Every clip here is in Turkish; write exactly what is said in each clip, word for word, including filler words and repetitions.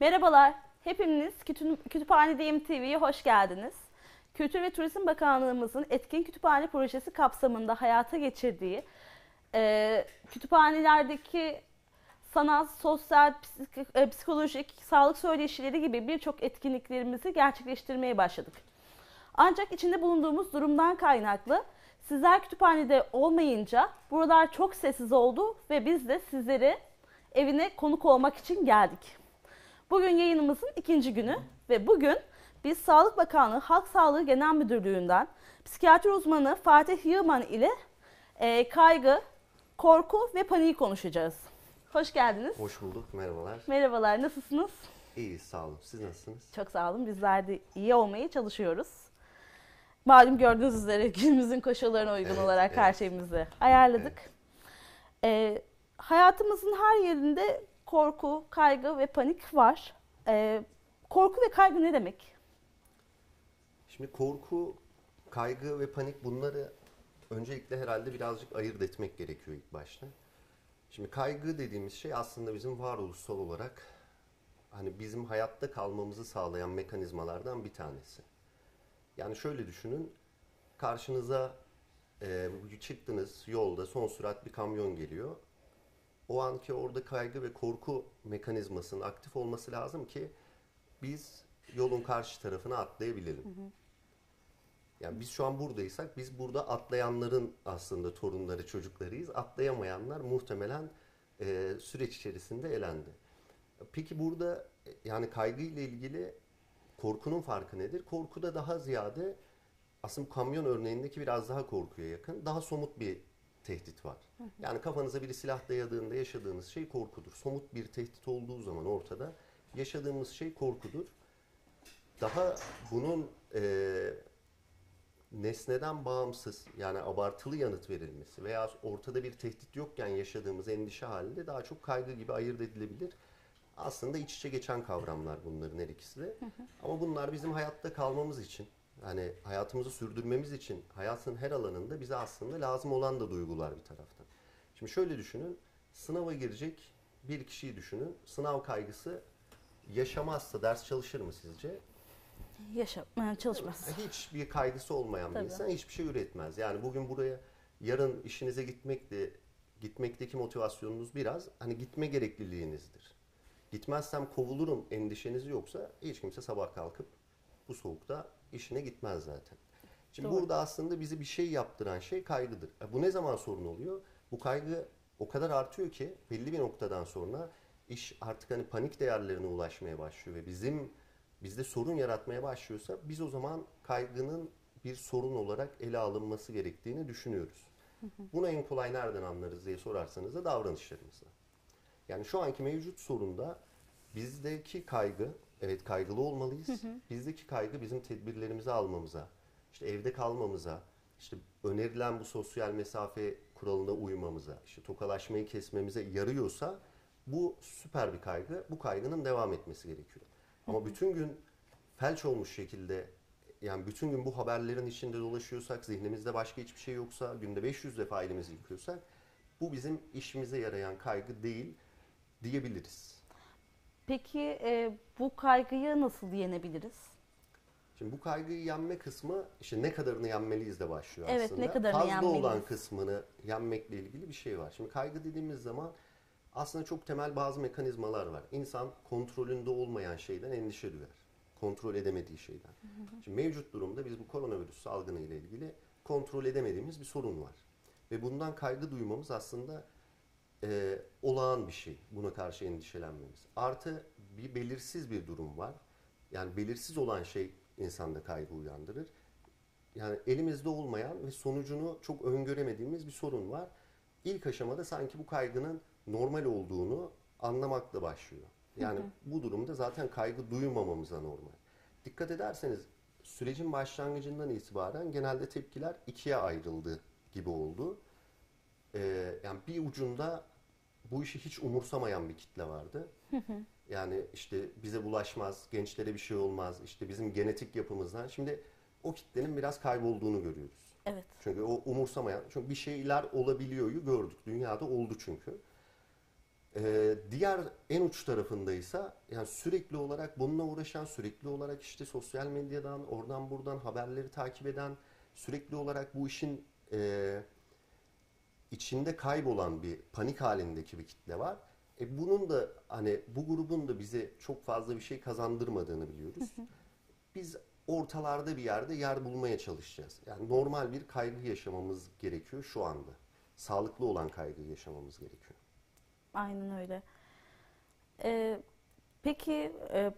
Merhabalar, hepiniz Kütüphanedeyim T V'ye hoş geldiniz. Kültür ve Turizm Bakanlığımızın Etkin Kütüphane Projesi kapsamında hayata geçirdiği e, kütüphanelerdeki sanat, sosyal, psikolojik, sağlık söyleşileri gibi birçok etkinliklerimizi gerçekleştirmeye başladık. Ancak içinde bulunduğumuz durumdan kaynaklı sizler kütüphanede olmayınca buralar çok sessiz oldu ve biz de sizleri evine konuk olmak için geldik. Bugün yayınımızın ikinci günü ve bugün biz Sağlık Bakanlığı Halk Sağlığı Genel Müdürlüğü'nden psikiyatri uzmanı Fatih Yılman ile e, kaygı, korku ve paniği konuşacağız. Hoş geldiniz. Hoş bulduk, merhabalar. Merhabalar, nasılsınız? İyiyiz, sağ olun. Siz nasılsınız? Çok sağ olun, bizler de iyi olmaya çalışıyoruz. Malum gördüğünüz üzere günümüzün koşullarına uygun evet, olarak evet. her şeyimizi ayarladık. Evet. E, hayatımızın her yerinde korku, kaygı ve panik var. E, korku ve kaygı ne demek? Şimdi korku, kaygı ve panik bunları öncelikle herhalde birazcık ayırt etmek gerekiyor ilk başta. Şimdi kaygı dediğimiz şey aslında bizim varoluşsal olarak hani bizim hayatta kalmamızı sağlayan mekanizmalardan bir tanesi. Yani şöyle düşünün, karşınıza e, çıktınız yolda son sürat bir kamyon geliyor. O anki orada kaygı ve korku mekanizmasının aktif olması lazım ki biz yolun karşı tarafına atlayabilelim. Hı hı. Yani biz şu an buradaysak biz burada atlayanların aslında torunları, çocuklarıyız. Atlayamayanlar muhtemelen e, süreç içerisinde elendi. Peki burada yani kaygı ile ilgili korkunun farkı nedir? Korkuda daha ziyade aslında kamyon örneğindeki biraz daha korkuya yakın, daha somut bir tehdit var. Hı hı. Yani kafanıza biri silah dayadığında yaşadığınız şey korkudur. Somut bir tehdit olduğu zaman ortada yaşadığımız şey korkudur. Daha bunun e, nesneden bağımsız yani abartılı yanıt verilmesi veya ortada bir tehdit yokken yaşadığımız endişe halinde daha çok kaygı gibi ayırt edilebilir. Aslında iç içe geçen kavramlar bunların her ikisi de. Hı hı. Ama bunlar bizim hayatta kalmamız için, hani hayatımızı sürdürmemiz için hayatın her alanında bize aslında lazım olan da duygular bir taraftan. Şimdi şöyle düşünün, sınava girecek bir kişiyi düşünün. Sınav kaygısı yaşamazsa ders çalışır mı sizce? Yaşam, yani çalışmaz. Hiçbir kaygısı olmayan bir insan hiçbir şey üretmez. Yani bugün buraya, yarın işinize gitmekle, gitmekteki motivasyonunuz biraz hani gitme gerekliliğinizdir. Gitmezsem kovulurum endişeniz yoksa hiç kimse sabah kalkıp bu soğukta işine gitmez zaten. Şimdi Doğru. burada aslında bizi bir şey yaptıran şey kaygıdır. Bu ne zaman sorun oluyor? Bu kaygı o kadar artıyor ki belli bir noktadan sonra iş artık hani panik değerlerine ulaşmaya başlıyor ve bizim bizde sorun yaratmaya başlıyorsa biz o zaman kaygının bir sorun olarak ele alınması gerektiğini düşünüyoruz. Bunu en kolay nereden anlarız diye sorarsanız da davranışlarımızla. Yani şu anki mevcut sorunda bizdeki kaygı, evet kaygılı olmalıyız. Hı hı. Bizdeki kaygı bizim tedbirlerimizi almamıza, işte evde kalmamıza, işte önerilen bu sosyal mesafe kuralına uymamıza, işte tokalaşmayı kesmemize yarıyorsa bu süper bir kaygı. Bu kaygının devam etmesi gerekiyor. Ama hı hı. bütün gün felç olmuş şekilde, yani bütün gün bu haberlerin içinde dolaşıyorsak, zihnimizde başka hiçbir şey yoksa, günde beş yüz defa elimizi yıkıyorsak bu bizim işimize yarayan kaygı değil diyebiliriz. Peki e, bu kaygıyı nasıl yenebiliriz? Şimdi bu kaygıyı yenme kısmı işte ne kadarını yenmeliyiz de başlıyor evet, aslında. Evet, ne kadarını yenmeliyiz. Fazla olan kısmını yenmekle ilgili bir şey var. Şimdi kaygı dediğimiz zaman aslında çok temel bazı mekanizmalar var. İnsan kontrolünde olmayan şeyden endişe duyar. Kontrol edemediği şeyden. Şimdi mevcut durumda biz bu koronavirüs salgını ile ilgili kontrol edemediğimiz bir sorun var. Ve bundan kaygı duymamız aslında Ee, olağan bir şey. Buna karşı endişelenmemiz. Artı bir belirsiz bir durum var. Yani belirsiz olan şey insanda kaygı uyandırır. Yani elimizde olmayan ve sonucunu çok öngöremediğimiz bir sorun var. İlk aşamada sanki bu kaygının normal olduğunu anlamakla başlıyor. Yani hı hı. bu durumda zaten kaygı duymamamıza normal. Dikkat ederseniz sürecin başlangıcından itibaren genelde tepkiler ikiye ayrıldı gibi oldu. Ee, yani bir ucunda bu işi hiç umursamayan bir kitle vardı. Hı hı. Yani işte bize bulaşmaz, gençlere bir şey olmaz, işte bizim genetik yapımızdan. Şimdi o kitlenin biraz kaybolduğunu görüyoruz. Evet. Çünkü o umursamayan, çünkü bir şeyler olabiliyor'yu gördük. Dünyada oldu çünkü. Ee, diğer en uç tarafındaysa yani sürekli olarak bununla uğraşan, sürekli olarak işte sosyal medyadan, oradan buradan haberleri takip eden, sürekli olarak bu işin e, içinde kaybolan bir panik halindeki bir kitle var. E, bunun da hani bu grubun da bize çok fazla bir şey kazandırmadığını biliyoruz. Hı hı. Biz ortalarda bir yerde yer bulmaya çalışacağız. Yani normal bir kaygı yaşamamız gerekiyor şu anda. Sağlıklı olan kaygıyı yaşamamız gerekiyor. Aynen öyle. Ee, peki e,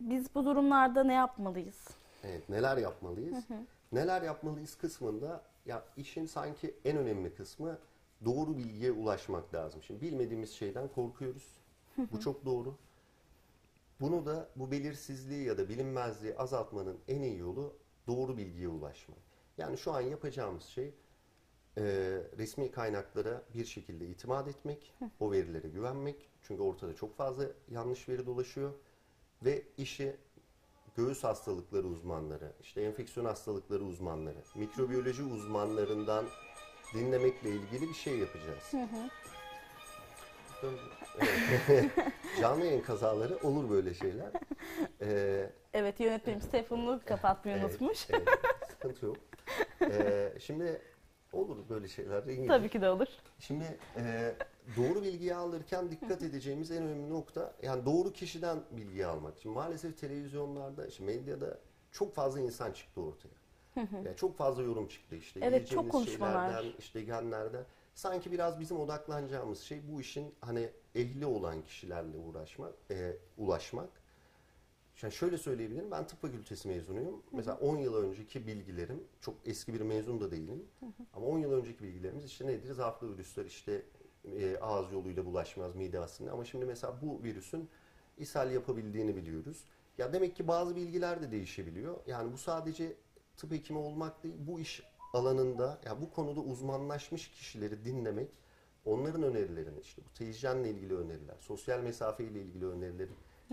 biz bu durumlarda ne yapmalıyız? Evet, neler yapmalıyız? Hı hı. Neler yapmalıyız kısmında ya işin sanki en önemli kısmı doğru bilgiye ulaşmak lazım. Şimdi bilmediğimiz şeyden korkuyoruz. Hı hı. Bu çok doğru. Bunu da bu belirsizliği ya da bilinmezliği azaltmanın en iyi yolu doğru bilgiye ulaşmak. Yani şu an yapacağımız şey e, resmi kaynaklara bir şekilde itimat etmek, o verilere güvenmek. Çünkü ortada çok fazla yanlış veri dolaşıyor ve işi göğüs hastalıkları uzmanları, işte enfeksiyon hastalıkları uzmanları, mikrobiyoloji uzmanlarından dinlemekle ilgili bir şey yapacağız. Hı hı. Canlı yayın kazaları olur böyle şeyler. Ee, evet, yönetmenim telefonunu kapatmayı evet, unutmuş. Evet, sıkıntı yok. Ee, şimdi olur böyle şeyler. İngiliz. Tabii ki de olur. Şimdi e, doğru bilgiyi alırken dikkat edeceğimiz en önemli nokta yani doğru kişiden bilgi almak. Şimdi maalesef televizyonlarda, işte medyada çok fazla insan çıktı ortaya. Yani çok fazla yorum çıktı işte. Evet, çok konuşmalar. Şeylerden, işte genlerden. Sanki biraz bizim odaklanacağımız şey bu işin hani ehli olan kişilerle uğraşmak, e, ulaşmak. Yani şöyle söyleyebilirim, ben tıp fakültesi mezunuyum. Hı hı. Mesela on yıl önceki bilgilerim, çok eski bir mezun da değilim. Hı hı. Ama on yıl önceki bilgilerimiz işte nedir? Zaaflı virüsler işte e, ağız yoluyla bulaşmaz, mide aslında. Ama şimdi mesela bu virüsün ishal yapabildiğini biliyoruz. Ya demek ki bazı bilgiler de değişebiliyor. Yani bu sadece tıp hekimi olmak değil, bu iş alanında ya bu konuda uzmanlaşmış kişileri dinlemek, onların önerilerini işte bu hijyenle ilgili öneriler, sosyal mesafe ile ilgili önerileri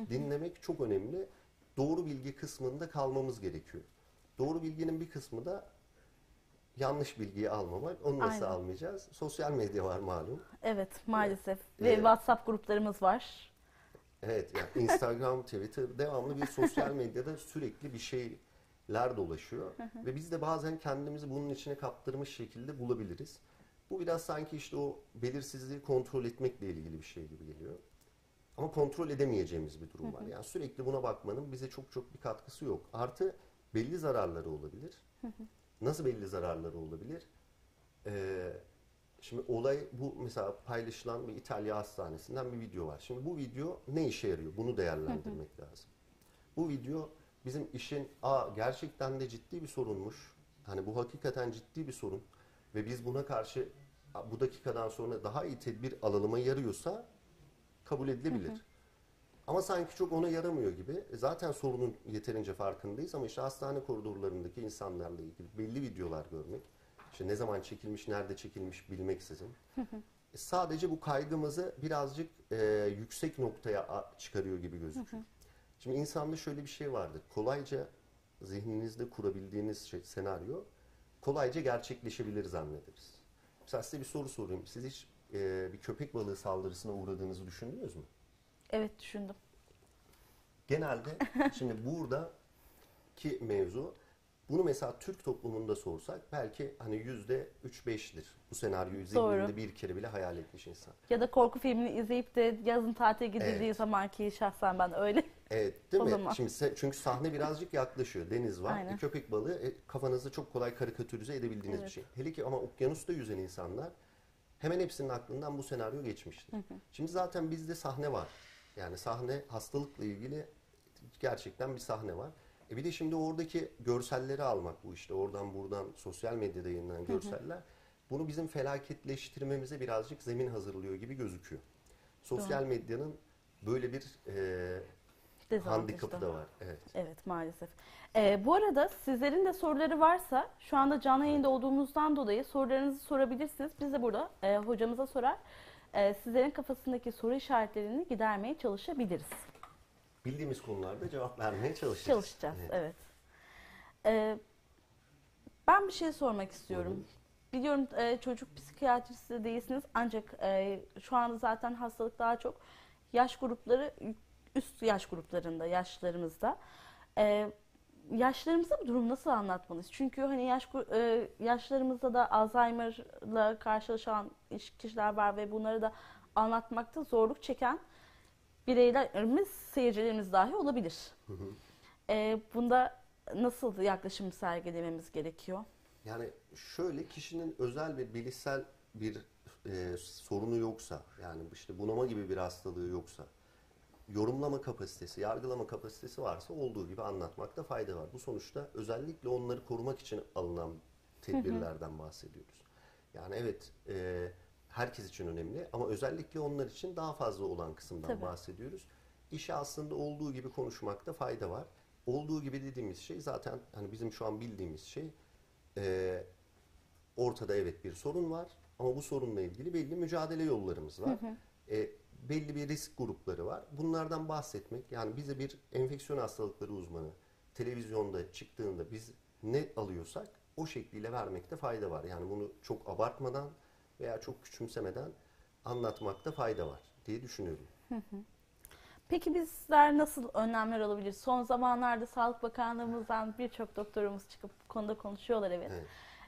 dinlemek çok önemli. Doğru bilgi kısmında kalmamız gerekiyor. Doğru bilginin bir kısmı da yanlış bilgiyi almamak. Onu nasıl Aynen. almayacağız? Sosyal medya var malum. Evet, maalesef. Evet. Ve WhatsApp gruplarımız var. Evet, yani Instagram, Twitter devamlı bir sosyal medyada sürekli bir şey ler dolaşıyor hı hı. ve biz de bazen kendimizi bunun içine kaptırmış şekilde bulabiliriz. Bu biraz sanki işte o belirsizliği kontrol etmekle ilgili bir şey gibi geliyor. Ama kontrol edemeyeceğimiz bir durum hı hı. var. Yani sürekli buna bakmanın bize çok çok bir katkısı yok. Artı belli zararları olabilir. Hı hı. Nasıl belli zararları olabilir? Ee, şimdi olay bu mesela paylaşılan bir İtalya hastanesinden bir video var. Şimdi bu video ne işe yarıyor? Bunu değerlendirmek hı hı. lazım. Bu video bizim işin a gerçekten de ciddi bir sorunmuş. Hani bu hakikaten ciddi bir sorun ve biz buna karşı bu dakikadan sonra daha iyi tedbir alıma yarıyorsa kabul edilebilir. Hı hı. Ama sanki çok ona yaramıyor gibi. Zaten sorunun yeterince farkındayız ama işte hastane koridorlarındaki insanlarla ilgili belli videolar görmek, işte ne zaman çekilmiş, nerede çekilmiş bilmeksizin. Hı hı. E sadece bu kaygımızı birazcık e, yüksek noktaya çıkarıyor gibi gözüküyor. Hı hı. Şimdi insanda şöyle bir şey vardır. Kolayca zihninizde kurabildiğiniz şey, senaryo kolayca gerçekleşebilir zannederiz. Mesela size bir soru sorayım. Siz hiç e, bir köpek balığı saldırısına uğradığınızı düşündünüz mü? Evet, düşündüm. Genelde şimdi buradaki mevzu bunu mesela Türk toplumunda sorsak belki hani yüzde üç beş'tir. Bu senaryoyu zihninde bir kere bile hayal etmiş insan. Ya da korku filmini izleyip de yazın tatile gidildiği evet. zaman ki şahsen ben öyle. Evet, değil o mi? Zaman. Şimdi çünkü sahne birazcık yaklaşıyor. Deniz var, e, köpek balığı e, kafanızda çok kolay karikatürize edebildiğiniz evet. bir şey. Hele ki ama okyanusta yüzen insanlar hemen hepsinin aklından bu senaryo geçmiştir. Hı hı. Şimdi zaten bizde sahne var. Yani sahne hastalıkla ilgili gerçekten bir sahne var. E bir de şimdi oradaki görselleri almak bu işte oradan buradan sosyal medyada yayınlanan görseller hı hı. bunu bizim felaketleştirmemize birazcık zemin hazırlıyor gibi gözüküyor. Sosyal Doğru. medyanın böyle bir e, handikapı da var. Evet, evet maalesef. Ee, bu arada sizlerin de soruları varsa şu anda canlı yayında olduğumuzdan dolayı sorularınızı sorabilirsiniz. Biz de burada e, hocamıza sorar. E, sizlerin kafasındaki soru işaretlerini gidermeye çalışabiliriz. Bildiğimiz konularda cevap vermeye çalışacağız. Çalışacağız, evet. evet. Ee, ben bir şey sormak istiyorum. Biliyorum e, çocuk psikiyatristi de değilsiniz ancak e, şu anda zaten hastalık daha çok yaş grupları, üst yaş gruplarında, yaşlarımızda. E, yaşlarımızda bu durum nasıl anlatmalıyız? Çünkü hani yaş e, yaşlarımızda da Alzheimer'la karşılaşan kişiler var ve bunları da anlatmakta zorluk çeken bireylerimiz, seyircilerimiz dahi olabilir. Hı hı. E, bunda nasıl yaklaşım sergilememiz gerekiyor? Yani şöyle, kişinin özel ve bilişsel bir e, sorunu yoksa, yani işte bunama gibi bir hastalığı yoksa, yorumlama kapasitesi, yargılama kapasitesi varsa olduğu gibi anlatmakta fayda var. Bu sonuçta özellikle onları korumak için alınan tedbirlerden bahsediyoruz. Yani evet, e, herkes için önemli ama özellikle onlar için daha fazla olan kısımdan Tabii. bahsediyoruz. İşi aslında olduğu gibi konuşmakta fayda var. Olduğu gibi dediğimiz şey zaten hani bizim şu an bildiğimiz şey, Ee, ortada evet bir sorun var ama bu sorunla ilgili belli mücadele yollarımız var. Hı hı. Ee, belli bir risk grupları var. Bunlardan bahsetmek, yani bize bir enfeksiyon hastalıkları uzmanı televizyonda çıktığında biz ne alıyorsak o şekliyle vermekte fayda var. Yani bunu çok abartmadan veya çok küçümsemeden anlatmakta fayda var diye düşünüyorum. Hı hı. Peki bizler nasıl önlemler alabilir? Son zamanlarda Sağlık Bakanlığımızdan birçok doktorumuz çıkıp bu konuda konuşuyorlar, evet. evet.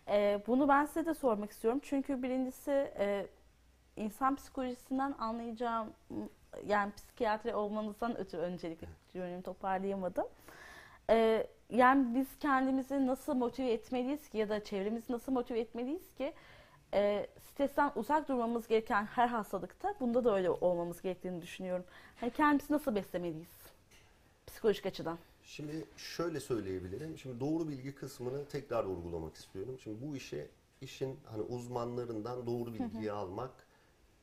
Ee, bunu ben size de sormak istiyorum. Çünkü birincisi e, insan psikolojisinden anlayacağım, yani psikiyatri olmanızdan ötürü öncelikle diyorum, toparlayamadım. Ee, yani biz kendimizi nasıl motive etmeliyiz ki ya da çevremizi nasıl motive etmeliyiz ki E, stresten uzak durmamız gereken her hastalıkta bunda da öyle olmamız gerektiğini düşünüyorum. Yani kendimizi nasıl beslemeliyiz psikolojik açıdan? Şimdi şöyle söyleyebilirim. Şimdi doğru bilgi kısmını tekrar vurgulamak istiyorum. Şimdi bu işe işin hani uzmanlarından doğru bilgiyi Hı -hı. almak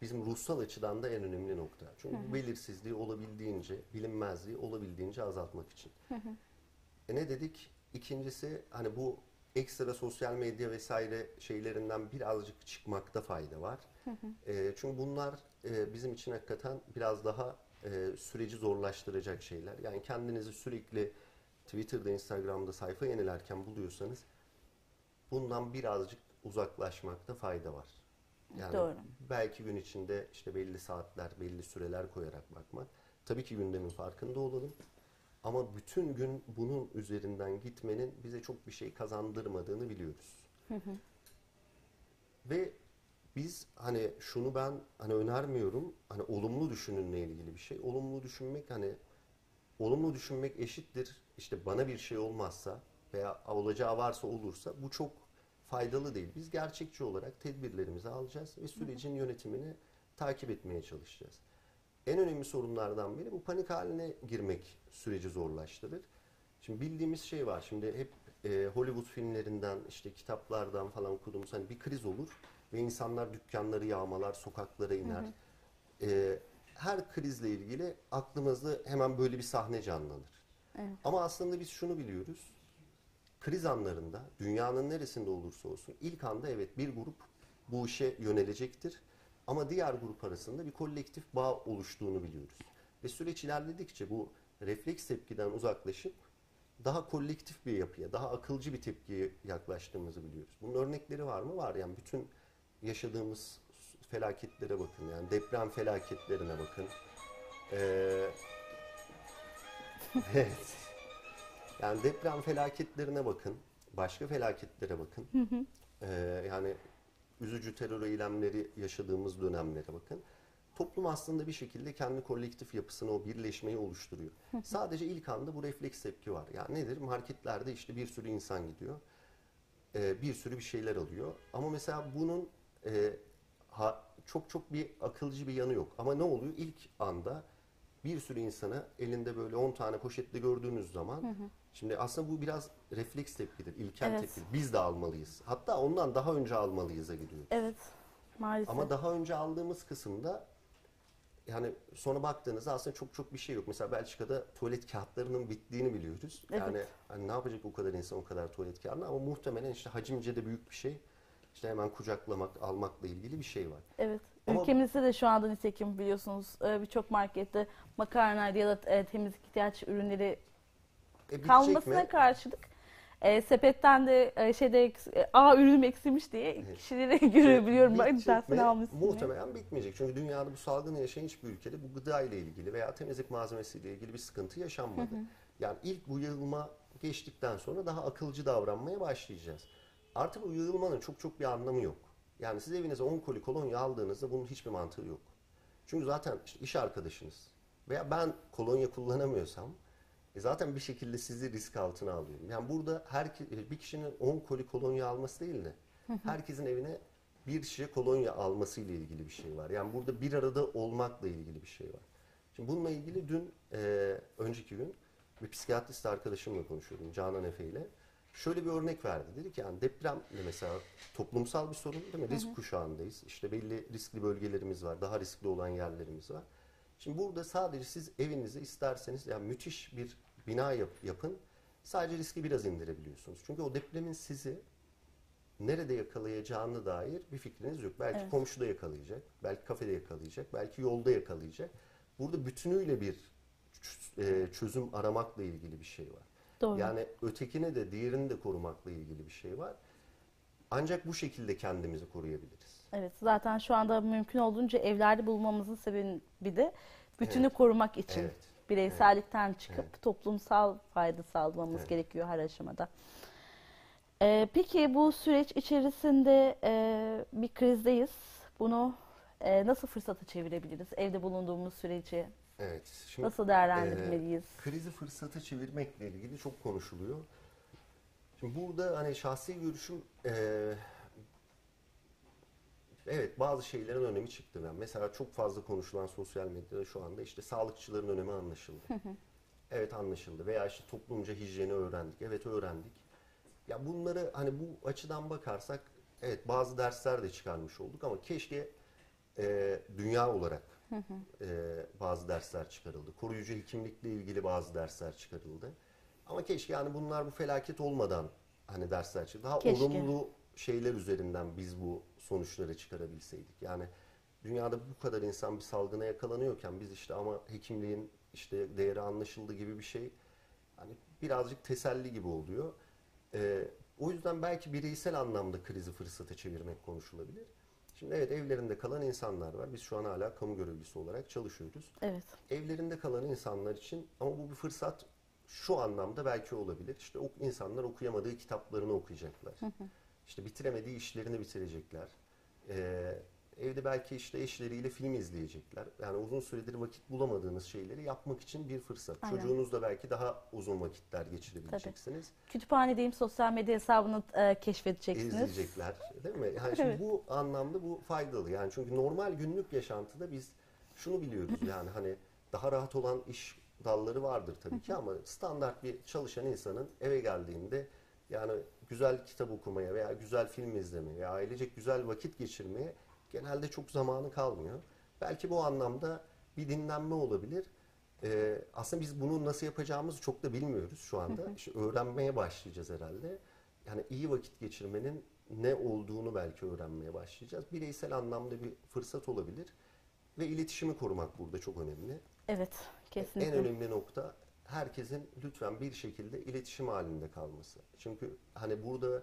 bizim ruhsal açıdan da en önemli nokta. Çünkü Hı -hı. bu belirsizliği olabildiğince, bilinmezliği olabildiğince azaltmak için. Hı -hı. E ne dedik? İkincisi hani bu ekstra sosyal medya vesaire şeylerinden birazcık çıkmakta fayda var. Hı hı. E, çünkü bunlar e, bizim için hakikaten biraz daha e, süreci zorlaştıracak şeyler. Yani kendinizi sürekli Twitter'da, Instagram'da sayfa yenilerken buluyorsanız bundan birazcık uzaklaşmakta fayda var. Yani Doğru. belki gün içinde işte belli saatler, belli süreler koyarak bakmak. Tabii ki gündemin farkında olalım. Ama bütün gün bunun üzerinden gitmenin bize çok bir şey kazandırmadığını biliyoruz. Hı hı. Ve biz hani şunu ben hani önermiyorum, hani olumlu düşününle ilgili bir şey. Olumlu düşünmek hani olumlu düşünmek eşittir. İşte bana bir şey olmazsa veya olacağı varsa olursa bu çok faydalı değil. Biz gerçekçi olarak tedbirlerimizi alacağız ve sürecin hı hı. yönetimini takip etmeye çalışacağız. En önemli sorunlardan biri bu panik haline girmek süreci zorlaştırır. Şimdi bildiğimiz şey var. Şimdi hep e, Hollywood filmlerinden, işte kitaplardan falan okuduğumuz hani bir kriz olur ve insanlar dükkanları yağmalar, sokaklara iner. Hı hı. E, her krizle ilgili aklımızda hemen böyle bir sahne canlanır. Evet. Ama aslında biz şunu biliyoruz. Kriz anlarında dünyanın neresinde olursa olsun ilk anda evet bir grup bu işe yönelecektir. Ama diğer grup arasında bir kolektif bağ oluştuğunu biliyoruz. Ve süreç ilerledikçe bu refleks tepkiden uzaklaşıp daha kolektif bir yapıya, daha akılcı bir tepkiye yaklaştığımızı biliyoruz. Bunun örnekleri var mı? Var. Yani bütün yaşadığımız felaketlere bakın. Yani deprem felaketlerine bakın. Ee, evet. Yani deprem felaketlerine bakın. Başka felaketlere bakın. Ee, yani... Üzücü terör eylemleri yaşadığımız dönemlere bakın. Toplum aslında bir şekilde kendi kolektif yapısını, o birleşmeyi oluşturuyor. Sadece ilk anda bu refleks tepki var. Yani nedir? Marketlerde işte bir sürü insan gidiyor. Bir sürü bir şeyler alıyor. Ama mesela bunun çok çok bir akılcı bir yanı yok. Ama ne oluyor? İlk anda bir sürü insana elinde böyle on tane poşetle gördüğünüz zaman... Hı hı. Şimdi aslında bu biraz refleks tepkidir, ilkel evet. tepkidir. Biz de almalıyız. Hatta ondan daha önce almalıyız'a gidiyoruz. Evet, maalesef. Ama daha önce aldığımız kısımda, yani sonra baktığınızda aslında çok çok bir şey yok. Mesela Belçika'da tuvalet kağıtlarının bittiğini biliyoruz. Evet. Yani hani ne yapacak o kadar insan o kadar tuvalet kağıdını, ama muhtemelen işte hacimce de büyük bir şey. İşte hemen kucaklamak, almakla ilgili bir şey var. Evet. Ama ülkemizde de şu anda nitekim biliyorsunuz birçok markette makarna ya da temizlik ihtiyaç ürünleri E, kalmasına mi? karşılık E, sepetten de e, şeyde e, a ürünüm eksilmiş diye kişilere görebiliyorum. Dersini almışsın. Muhtemelen bitmeyecek. Çünkü dünyada bu salgını yaşayan hiçbir ülkede bu gıda ile ilgili veya temizlik malzemesi ile ilgili bir sıkıntı yaşanmadı. Hı hı. Yani ilk bu yığılma geçtikten sonra daha akılcı davranmaya başlayacağız. Artık bu yığılmanın çok çok bir anlamı yok. Yani siz evinize on koli kolonya aldığınızda bunun hiçbir mantığı yok. Çünkü zaten işte iş arkadaşınız veya ben kolonya kullanamıyorsam E zaten bir şekilde sizi risk altına alıyorum. Yani burada her, bir kişinin on koli kolonya alması değil de herkesin evine bir şişe kolonya alması ile ilgili bir şey var. Yani burada bir arada olmakla ilgili bir şey var. Şimdi bununla ilgili dün, e, önceki gün bir psikiyatrist arkadaşımla konuşuyordum, Canan Efe ile. Şöyle bir örnek verdi. Dedi ki yani deprem mesela toplumsal bir sorun değil mi? Risk kuşağındayız. İşte belli riskli bölgelerimiz var, daha riskli olan yerlerimiz var. Şimdi burada sadece siz evinizi isterseniz yani müthiş bir bina yap, yapın. Sadece riski biraz indirebiliyorsunuz. Çünkü o depremin sizi nerede yakalayacağını dair bir fikriniz yok. Belki evet. komşuda yakalayacak, belki kafede yakalayacak, belki yolda yakalayacak. Burada bütünüyle bir çözüm aramakla ilgili bir şey var. Doğru. Yani ötekine de diğerini de korumakla ilgili bir şey var. Ancak bu şekilde kendimizi koruyabiliriz. Evet, zaten şu anda mümkün olduğunca evlerde bulunmamızın sebebi de bütünü evet. korumak için. Evet. Bireysellikten evet. çıkıp evet. toplumsal fayda sağlamamız evet. gerekiyor her aşamada. Ee, peki bu süreç içerisinde e, bir krizdeyiz. Bunu e, nasıl fırsata çevirebiliriz? Evde bulunduğumuz süreci evet. Şimdi, nasıl değerlendirmeliyiz? E, krizi fırsata çevirmekle ilgili çok konuşuluyor. Şimdi burada hani şahsi görüşüm e, evet bazı şeylerin önemi çıktı. Yani mesela çok fazla konuşulan sosyal medyada şu anda işte sağlıkçıların önemi anlaşıldı. Evet anlaşıldı. Veya işte toplumca hijyeni öğrendik. Evet öğrendik. Ya bunları hani bu açıdan bakarsak evet bazı dersler de çıkarmış olduk ama keşke e, dünya olarak e, bazı dersler çıkarıldı. Koruyucu hekimlikle ilgili bazı dersler çıkarıldı. Ama keşke yani bunlar bu felaket olmadan hani dersler çıktı. Daha keşke. Olumlu şeyler üzerinden biz bu sonuçları çıkarabilseydik. Yani dünyada bu kadar insan bir salgına yakalanıyorken biz işte ama hekimliğin işte değeri anlaşıldı gibi bir şey hani birazcık teselli gibi oluyor. Ee, o yüzden belki bireysel anlamda krizi fırsata çevirmek konuşulabilir. Şimdi evet evlerinde kalan insanlar var. Biz şu an hala kamu görevlisi olarak çalışıyoruz. Evet. Evlerinde kalan insanlar için ama bu bir fırsat şu anlamda belki olabilir. İşte o insanlar okuyamadığı kitaplarını okuyacaklar. Hı hı. İşte bitiremediği işlerini bitirecekler. Ee, evde belki işte eşleriyle film izleyecekler. Yani uzun süredir vakit bulamadığınız şeyleri yapmak için bir fırsat. Aynen. Çocuğunuzla belki daha uzun vakitler geçirebileceksiniz. Tabii. Kütüphanedeyim sosyal medya hesabını e, keşfedeceksiniz. İzleyecekler değil mi? Yani şimdi evet. bu anlamda bu faydalı. Yani çünkü normal günlük yaşantıda biz şunu biliyoruz yani hani daha rahat olan iş dalları vardır tabii ki ama standart bir çalışan insanın eve geldiğinde yani güzel kitap okumaya veya güzel film izlemeye veya ailecek güzel vakit geçirmeye genelde çok zamanı kalmıyor. Belki bu anlamda bir dinlenme olabilir. Ee, aslında biz bunu nasıl yapacağımızı çok da bilmiyoruz şu anda. İşte öğrenmeye başlayacağız herhalde. Yani iyi vakit geçirmenin ne olduğunu belki öğrenmeye başlayacağız. Bireysel anlamda bir fırsat olabilir. Ve iletişimi korumak burada çok önemli. Evet, kesinlikle. En önemli nokta herkesin lütfen bir şekilde iletişim halinde kalması. Çünkü hani burada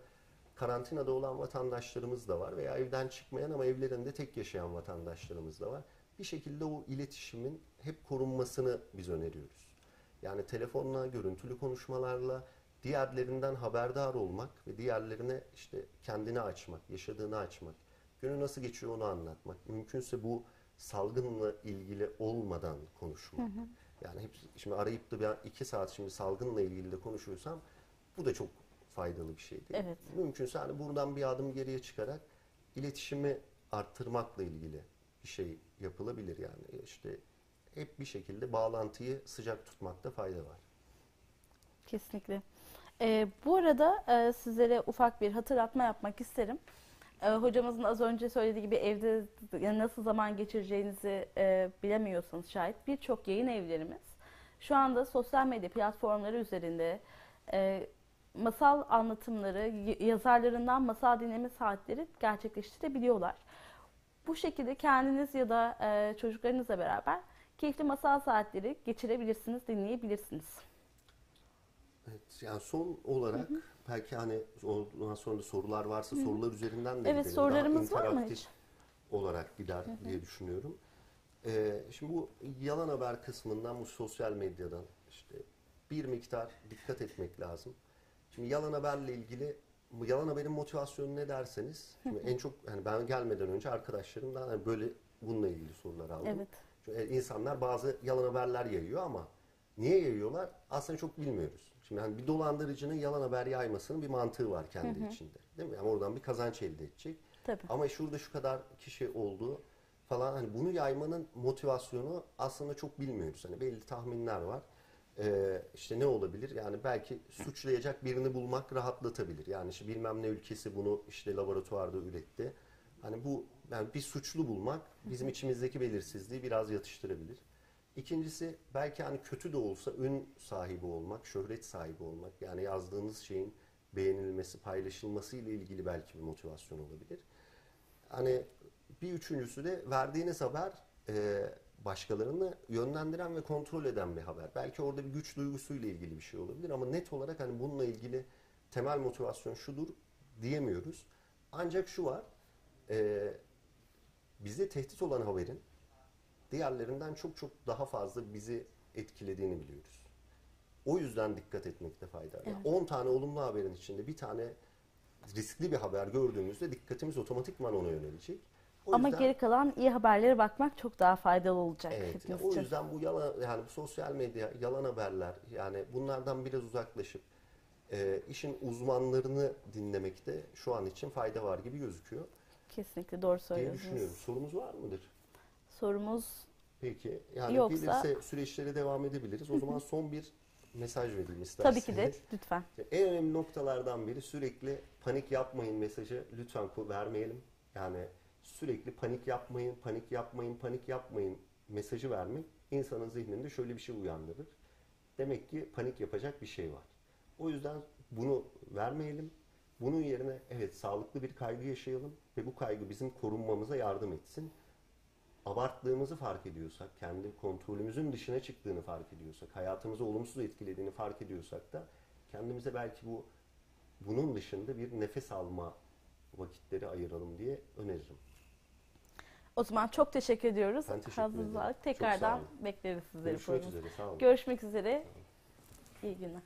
karantinada olan vatandaşlarımız da var veya evden çıkmayan ama evlerinde tek yaşayan vatandaşlarımız da var. Bir şekilde o iletişimin hep korunmasını biz öneriyoruz. Yani telefonla, görüntülü konuşmalarla diğerlerinden haberdar olmak ve diğerlerine işte kendini açmak, yaşadığını açmak, günü nasıl geçiyor onu anlatmak. Mümkünse bu salgınla ilgili olmadan konuşmak. Hı hı. Yani hep şimdi arayıp da ben iki saat şimdi salgınla ilgili de konuşuyorsam bu da çok faydalı bir şey değil. Evet. Mümkünse hani buradan bir adım geriye çıkarak iletişimi arttırmakla ilgili bir şey yapılabilir yani. İşte hep bir şekilde bağlantıyı sıcak tutmakta fayda var. Kesinlikle. Ee, bu arada e, sizlere ufak bir hatırlatma yapmak isterim. Hocamızın az önce söylediği gibi evde nasıl zaman geçireceğinizi bilemiyorsanız şayet birçok yayın evlerimiz şu anda sosyal medya platformları üzerinde masal anlatımları, yazarlarından masal dinleme saatleri gerçekleştirebiliyorlar. Bu şekilde kendiniz ya da çocuklarınızla beraber keyifli masal saatleri geçirebilirsiniz, dinleyebilirsiniz. Evet, yani son olarak hı hı. belki hani ondan sonra da sorular varsa Hı. sorular üzerinden de gidelim. Evet, sorularımız var mı hiç? Olarak gider Hı-hı. diye düşünüyorum. Ee, şimdi bu yalan haber kısmından, bu sosyal medyadan işte bir miktar dikkat etmek lazım. Şimdi yalan haberle ilgili, yalan haberin motivasyonu ne derseniz, şimdi en çok hani ben gelmeden önce arkadaşlarımdan hani böyle bununla ilgili sorular aldım. Evet. Çünkü insanlar bazı yalan haberler yayıyor ama niye yayıyorlar? Aslında çok bilmiyoruz. Şimdi hani bir dolandırıcının yalan haber yaymasının bir mantığı var kendi Hı-hı. içinde. Değil mi? Yani oradan bir kazanç elde edecek. Tabii. Ama şurada şu kadar kişi olduğu falan, hani bunu yaymanın motivasyonu aslında çok bilmiyoruz. Hani belli tahminler var. Ee, işte ne olabilir? Yani belki suçlayacak birini bulmak rahatlatabilir. Yani işte bilmem ne ülkesi bunu işte laboratuvarda üretti. Hani bu, yani bir suçlu bulmak bizim içimizdeki belirsizliği biraz yatıştırabilir. İkincisi belki hani kötü de olsa ün sahibi olmak, şöhret sahibi olmak. Yani yazdığınız şeyin beğenilmesi, paylaşılması ile ilgili belki bir motivasyon olabilir. Hani bir üçüncüsü de verdiğiniz haber e, başkalarını yönlendiren ve kontrol eden bir haber. Belki orada bir güç duygusuyla ilgili bir şey olabilir ama net olarak hani bununla ilgili temel motivasyon şudur diyemiyoruz. Ancak şu var, e, bize tehdit olan haberin diğerlerinden çok çok daha fazla bizi etkilediğini biliyoruz. O yüzden dikkat etmekte fayda var. Evet. on tane olumlu haberin içinde bir tane riskli bir haber gördüğümüzde dikkatimiz otomatikman ona yönelecek. O Ama yüzden, geri kalan iyi haberlere bakmak çok daha faydalı olacak. Evet, yani o yüzden bu yalan, yani sosyal medya, yalan haberler, yani bunlardan biraz uzaklaşıp e, işin uzmanlarını dinlemekte şu an için fayda var gibi gözüküyor. Kesinlikle doğru söylüyorsunuz. Diye düşünüyorum. Sorumuz var mıdır? Sorumuz Peki, yani yoksa... gelirse süreçlere devam edebiliriz. O zaman son bir mesaj vereyim isterseniz. Tabii ki de, lütfen. En önemli noktalardan biri, sürekli panik yapmayın mesajı lütfen vermeyelim. Yani sürekli panik yapmayın, panik yapmayın, panik yapmayın mesajı vermek insanın zihninde şöyle bir şey uyandırır. Demek ki panik yapacak bir şey var. O yüzden bunu vermeyelim. Bunun yerine evet, sağlıklı bir kaygı yaşayalım ve bu kaygı bizim korunmamıza yardım etsin. Abarttığımızı fark ediyorsak, kendi kontrolümüzün dışına çıktığını fark ediyorsak, hayatımızı olumsuz etkilediğini fark ediyorsak da kendimize belki bu bunun dışında bir nefes alma vakitleri ayıralım diye öneririm. O zaman çok teşekkür ediyoruz. Ben teşekkür ederim. Tekrardan bekleriz sizleri. Görüşmek üzere. Sağ olun. Görüşmek üzere. İyi günler.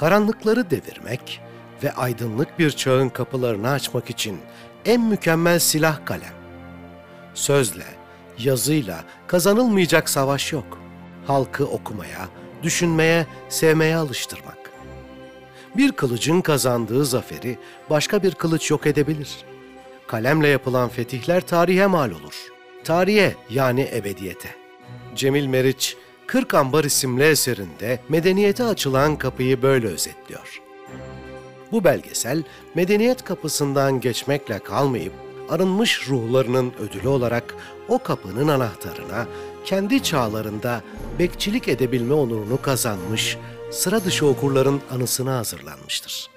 karanlıkları devirmek ve aydınlık bir çağın kapılarını açmak için en mükemmel silah kalem. Sözle, yazıyla kazanılmayacak savaş yok. Halkı okumaya, düşünmeye, sevmeye alıştırmak. Bir kılıcın kazandığı zaferi başka bir kılıç yok edebilir. Kalemle yapılan fetihler tarihe mal olur. Tarihe, yani ebediyete. Cemil Meriç, Kırk Ambar isimli eserinde medeniyete açılan kapıyı böyle özetliyor. Bu belgesel, medeniyet kapısından geçmekle kalmayıp, arınmış ruhlarının ödülü olarak o kapının anahtarına, kendi çağlarında bekçilik edebilme onurunu kazanmış, sıra dışı okurların anısına hazırlanmıştır.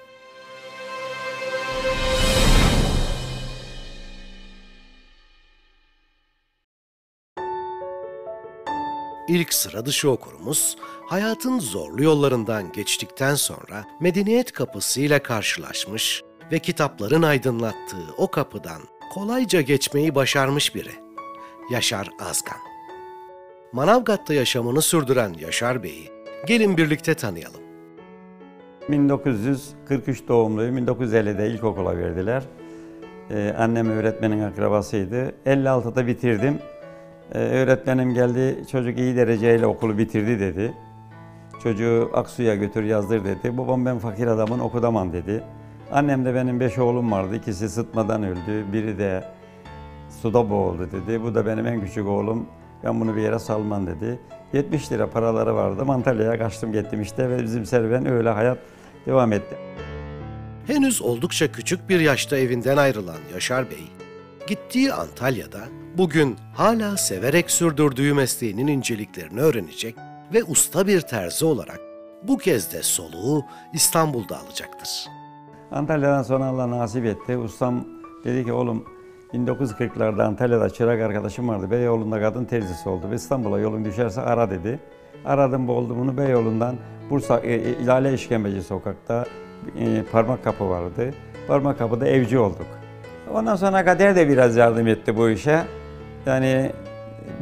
İlk sıra dışı okurumuz, hayatın zorlu yollarından geçtikten sonra medeniyet kapısıyla karşılaşmış ve kitapların aydınlattığı o kapıdan kolayca geçmeyi başarmış biri, Yaşar Azkan. Manavgat'ta yaşamını sürdüren Yaşar Bey'i gelin birlikte tanıyalım. bin dokuz yüz kırk üç doğumluyum, bin dokuz yüz ellide ilkokula verdiler. Ee, annem öğretmenin akrabasıydı. elli altıda bitirdim. Ee, öğretmenim geldi, çocuk iyi dereceyle okulu bitirdi dedi. Çocuğu Aksu'ya götür yazdır dedi. Babam ben fakir adamın okudamam dedi. Annem de benim beş oğlum vardı, ikisi sıtmadan öldü, biri de suda boğuldu dedi. Bu da benim en küçük oğlum. Ben bunu bir yere salman dedi. yetmiş lira paraları vardı. Antalya'ya kaçtım gittim işte ve bizim serüven öyle hayat devam etti. Henüz oldukça küçük bir yaşta evinden ayrılan Yaşar Bey, gittiği Antalya'da bugün hala severek sürdürdüğü mesleğinin inceliklerini öğrenecek ve usta bir terzi olarak bu kez de soluğu İstanbul'da alacaktır. Antalya'dan sonra Allah nasip etti. Ustam dedi ki oğlum, bin dokuz yüz kırklarda Antalya'da çırak arkadaşım vardı. Beyoğlu'nda kadın terzisi oldu. İstanbul'a yolun düşerse ara dedi. Aradım, buldum bunu. Beyoğlu'ndan Bursa e, İlale İşkembeci Sokak'ta e, parmak kapı vardı. Parmak kapıda evci olduk. Ondan sonra kader de biraz yardım etti bu işe. Yani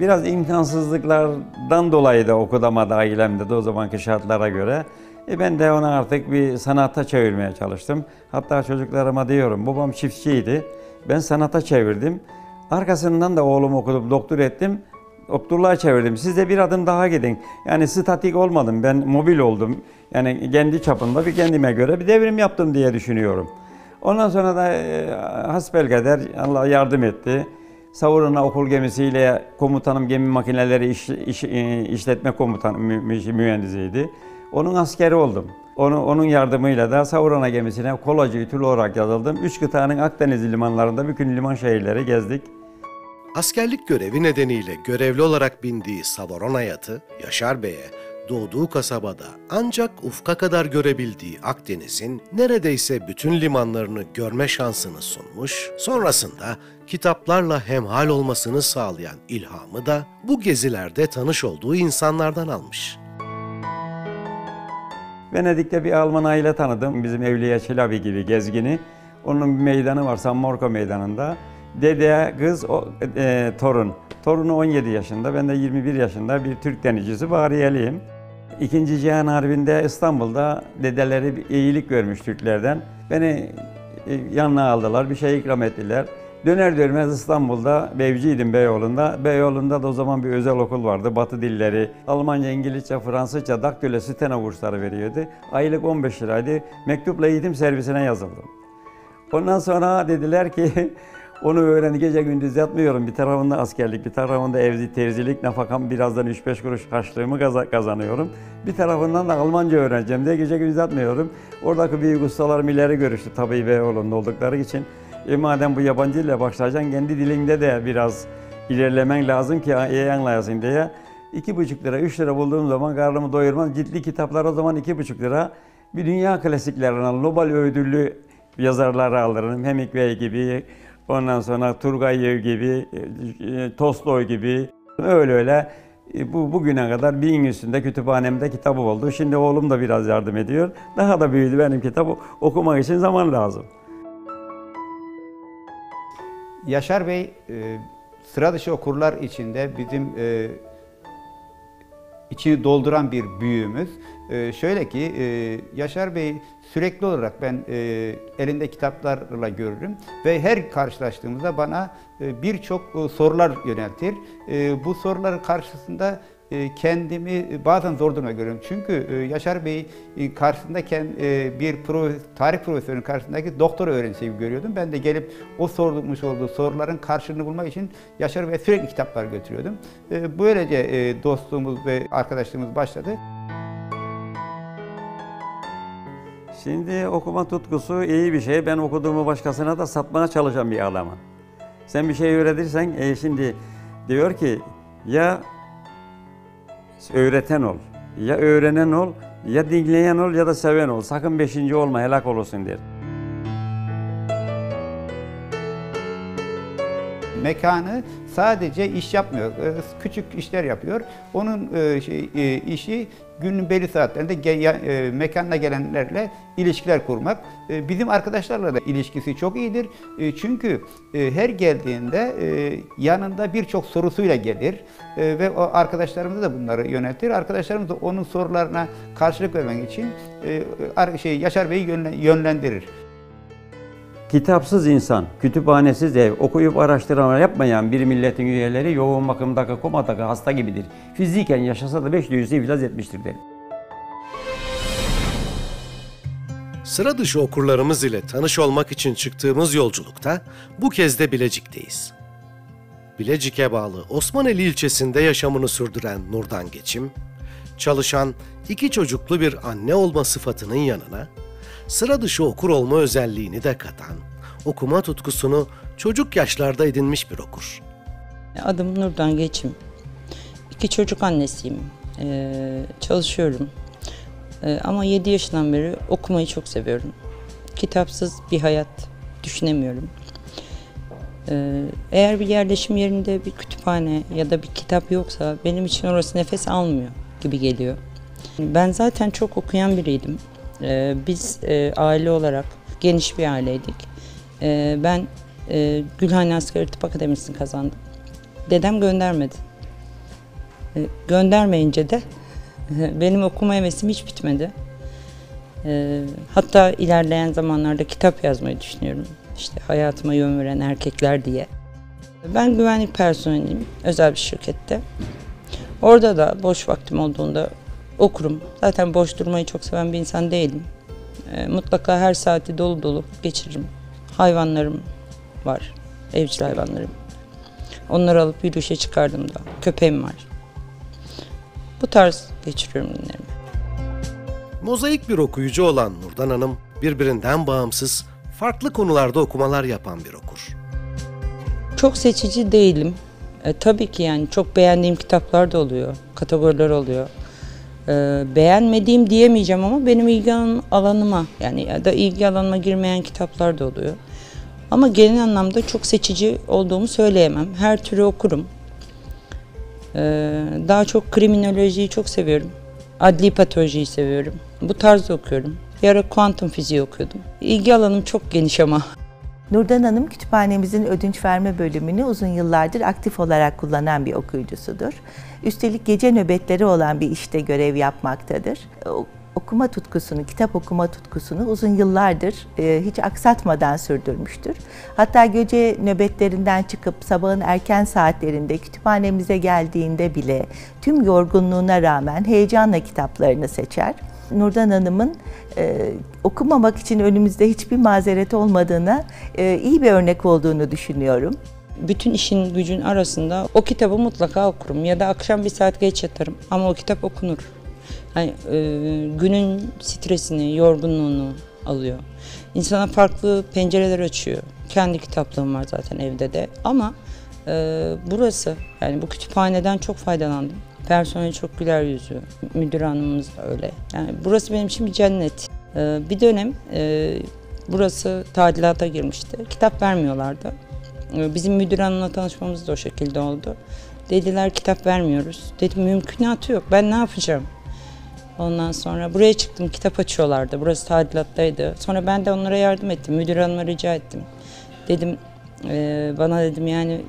biraz imkansızlıklardan dolayı da okudamadı ailemde de o zamanki şartlara göre. E ben de onu artık bir sanata çevirmeye çalıştım. Hatta çocuklarıma diyorum, babam çiftçiydi. Ben sanata çevirdim. Arkasından da oğlum okudum, doktor ettim. Doktorluğa çevirdim. Siz de bir adım daha gidin. Yani statik olmadım, ben mobil oldum. Yani kendi çapımda bir kendime göre bir devrim yaptım diye düşünüyorum. Ondan sonra da e, hasbelkader Allah yardım etti. Savurana okul gemisiyle komutanım gemi makineleri iş, iş, e, işletme komutanı mü, mühendisiydi. Onun askeri oldum. Onu, onun yardımıyla da Savurana gemisine kolacı ütülü olarak yazıldım. Üç kıtanın Akdeniz limanlarında bütün liman şehirleri gezdik. Askerlik görevi nedeniyle görevli olarak bindiği Savurana yatı, Yaşar Bey'e doğduğu kasabada ancak ufka kadar görebildiği Akdeniz'in neredeyse bütün limanlarını görme şansını sunmuş, sonrasında kitaplarla hemhal olmasını sağlayan ilhamı da bu gezilerde tanış olduğu insanlardan almış. Venedik'te bir Alman aile tanıdım, bizim Evliya Çelebi gibi gezgini. Onun bir meydanı var, San Marco meydanında. Dede, kız, o, e, torun. Torunu on yedi yaşında, ben de yirmi bir yaşında bir Türk denizcisi, Bahriyeliyim. İkinci Cihan Harbi'nde İstanbul'da dedeleri bir iyilik görmüş Türklerden. Beni e, yanına aldılar, bir şey ikram ettiler. Döner dönmez İstanbul'da, Bevciydim Beyoğlu'nda. Beyoğlu'nda da o zaman bir özel okul vardı, Batı dilleri. Almanca, İngilizce, Fransızca, daktilo, steno kursları veriyordu. Aylık on beş liraydı. Mektupla eğitim servisine yazıldım. Ondan sonra dediler ki, onu öğren, gece gündüz yatmıyorum. Bir tarafında askerlik, bir tarafında evli terzilik, nafakam birazdan üç beş kuruş harçlığımı kazanıyorum. Bir tarafından da Almanca öğreneceğim diye gece gündüz yatmıyorum. Oradaki büyük ustalarım ileri görüştü tabii Beyoğlu'nda oldukları için. E madem bu yabancı dille başlayacaksın, kendi dilinde de biraz ilerlemen lazım ki iyi anlayasın diye. iki buçuk lira, üç lira bulduğum zaman karnımı doyurmam. Ciltli kitaplar o zaman iki buçuk lira. Bir dünya klasiklerinden Nobel ödüllü yazarları alırım. Hemingway gibi, ondan sonra Turgenev gibi, Tolstoy gibi. Öyle öyle bu bugüne kadar bin üstünde kütüphanemde kitabı oldu. Şimdi oğlum da biraz yardım ediyor. Daha da büyüdü, benim kitabı okumak için zaman lazım. Yaşar Bey, sıra dışı okurlar içinde bizim içini dolduran bir büyüğümüz. Ee, şöyle ki e, Yaşar Bey sürekli olarak ben e, elinde kitaplarla görürüm ve her karşılaştığımızda bana e, birçok e, sorular yöneltir. E, bu soruların karşısında e, kendimi bazen zor duruma görüyorum. Çünkü e, Yaşar Bey e, karşısındayken e, bir prof, tarih profesörünün karşısındaki doktor öğrencisi gibi görüyordum. Ben de gelip o sorulmuş olduğu soruların karşılığını bulmak için Yaşar Bey'e sürekli kitaplar götürüyordum. E, böylece e, dostluğumuz ve arkadaşlığımız başladı. Şimdi okuma tutkusu iyi bir şey. Ben okuduğumu başkasına da satmaya çalışan bir adamım. Sen bir şey öğretirsen, e şimdi diyor ki ya öğreten ol, ya öğrenen ol, ya dinleyen ol ya da seven ol. Sakın beşinci olma, helak olursun der. Mekanı sadece iş yapmıyor, küçük işler yapıyor. Onun işi günün belli saatlerinde mekanına gelenlerle ilişkiler kurmak. Bizim arkadaşlarla da ilişkisi çok iyidir. Çünkü her geldiğinde yanında birçok sorusuyla gelir ve o arkadaşlarımız da bunları yönetir. Arkadaşlarımız da onun sorularına karşılık vermek için Yaşar Bey'i yönlendirir. Kitapsız insan, kütüphanesiz ev, okuyup araştırma yapmayan bir milletin üyeleri yoğun bakımdaki, komadaki hasta gibidir. Fiziken yaşasa da beş yüzü iflas etmiştir derim. Sıra dışı okurlarımız ile tanış olmak için çıktığımız yolculukta bu kez de Bilecik'teyiz. Bilecik'e bağlı Osmaneli ilçesinde yaşamını sürdüren Nurdan Geçim, çalışan iki çocuklu bir anne olma sıfatının yanına, sıra dışı okur olma özelliğini de katan, okuma tutkusunu çocuk yaşlarda edinmiş bir okur. Adım Nurdan Geçim. İki çocuk annesiyim. Ee, çalışıyorum. Ee, ama yedi yaşından beri okumayı çok seviyorum. Kitapsız bir hayat düşünemiyorum. Ee, eğer bir yerleşim yerinde bir kütüphane ya da bir kitap yoksa benim için orası nefes almıyor gibi geliyor. Ben zaten çok okuyan biriydim. Biz e, aile olarak geniş bir aileydik. E, ben e, Gülhane Asgari Tıp Akademisi'ni kazandım. Dedem göndermedi. E, göndermeyince de e, benim okuma hevesim hiç bitmedi. E, hatta ilerleyen zamanlarda kitap yazmayı düşünüyorum. İşte hayatıma yön veren erkekler diye. Ben güvenlik personeliyim özel bir şirkette. Orada da boş vaktim olduğunda okurum. Zaten boş durmayı çok seven bir insan değilim. E, mutlaka her saati dolu dolu geçiririm. Hayvanlarım var, evcil hayvanlarım. Onları alıp yürüyüşe çıkardığımda köpeğim var. Bu tarz geçiriyorum günlerimi. Mozaik bir okuyucu olan Nurdan Hanım, birbirinden bağımsız, farklı konularda okumalar yapan bir okur. Çok seçici değilim. E, tabii ki yani çok beğendiğim kitaplar da oluyor, kategoriler oluyor. Beğenmediğim diyemeyeceğim ama benim ilgi alanıma yani ya da ilgi alanıma girmeyen kitaplar da oluyor. Ama genel anlamda çok seçici olduğumu söyleyemem. Her türü okurum. Daha çok kriminolojiyi çok seviyorum. Adli patolojiyi seviyorum. Bu tarzda okuyorum. Bir ara kuantum fiziği okuyordum. İlgi alanım çok geniş ama. Nurdan Hanım kütüphanemizin ödünç verme bölümünü uzun yıllardır aktif olarak kullanan bir okuyucusudur. Üstelik gece nöbetleri olan bir işte görev yapmaktadır. Okuma tutkusunu, kitap okuma tutkusunu uzun yıllardır hiç aksatmadan sürdürmüştür. Hatta gece nöbetlerinden çıkıp sabahın erken saatlerinde kütüphanemize geldiğinde bile tüm yorgunluğuna rağmen heyecanla kitaplarını seçer. Nurdan Hanım'ın e, okumamak için önümüzde hiçbir mazeret olmadığına e, iyi bir örnek olduğunu düşünüyorum. Bütün işin gücün arasında o kitabı mutlaka okurum ya da akşam bir saat geç yatarım ama o kitap okunur. Yani, e, günün stresini, yorgunluğunu alıyor. İnsana farklı pencereler açıyor. Kendi kitaplığım var zaten evde de ama e, burası yani bu kütüphaneden çok faydalandım. Personel çok güler yüzlü, müdür hanımımız da öyle. Yani burası benim için bir cennet. Ee, bir dönem e, burası tadilata girmişti, kitap vermiyorlardı. Ee, bizim müdür hanımla tanışmamız da o şekilde oldu. Dediler kitap vermiyoruz. Dedim mümkünatı yok, ben ne yapacağım? Ondan sonra buraya çıktım, kitap açıyorlardı, burası tadilattaydı. Sonra ben de onlara yardım ettim, müdür hanıma rica ettim. Dedim, e, bana dedim yani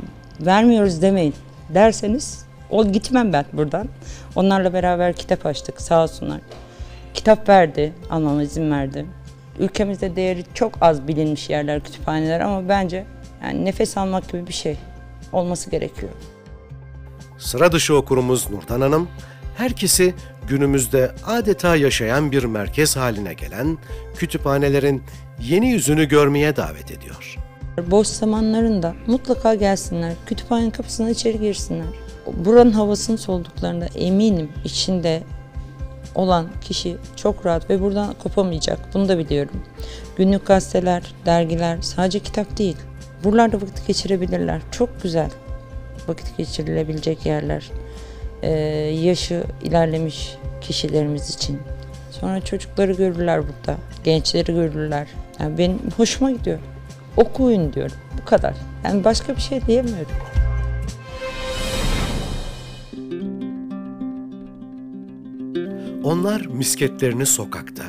vermiyoruz demeyin derseniz O gitmem ben buradan. Onlarla beraber kitap açtık, sağ olsunlar. Kitap verdi, almama izin verdi. Ülkemizde değeri çok az bilinmiş yerler, kütüphaneler, ama bence yani nefes almak gibi bir şey olması gerekiyor. Sıra dışı okurumuz Nurdan Hanım, herkesi günümüzde adeta yaşayan bir merkez haline gelen kütüphanelerin yeni yüzünü görmeye davet ediyor. Boş zamanlarında mutlaka gelsinler, kütüphanenin kapısına içeri girsinler. Buranın havasını solduklarında eminim içinde olan kişi çok rahat ve buradan kopamayacak, bunu da biliyorum. Günlük gazeteler, dergiler, sadece kitap değil. Buralarda vakit geçirebilirler, çok güzel vakit geçirilebilecek yerler. Ee, yaşı ilerlemiş kişilerimiz için. Sonra çocukları görürler burada, gençleri görürler. Yani benim hoşuma gidiyor. Okuyun diyorum, bu kadar. Yani başka bir şey diyemiyorum. Onlar misketlerini sokakta,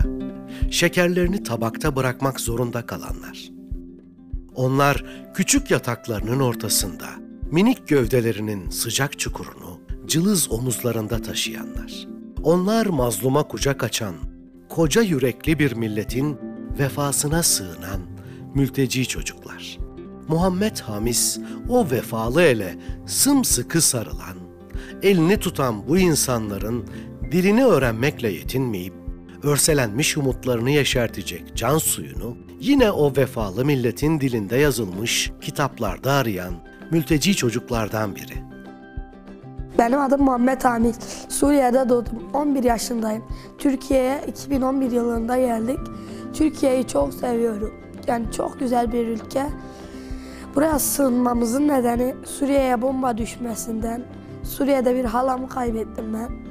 şekerlerini tabakta bırakmak zorunda kalanlar. Onlar küçük yataklarının ortasında, minik gövdelerinin sıcak çukurunu cılız omuzlarında taşıyanlar. Onlar mazluma kucak açan, koca yürekli bir milletin vefasına sığınan mülteci çocuklar. Muhammed Hamis, o vefalı ele sımsıkı sarılan, elini tutan bu insanların dilini öğrenmekle yetinmeyip, örselenmiş umutlarını yeşertecek can suyunu, yine o vefalı milletin dilinde yazılmış kitaplarda arayan mülteci çocuklardan biri. Benim adım Muhammed Amil. Suriye'de doğdum. on bir yaşındayım. Türkiye'ye iki bin on bir yılında geldik. Türkiye'yi çok seviyorum. Yani çok güzel bir ülke. Buraya sığınmamızın nedeni Suriye'ye bomba düşmesinden. Suriye'de bir halamı kaybettim ben.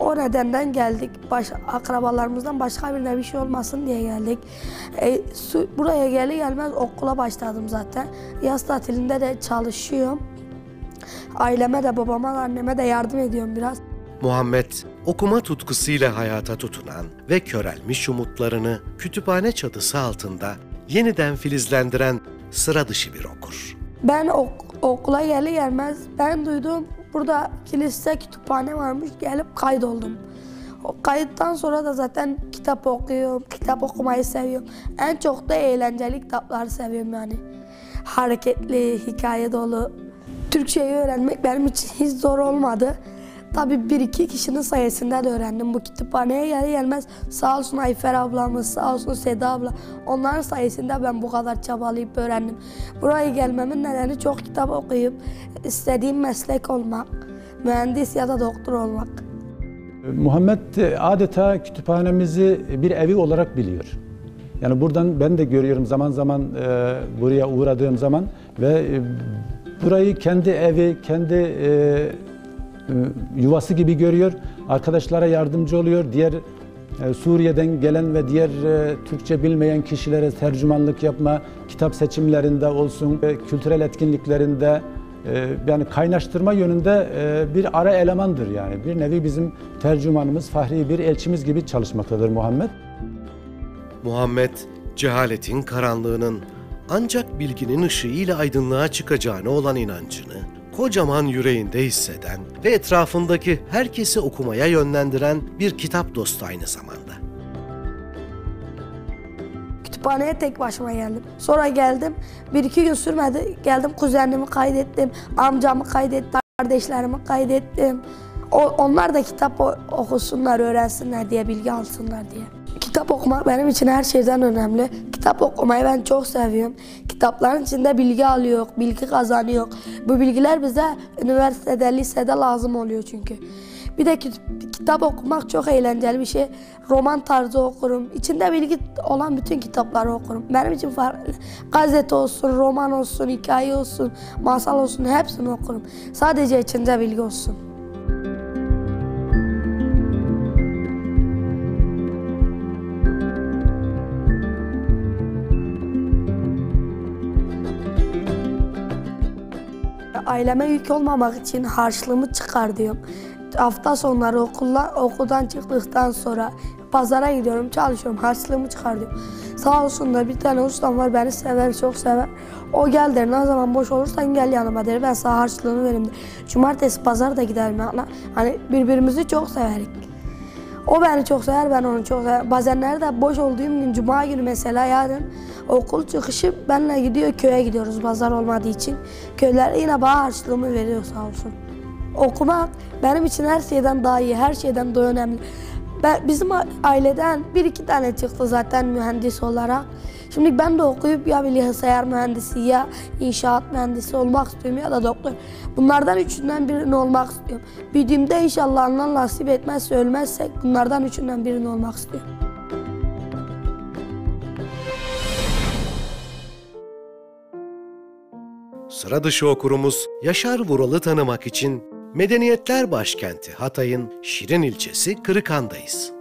O nedenden geldik. Baş, akrabalarımızdan başka birine bir şey olmasın diye geldik. E, su, buraya gelir gelmez okula başladım zaten. Yaz tatilinde de çalışıyorum. Aileme de, babama, anneme de yardım ediyorum biraz. Muhammed, okuma tutkusuyla hayata tutunan ve körelmiş umutlarını kütüphane çatısı altında yeniden filizlendiren sıra dışı bir okur. Ben ok, okula gelir gelmez ben duydum. Burada kilise kütüphane varmış, gelip kaydoldum. O kayıttan sonra da zaten kitap okuyorum, kitap okumayı seviyorum. En çok da eğlenceli kitapları seviyorum yani. Hareketli, hikaye dolu. Türkçeyi öğrenmek benim için hiç zor olmadı. Tabii bir iki kişinin sayesinde de öğrendim. Bu kütüphaneye gelir gelmez sağ olsun Ayfer ablamız, sağ olsun Seda abla. Onların sayesinde ben bu kadar çabalayıp öğrendim. Buraya gelmemin nedeni çok kitap okuyup istediğim meslek olmak, mühendis ya da doktor olmak. Muhammed adeta kütüphanemizi bir evi olarak biliyor. Yani buradan ben de görüyorum zaman zaman buraya uğradığım zaman ve burayı kendi evi, kendi yuvası gibi görüyor, arkadaşlara yardımcı oluyor, diğer Suriye'den gelen ve diğer Türkçe bilmeyen kişilere tercümanlık yapma, kitap seçimlerinde olsun, kültürel etkinliklerinde, yani kaynaştırma yönünde bir ara elemandır yani. Bir nevi bizim tercümanımız, fahri bir elçimiz gibi çalışmaktadır Muhammed. Muhammed, cehaletin karanlığının ancak bilginin ışığıyla aydınlığa çıkacağına olan inancını kocaman yüreğinde hisseden ve etrafındaki herkesi okumaya yönlendiren bir kitap dostu aynı zamanda. Kütüphaneye tek başıma geldim. Sonra geldim, bir iki gün sürmedi. Geldim kuzenimi kaydettim, amcamı kaydettim, kardeşlerimi kaydettim. O, onlar da kitap okusunlar, öğrensinler diye, bilgi alsınlar diye. Kitap okumak benim için her şeyden önemli. Kitap okumayı ben çok seviyorum. Kitapların içinde bilgi alıyor, bilgi kazanıyor. Bu bilgiler bize üniversitede, lisede lazım oluyor çünkü. Bir de kitap okumak çok eğlenceli bir şey. Roman tarzı okurum. İçinde bilgi olan bütün kitapları okurum. Benim için farklı. Gazete olsun, roman olsun, hikaye olsun, masal olsun, hepsini okurum. Sadece içinde bilgi olsun. Aileme yük olmamak için harçlığımı çıkar diyorum. Hafta sonları okullar, okuldan çıktıktan sonra pazara gidiyorum, çalışıyorum, harçlığımı çıkartıyorum. Sağ olsun da bir tane ustam var, beni sever, çok sever. O gel der, ne zaman boş olursan gel yanıma der, ben sana harçlığını vereyim der. Cumartesi, pazar da giderim yanına. Hani birbirimizi çok severik. O beni çok sever, ben onu çok sever. Bazen nerede boş olduğum gün, cuma günü mesela yarın okul çıkışı benimle gidiyor, köye gidiyoruz pazar olmadığı için. Köyler yine bana harçlığımı veriyor sağ olsun. Okumak benim için her şeyden daha iyi, her şeyden daha önemli. Ben, bizim aileden bir iki tane çıktı zaten mühendis olarak. Şimdi ben de okuyup ya bilgisayar mühendisi ya inşaat mühendisi olmak istiyorum ya da doktor. Bunlardan üçünden birini olmak istiyorum. Büyüdüğümde inşallah Allah nasip etmezse ölmezsek bunlardan üçünden birini olmak istiyorum. Sıra dışı okurumuz Yaşar Vural'ı tanımak için Medeniyetler Başkenti Hatay'ın Şirin ilçesi Kırıkhan'dayız.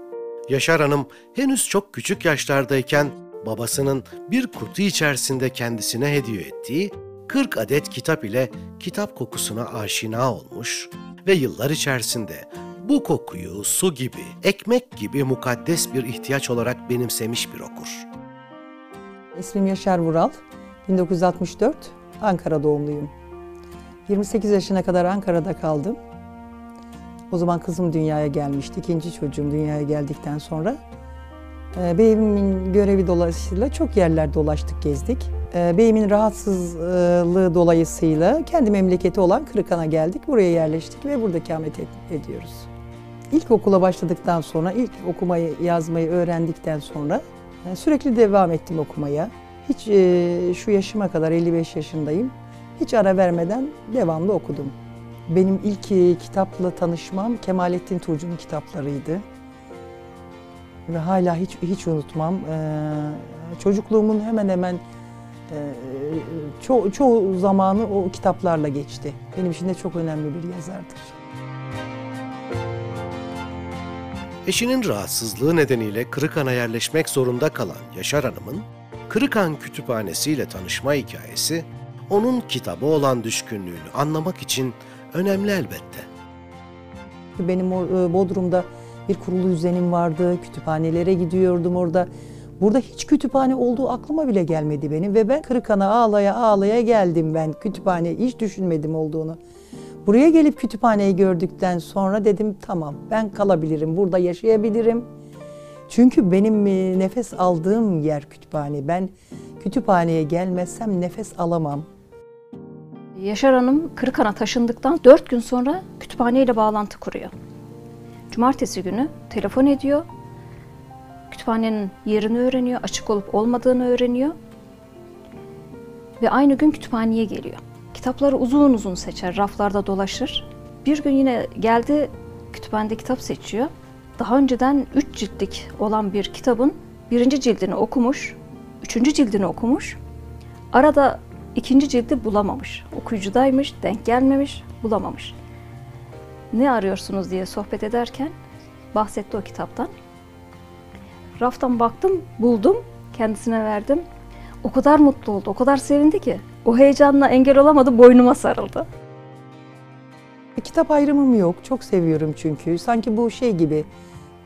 Yaşar Hanım henüz çok küçük yaşlardayken babasının bir kutu içerisinde kendisine hediye ettiği kırk adet kitap ile kitap kokusuna aşina olmuş ve yıllar içerisinde bu kokuyu su gibi, ekmek gibi mukaddes bir ihtiyaç olarak benimsemiş bir okur. İsmim Yaşar Vural, bin dokuz yüz altmış dört Ankara doğumluyum. yirmi sekiz yaşına kadar Ankara'da kaldım. O zaman kızım dünyaya gelmişti. İkinci çocuğum dünyaya geldikten sonra. E, beyimin görevi dolayısıyla çok yerler dolaştık, gezdik. E, beyimin rahatsızlığı dolayısıyla kendi memleketi olan Kırıkhan'a geldik. Buraya yerleştik ve burada ikamet ediyoruz. İlk okula başladıktan sonra, ilk okumayı, yazmayı öğrendikten sonra e, sürekli devam ettim okumaya. Hiç e, şu yaşıma kadar, elli beş yaşındayım. Hiç ara vermeden devamlı okudum. Benim ilk kitapla tanışmam Kemalettin Tuğcu'nun kitaplarıydı. Ve hala hiç hiç unutmam. Ee, çocukluğumun hemen hemen e, ço çoğu zamanı o kitaplarla geçti. Benim için de çok önemli bir yazardır. Eşinin rahatsızlığı nedeniyle Kırıkhan'a yerleşmek zorunda kalan Yaşar Hanım'ın Kırıkhan Kütüphanesi ile tanışma hikayesi, onun kitabı olan düşkünlüğünü anlamak için önemli elbette. Benim Bodrum'da bir kurulu düzenim vardı, kütüphanelere gidiyordum orada. Burada hiç kütüphane olduğu aklıma bile gelmedi benim ve ben Kırıkhan'a ağlaya ağlaya geldim ben. Kütüphane hiç düşünmedim olduğunu. Buraya gelip kütüphaneyi gördükten sonra dedim tamam ben kalabilirim, burada yaşayabilirim. Çünkü benim nefes aldığım yer kütüphane. Ben kütüphaneye gelmezsem nefes alamam. Yaşar Hanım Kırıkhan'a taşındıktan dört gün sonra kütüphaneyle bağlantı kuruyor. Cumartesi günü telefon ediyor. Kütüphanenin yerini öğreniyor, açık olup olmadığını öğreniyor. Ve aynı gün kütüphaneye geliyor. Kitapları uzun uzun seçer, raflarda dolaşır. Bir gün yine geldi, kütüphanede kitap seçiyor. Daha önceden üç ciltlik olan bir kitabın birinci cildini okumuş, üçüncü cildini okumuş. Arada ikinci cildi bulamamış. Okuyucudaymış, denk gelmemiş, bulamamış. Ne arıyorsunuz diye sohbet ederken bahsetti o kitaptan. Raftan baktım, buldum, kendisine verdim. O kadar mutlu oldu, o kadar sevindi ki o heyecanla engel olamadı, boynuma sarıldı. Kitap ayrımım yok. Çok seviyorum çünkü. Sanki bu şey gibi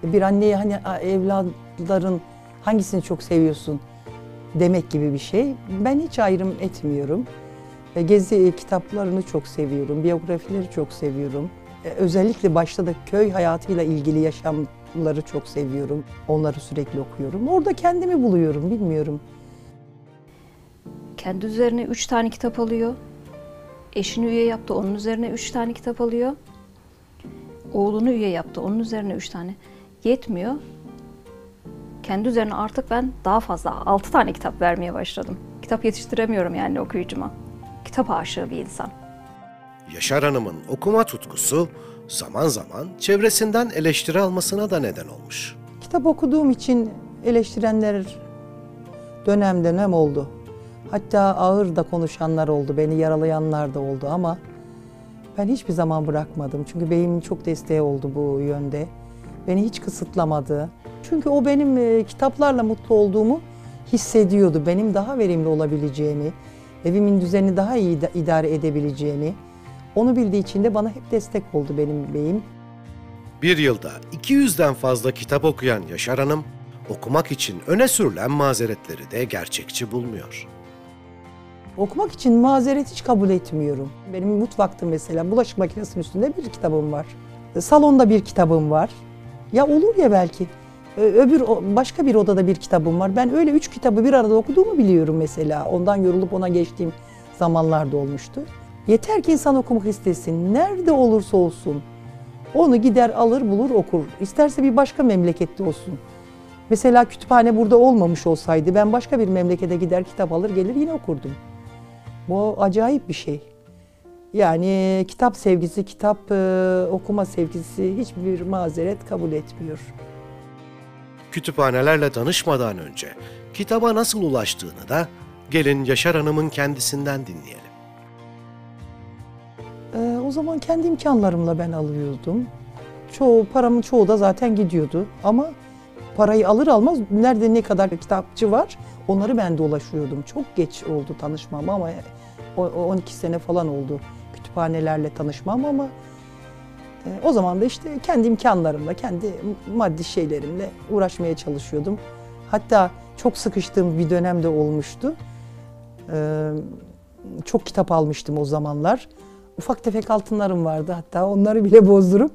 bir anneye hani evladların hangisini çok seviyorsun demek gibi bir şey. Ben hiç ayrım etmiyorum. Gezi kitaplarını çok seviyorum. Biyografileri çok seviyorum. Özellikle başta da köy hayatıyla ilgili yaşamları çok seviyorum. Onları sürekli okuyorum. Orada kendimi buluyorum. Bilmiyorum. Kendi üzerine üç tane kitap alıyor. Eşini üye yaptı, onun üzerine üç tane kitap alıyor. Oğlunu üye yaptı, onun üzerine üç tane. Yetmiyor. Kendi üzerine artık ben daha fazla, altı tane kitap vermeye başladım. Kitap yetiştiremiyorum yani okuyucuma. Kitap aşığı bir insan. Yaşar Hanım'ın okuma tutkusu zaman zaman çevresinden eleştiri almasına da neden olmuş. Kitap okuduğum için eleştirenler dönem dönem oldu. Hatta ağır da konuşanlar oldu, beni yaralayanlar da oldu ama ben hiçbir zaman bırakmadım. Çünkü beyimin çok desteği oldu bu yönde. Beni hiç kısıtlamadı. Çünkü o benim kitaplarla mutlu olduğumu hissediyordu. Benim daha verimli olabileceğimi, evimin düzenini daha iyi idare edebileceğimi. Onu bildiği için de bana hep destek oldu benim beyim. Bir yılda iki yüzden fazla kitap okuyan Yaşar Hanım, okumak için öne sürülen mazeretleri de gerçekçi bulmuyor. Okumak için mazeret hiç kabul etmiyorum. Benim mutfakta mesela bulaşık makinesinin üstünde bir kitabım var. Salonda bir kitabım var. Ya olur ya belki. Öbür başka bir odada bir kitabım var. Ben öyle üç kitabı bir arada okuduğumu biliyorum mesela. Ondan yorulup ona geçtiğim zamanlarda olmuştu. Yeter ki insan okumak istesin. Nerede olursa olsun. Onu gider alır bulur okur. İsterse bir başka memlekette olsun. Mesela kütüphane burada olmamış olsaydı ben başka bir memlekete gider kitap alır gelir yine okurdum. Bu acayip bir şey. Yani kitap sevgisi, kitap okuma sevgisi hiçbir mazeret kabul etmiyor. Kütüphanelerle tanışmadan önce kitaba nasıl ulaştığını da gelin Yaşar Hanım'ın kendisinden dinleyelim. Ee, o zaman kendi imkanlarımla ben alıyordum. Çoğu, paramın çoğu da zaten gidiyordu ama parayı alır almaz nerede ne kadar kitapçı var onları ben dolaşıyordum. Çok geç oldu tanışmam ama on iki sene falan oldu kütüphanelerle tanışmam ama o zaman da işte kendi imkanlarımla, kendi maddi şeylerimle uğraşmaya çalışıyordum. Hatta çok sıkıştığım bir dönemde olmuştu. Ee, çok kitap almıştım o zamanlar. Ufak tefek altınlarım vardı hatta onları bile bozdurup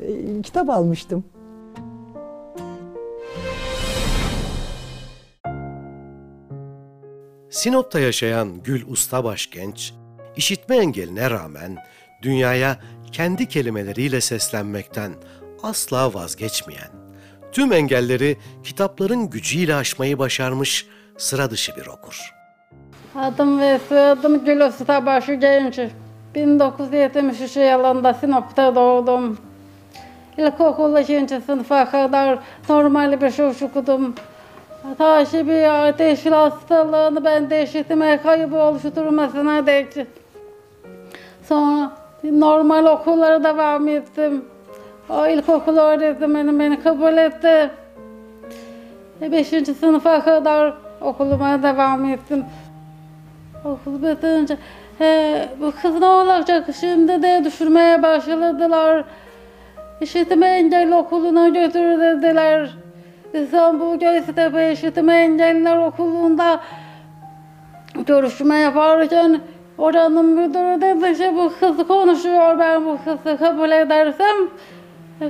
e, kitap almıştım. Sinop'ta yaşayan Gül Ustabaş Genç, işitme engeline rağmen dünyaya kendi kelimeleriyle seslenmekten asla vazgeçmeyen, tüm engelleri kitapların gücüyle aşmayı başarmış sıra dışı bir okur. Adım ve soyadım Gül Ustabaş Genç. bin dokuz yüz yetmiş üç yılında Sinop'ta doğdum. İlkokul ikinci sınıfa kadar normal bir şey okudum. Taşibi ateşli hastalığını ben de işitme kaybı oluşturmasına dek. Sonra normal okullara devam ettim. O ilkokul öğretmenim beni kabul etti. Beşinci sınıfa kadar okuluma devam ettim. Okul bitince e, bu kız ne olacak şimdi de düşürmeye başladılar. İşitme engelli okuluna götür dediler. İstanbul Göztepe İşitme Engelliler Okulu'nda görüşme yaparken oranın müdürü dedi ki bu kız konuşuyor, ben bu kızı kabul edersem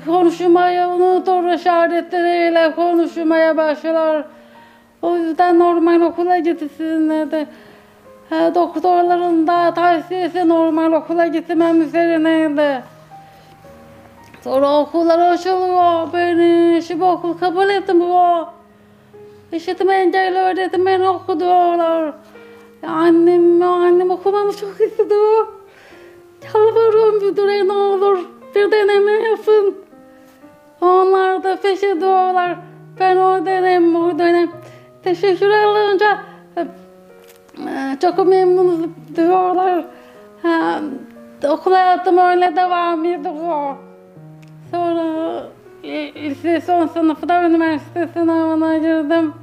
konuşmayı unutur, işaretleriyle konuşmaya başlar. O yüzden normal okula gitsin dedi. Doktorların da tavsiyesi normal okula gitmem üzerineydi. Sonra okullar açılıyor, ben şimdi okul kabul etmiyor. İşitme engelli öğretmeni okuduyorlar. Annem, annem okumamı çok istiyor. Yalvarıyorum müdüre ne olur bir deneme yapın. Onlar da peş ediyorlar. Ben o dönem, o dönem teşekkür alınca çok memnunuz diyorlar. Ha, okul hayatım öyle devam ediyor. Sonra lise son sınıfta üniversite sınavına girdim.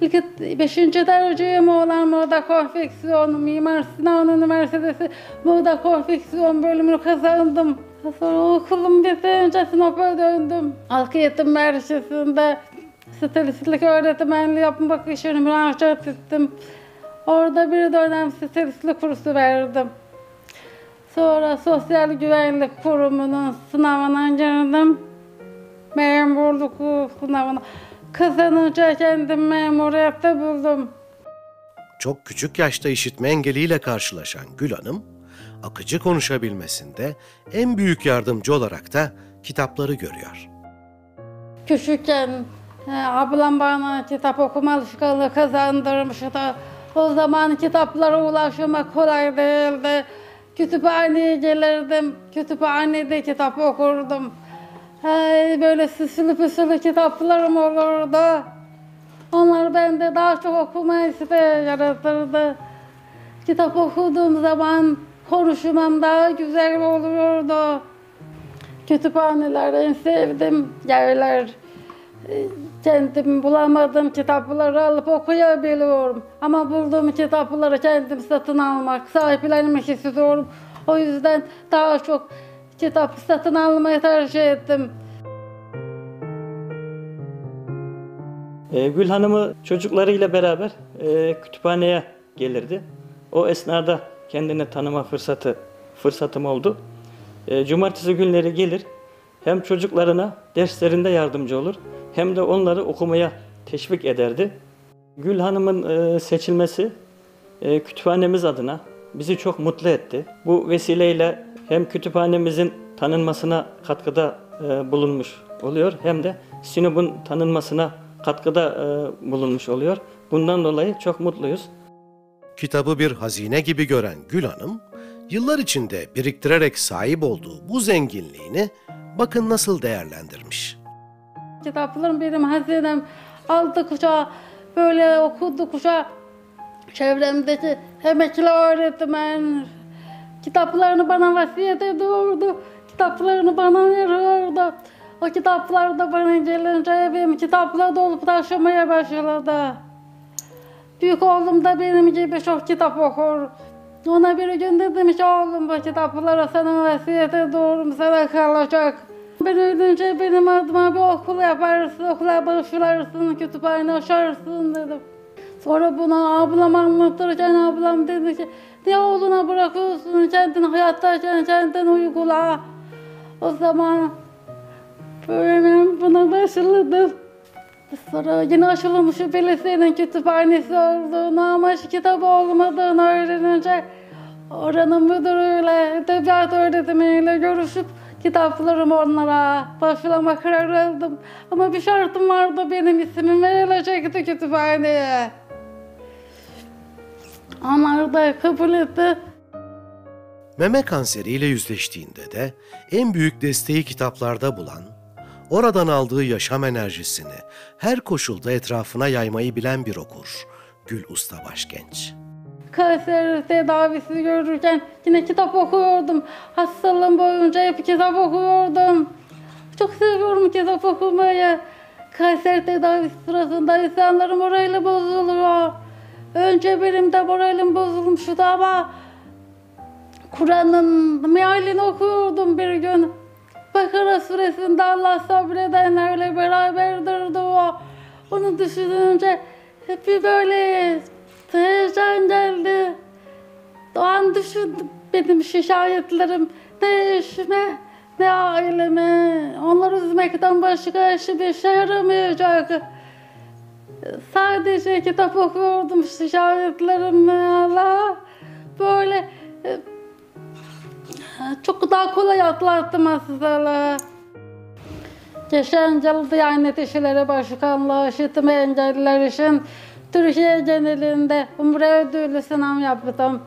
İlk beşinci dereceyim olan moda konfeksiyon, Mimar Sinan Üniversitesi moda konfeksiyon bölümünü kazandım. Sonra okulum bitince Sinop'a döndüm. Halk Eğitim Merkezi'nde stilistlik öğretmenliği yapmak için müracaat ettim. Orada bir dönem stilistlik kursu verdim. Sonra Sosyal Güvenlik Kurumu'nun sınavına girdim. Memurluk sınavına. Kazanınca kendim memuriyette buldum. Çok küçük yaşta işitme engeliyle karşılaşan Gül Hanım, akıcı konuşabilmesinde en büyük yardımcı olarak da kitapları görüyor. Küçükken ablam bana kitap okuma alışkanlığı kazandırmıştı. O zaman kitaplara ulaşmak kolay değildi. Kütüphaneye gelirdim, kütüphanede kitap okurdum. Hey, böyle süslü püslü kitaplarım olurdu. Onlar bende daha çok okuma isteği yaratırdı. Kitap okuduğum zaman konuşmam daha güzel olurdu. Kütüphanelerde en sevdiğim yerler. Kendim bulamadığım kitapları alıp okuyabiliyorum. Ama bulduğum kitapları kendim satın almak, sahiplenmek istiyorum. O yüzden daha çok kitap satın almaya tercih ettim. E, Gül Hanım'ı çocuklarıyla beraber e, kütüphaneye gelirdi. O esnada kendini tanıma fırsatı fırsatım oldu. E, cumartesi günleri gelir, hem çocuklarına derslerinde yardımcı olur, hem de onları okumaya teşvik ederdi. Gül Hanım'ın e, seçilmesi e, kütüphanemiz adına bizi çok mutlu etti. Bu vesileyle hem kütüphanemizin tanınmasına katkıda e, bulunmuş oluyor, hem de Sinop'un tanınmasına katkıda e, bulunmuş oluyor. Bundan dolayı çok mutluyuz. Kitabı bir hazine gibi gören Gül Hanım, yıllar içinde biriktirerek sahip olduğu bu zenginliğini bakın nasıl değerlendirmiş. Kitaplarım benim hazinem, aldıkça, böyle okudukça çevremdeki emekli öğretmen kitaplarını bana vasiyet ediyordu, kitaplarını bana veriyordu. O kitaplar da bana gelince evim kitapla dolup taşımaya başladı. Büyük oğlum da benim gibi çok kitap okur. Ona bir gün dedim ki oğlum bu kitaplara sana vasiyet ediyorum, sana kalacak. Ben ölünce benim adıma bir okul yaparsın, okula başlarsın, kütüphane açarsın dedim. Sonra bunu ablam anlatırken ablam dedi ki niye oğluna bırakıyorsun, kendin hayattayken kendin uygula. O zaman böyle buna başladım. Sonra yine aşılamış birisinin kütüphanesi olduğunu ama şu kitabı olmadığını öğrenince oranın müdürüyle, edebiyat öğretmeniyle görüşüp kitaplarımı onlara başlama karar aldım. Ama bir şartım vardı, benim ismim verilecekti kütüphaneye. Onlar da kabul etti. Meme kanseriyle yüzleştiğinde de en büyük desteği kitaplarda bulan, oradan aldığı yaşam enerjisini her koşulda etrafına yaymayı bilen bir okur Gül Ustabaş Genç. Kanser tedavisi görürken yine kitap okuyordum. Hastalığım boyunca hep kitap okuyordum. Çok seviyorum kitap okumayı. Kanser tedavisi sırasında insanların morali bozuluyor. Önce benim de moralim bozulmuştu ama Kur'an'ın mealini okuyordum bir gün. Bakara suresinde Allah sabredenlerle beraberdir diyor. Onu düşününce hep böyle heyecan geldi. O an düşündüm benim şikayetlerim. Ne eşime, ne aileme. Onları üzmekten başka işi bir şey yaramayacak. Sadece kitap okuyordum şikayetlerimi Allah'a. Böyle çok daha kolay atlattım hastalığı. Geçen yıl Diyanet İşleri Başkanlığı işitme engelliler için Türkiye genelinde Umre ödüllü sınav yaptım.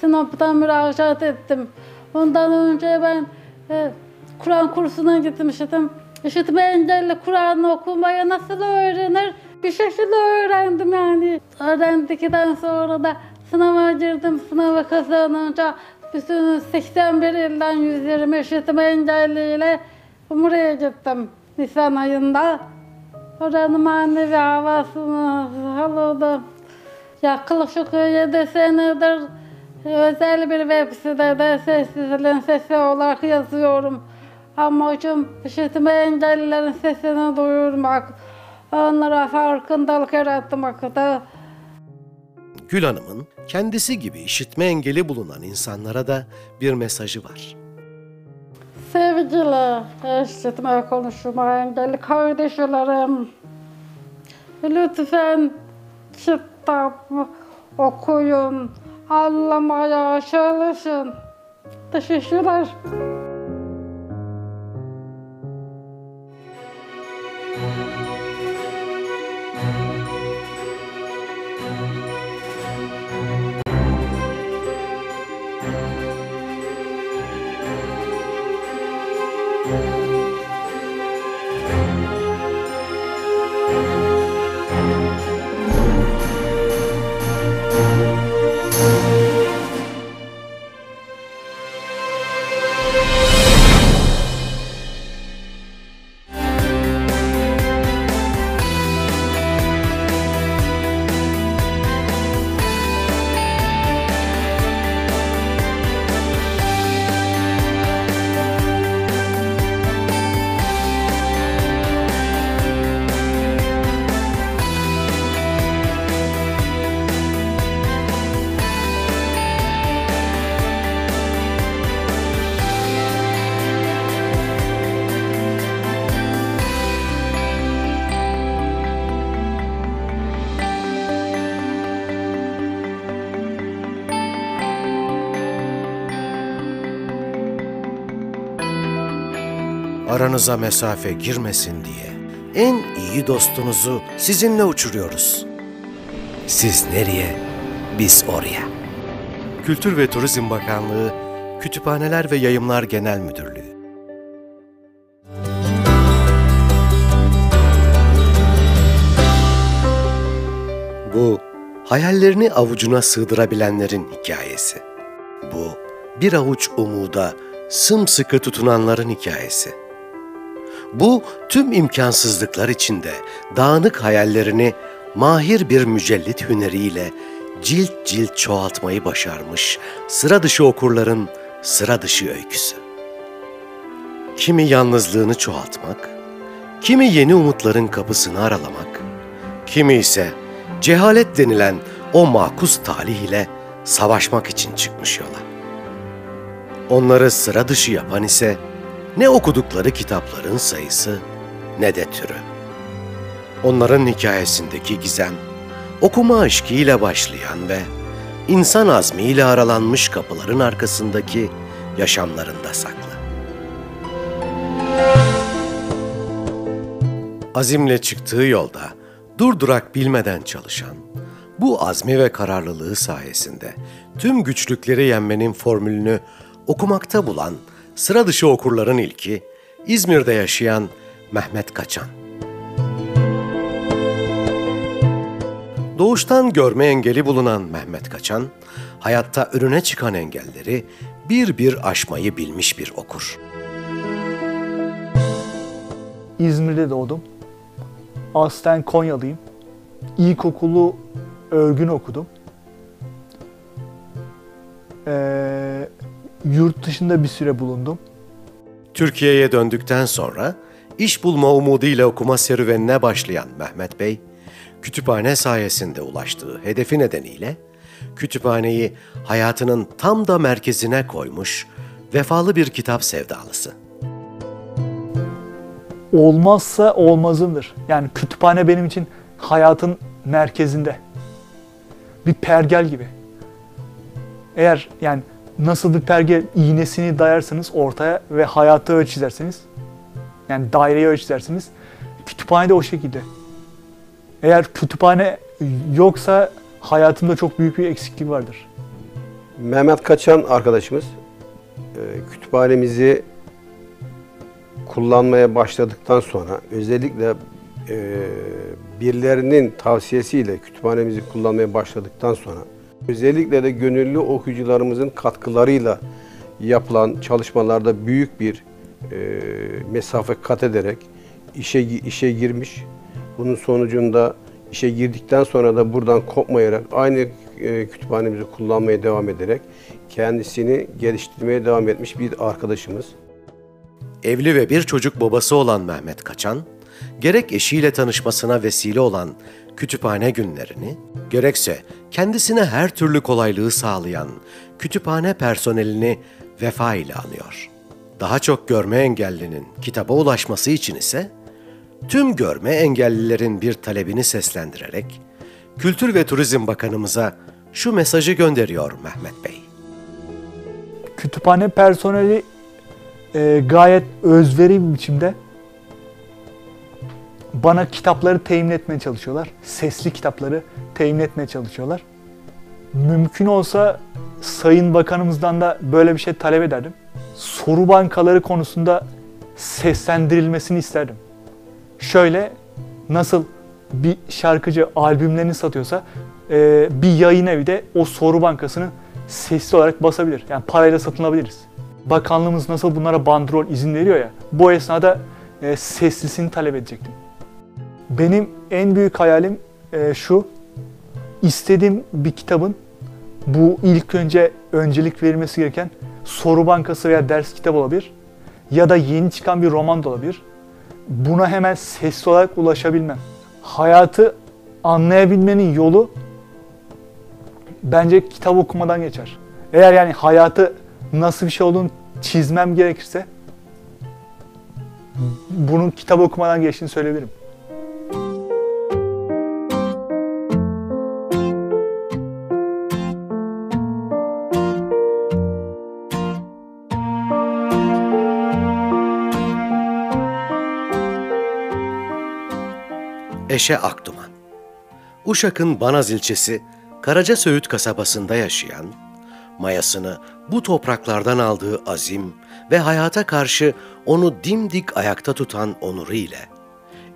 Sinop'tan müracaat ettim. Ondan önce ben e, Kur'an kursuna gitmiştim. İşitme engelli Kur'an'ı okumaya nasıl öğrenir? Bir şekilde öğrendim yani. Öğrendikten sonra da sınava girdim. Sınava kazanınca bütün seksen bir ilden yüz yirmi işitme engelliyle Umre'ye gittim Nisan ayında. Oranın manevi havasını aldım. Yaklaşık yedi senedir özel bir web sitede de sessizliğin sesi olarak yazıyorum. Amacım işitme engellilerin sesini duyurmak, onlara farkındalık yaratmakta. Gül Hanım'ın kendisi gibi işitme engeli bulunan insanlara da bir mesajı var. Sevgili işitme konuşma engelli kardeşlerim, lütfen kitap okuyun, anlamaya çalışın. Teşekkürler. aranıza mesafe girmesin diye en iyi dostunuzu sizinle uçuruyoruz. Siz nereye, biz oraya. Kültür ve Turizm Bakanlığı, Kütüphaneler ve Yayınlar Genel Müdürlüğü. Bu, hayallerini avucuna sığdırabilenlerin hikayesi. Bu, bir avuç umuda sımsıkı tutunanların hikayesi. Bu, tüm imkansızlıklar içinde dağınık hayallerini mahir bir mücellit hüneriyle cilt cilt çoğaltmayı başarmış sıra dışı okurların sıra dışı öyküsü. Kimi yalnızlığını çoğaltmak, kimi yeni umutların kapısını aralamak, kimi ise cehalet denilen o makus talih ile savaşmak için çıkmış yola. Onları sıra dışı yapan ise ne okudukları kitapların sayısı ne de türü. Onların hikayesindeki gizem, okuma aşkıyla başlayan ve insan azmiyle aralanmış kapıların arkasındaki yaşamlarında saklı. Azimle çıktığı yolda durdurak bilmeden çalışan, bu azmi ve kararlılığı sayesinde tüm güçlükleri yenmenin formülünü okumakta bulan sıra dışı okurların ilki, İzmir'de yaşayan Mehmet Kaçan. Doğuştan görme engeli bulunan Mehmet Kaçan, hayatta önüne çıkan engelleri bir bir aşmayı bilmiş bir okur. İzmir'de doğdum. Aslen Konyalıyım. İlkokulu örgün okudum. Ee, yurt dışında bir süre bulundum. Türkiye'ye döndükten sonra iş bulma umuduyla okuma serüvenine başlayan Mehmet Bey, kütüphane sayesinde ulaştığı hedefi nedeniyle kütüphaneyi hayatının tam da merkezine koymuş vefalı bir kitap sevdalısı. Olmazsa olmazımdır. Yani kütüphane benim için hayatın merkezinde. Bir pergel gibi. Eğer yani nasıl bir pergel iğnesini dayarsanız ortaya ve hayatı öyle çizerseniz, yani daireyi öyle çizerseniz, kütüphane de o şekilde. Eğer kütüphane yoksa hayatımda çok büyük bir eksiklik vardır. Mehmet Kaçan arkadaşımız kütüphanemizi kullanmaya başladıktan sonra, özellikle birilerinin tavsiyesiyle kütüphanemizi kullanmaya başladıktan sonra, özellikle de gönüllü okuyucularımızın katkılarıyla yapılan çalışmalarda büyük bir mesafe kat ederek işe işe girmiş. Bunun sonucunda işe girdikten sonra da buradan kopmayarak, aynı kütüphanemizi kullanmaya devam ederek kendisini geliştirmeye devam etmiş bir arkadaşımız. Evli ve bir çocuk babası olan Mehmet Kaçan, gerek eşiyle tanışmasına vesile olan kütüphane günlerini, gerekse kendisine her türlü kolaylığı sağlayan kütüphane personelini vefa ile anıyor. Daha çok görme engellinin kitaba ulaşması için ise tüm görme engellilerin bir talebini seslendirerek Kültür ve Turizm Bakanımıza şu mesajı gönderiyor Mehmet Bey. Kütüphane personeli e, gayet özverili bir biçimde bana kitapları temin etmeye çalışıyorlar. Sesli kitapları temin etmeye çalışıyorlar. Mümkün olsa Sayın Bakanımızdan da böyle bir şey talep ederdim. Soru bankaları konusunda seslendirilmesini isterdim. Şöyle, nasıl bir şarkıcı albümlerini satıyorsa e, bir yayın evi de o soru bankasını sesli olarak basabilir. Yani parayla satın alabiliriz. Bakanlığımız nasıl bunlara bandrol izin veriyor ya, bu esnada e, seslisini talep edecektim. Benim en büyük hayalim e, şu, istediğim bir kitabın bu ilk önce öncelik verilmesi gereken soru bankası veya ders kitabı olabilir ya da yeni çıkan bir roman da olabilir. Buna hemen sesli olarak ulaşabilmem. Hayatı anlayabilmenin yolu bence kitap okumadan geçer. Eğer yani hayatı nasıl bir şey olduğunu çizmem gerekirse bunun kitap okumadan geçtiğini söyleyebilirim. Eşe Akduman. Uşak'ın Banaz ilçesi Karaca Söğüt kasabasında yaşayan, mayasını bu topraklardan aldığı azim ve hayata karşı onu dimdik ayakta tutan onuru ile,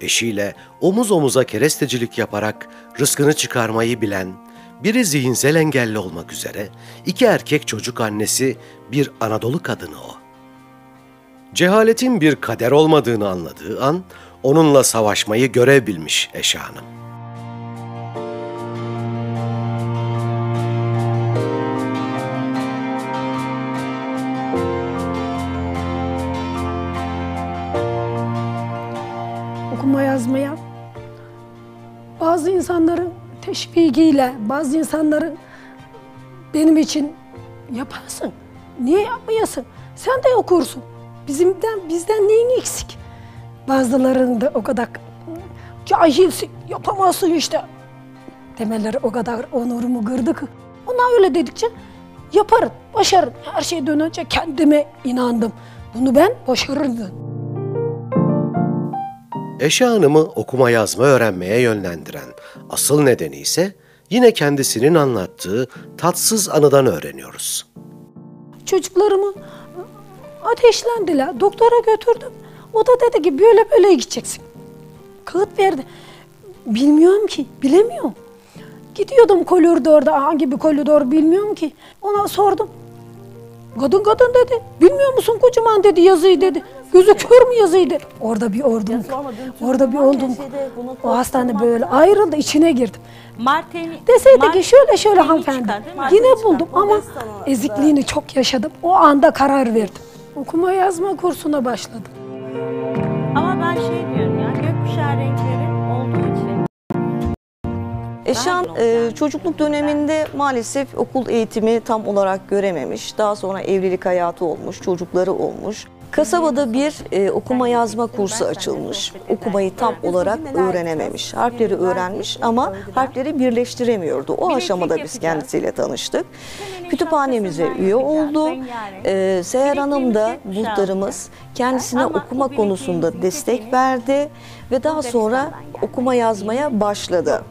eşiyle omuz omuza kerestecilik yaparak rızkını çıkarmayı bilen, biri zihinsel engelli olmak üzere iki erkek çocuk annesi bir Anadolu kadını o. Cehaletin bir kader olmadığını anladığı an onunla savaşmayı görev bilmiş Eşe Hanım. Okuma yazmaya bazı insanların teşvikiyle, bazı insanların benim için yaparsın, niye yapmayasın, sen de okursun. Bizimden, bizden neyin eksik? Bazılarında o kadar cahilsin, yapamazsın işte demeleri o kadar onurumu kırdı ki. Ona öyle dedikçe yaparım, başarırım. Her şeyden önce kendime inandım. Bunu ben başarırdım. Eşe Hanım'ı okuma yazma öğrenmeye yönlendiren asıl nedeni ise yine kendisinin anlattığı tatsız anıdan öğreniyoruz. Çocuklarımı ateşlendiler. Doktora götürdüm. O da dedi ki böyle böyle gideceksin. Kağıt verdi. Bilmiyorum ki, bilemiyorum. Gidiyordum koridorda, hangi bir koridor bilmiyorum ki. Ona sordum. Kadın kadın dedi. Bilmiyor musun kocaman dedi yazıyı dedi. Gözü kör mü yazıyı dedi. Orada bir ordum. Orada bir oldum. O hastane böyle ayrıldı, içine girdim. Deseydi ki şöyle şöyle hanımefendi. Yine buldum ama ezikliğini çok yaşadım. O anda karar verdim. Okuma yazma kursuna başladım. Ama ben şey diyorum ya, gökkuşağı renkleri olduğu için. Eşan e, çocukluk döneminde maalesef okul eğitimi tam olarak görememiş. Daha sonra evlilik hayatı olmuş, çocukları olmuş. Kasabada bir e, okuma yazma kursu açılmış. Okumayı tam olarak öğrenememiş. Harfleri öğrenmiş ama harfleri birleştiremiyordu. O aşamada biz kendisiyle tanıştık. Kütüphanemize üye oldu. E, Seher Hanım da muhtarımız kendisine okuma konusunda destek verdi. Ve daha sonra okuma yazmaya başladı.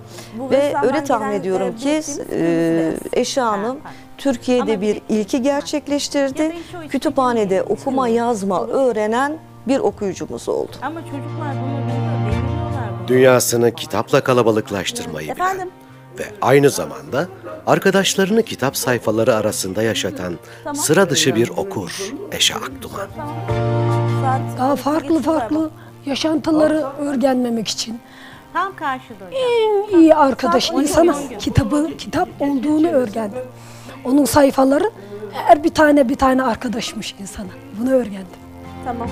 Ve öyle tahmin ediyorum ki e, Eşe Hanım Türkiye'de bir ilki gerçekleştirdi. Kütüphanede okuma yazma öğrenen bir okuyucumuz oldu. Ama çocuklar bunu dünyasını kitapla kalabalıklaştırmayı bilen ve aynı zamanda arkadaşlarını kitap sayfaları arasında yaşatan sıra dışı bir okur Eşe Akduman. Daha farklı farklı yaşantıları örgenmemek için. Tam karşıda. En iyi arkadaş insana kitabı kitap olduğunu öğrendim. Onun sayfaları her bir tane bir tane arkadaşmış insana. Bunu öğrendim. Tamam.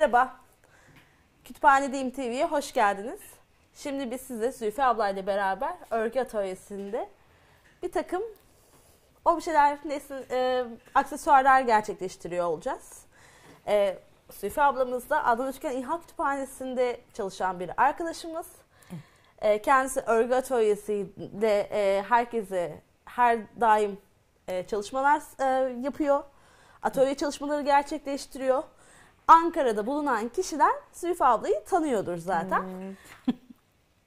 Merhaba, Kütüphanedeyim T V'ye hoş geldiniz. Şimdi biz size Zülfü ablayla beraber örgü atölyesinde bir takım objeler, nesne, e, aksesuarlar gerçekleştiriyor olacağız. E, Zülfü ablamız da Adnan Üçgen İlhan Kütüphanesi'nde çalışan bir arkadaşımız. E, kendisi örgü atölyesiyle e, herkese her daim e, çalışmalar e, yapıyor. Atölye çalışmaları gerçekleştiriyor. Ankara'da bulunan kişiler Zülfü ablayı tanıyordur zaten. Hmm.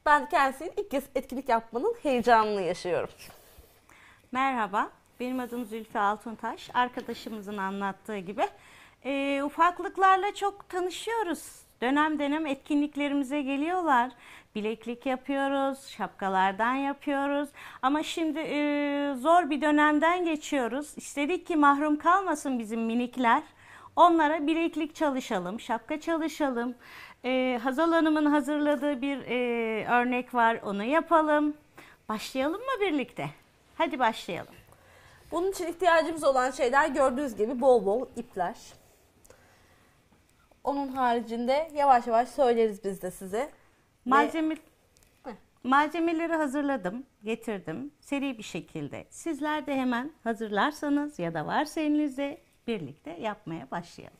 Ben kendisinin ilk kez etkinlik yapmanın heyecanını yaşıyorum. Merhaba, benim adım Zülfü Altuntaş. Arkadaşımızın anlattığı gibi e, ufaklıklarla çok tanışıyoruz. Dönem dönem etkinliklerimize geliyorlar. bileklik yapıyoruz, şapkalardan yapıyoruz. Ama şimdi e, zor bir dönemden geçiyoruz. İstedik ki mahrum kalmasın bizim minikler. Onlara bileklik çalışalım, şapka çalışalım. E, Hazal Hanım'ın hazırladığı bir e, örnek var, onu yapalım. Başlayalım mı birlikte? Hadi başlayalım. Bunun için ihtiyacımız olan şeyler gördüğünüz gibi bol bol ipler. Onun haricinde yavaş yavaş söyleriz biz de size. Malzeme, malzemeleri hazırladım, getirdim seri bir şekilde. Sizler de hemen hazırlarsanız ya da varsa elinizde birlikte yapmaya başlayalım.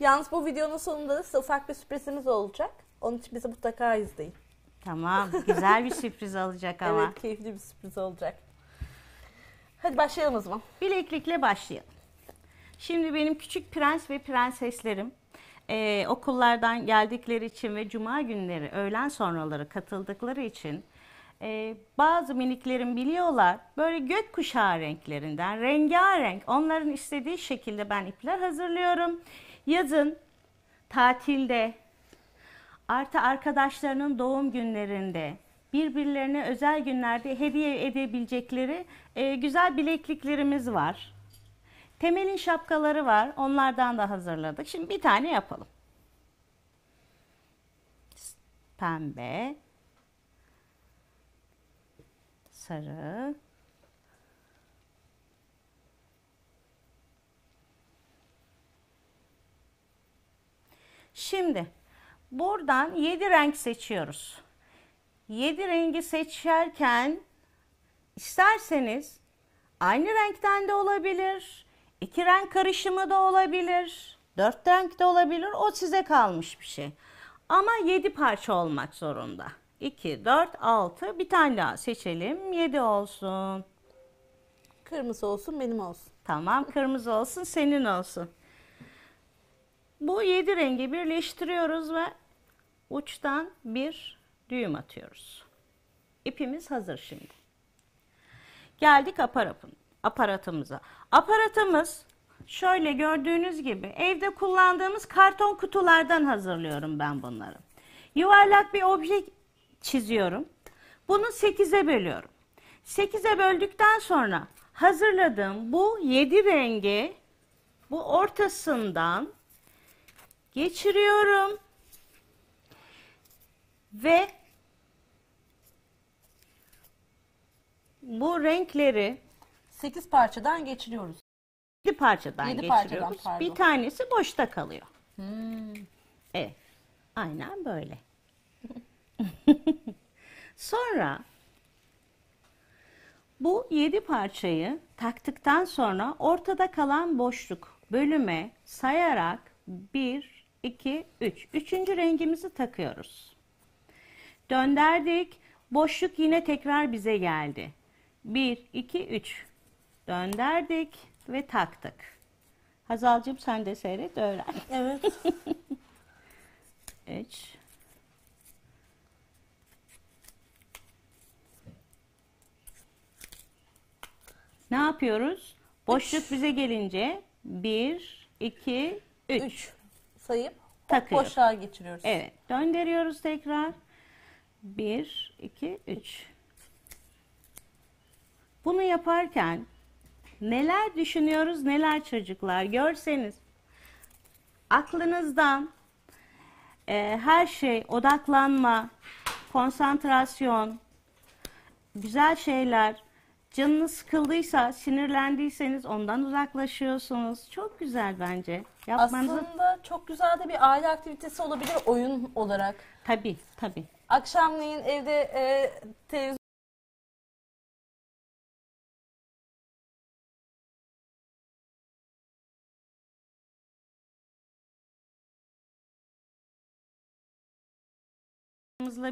Yalnız bu videonun sonunda size ufak bir sürprizimiz olacak. Onun için bizi mutlaka izleyin. Tamam, güzel bir sürpriz olacak ama. Evet, keyifli bir sürpriz olacak. Hadi başlayalım o zaman. Bileklikle başlayalım. Şimdi benim küçük prens ve prenseslerim e, okullardan geldikleri için ve cuma günleri öğlen sonraları katıldıkları için e, bazı miniklerim biliyorlar böyle gökkuşağı renklerinden rengarenk onların istediği şekilde ben ipler hazırlıyorum. Yazın tatilde artı arkadaşlarının doğum günlerinde birbirlerine özel günlerde hediye edebilecekleri e, güzel bilekliklerimiz var. Temel'in şapkaları var. Onlardan da hazırladık. Şimdi bir tane yapalım. Pembe. Sarı. Şimdi buradan yedi renk seçiyoruz. yedi rengi seçerken isterseniz aynı renkten de olabilir. İki renk karışımı da olabilir, dört renk de olabilir, o size kalmış bir şey. Ama yedi parça olmak zorunda. iki, dört, altı, bir tane daha seçelim, yedi olsun. Kırmızı olsun, benim olsun. Tamam, kırmızı olsun, senin olsun. Bu yedi rengi birleştiriyoruz ve uçtan bir düğüm atıyoruz. İpimiz hazır şimdi. Geldik aparatımıza. Aparatımıza. Aparatımız şöyle gördüğünüz gibi evde kullandığımız karton kutulardan hazırlıyorum ben bunları. Yuvarlak bir obje çiziyorum. Bunu sekize bölüyorum. sekize böldükten sonra hazırladığım bu yedi rengi bu ortasından geçiriyorum. Ve bu renkleri sekiz parçadan geçiriyoruz. yedi parçadan yedi geçiriyoruz. Parçadan, pardon. Bir tanesi boşta kalıyor. Hmm. Evet. Aynen böyle. Sonra bu yedi parçayı taktıktan sonra ortada kalan boşluk bölüme sayarak bir, iki, üç. Üçüncü rengimizi takıyoruz. Dönderdik. Boşluk yine tekrar bize geldi. bir, iki, üç. Dönderdik ve taktık. Hazalcığım sen de seyret öğren. Evet. üç. Ne yapıyoruz? Boşluk üç. Bize gelince bir, iki, üç. Sayıp takıyoruz. Boşluğa geçiriyoruz. Evet. Döndürüyoruz tekrar. bir, iki, üç. Bunu yaparken neler düşünüyoruz, neler çocuklar görseniz aklınızdan e, her şey odaklanma, konsantrasyon, güzel şeyler, canınız sıkıldıysa, sinirlendiyseniz ondan uzaklaşıyorsunuz. Çok güzel bence. Yapmanızı... Aslında çok güzel de bir aile aktivitesi olabilir oyun olarak. Tabii, tabii. Akşamleyin evde e, televizyon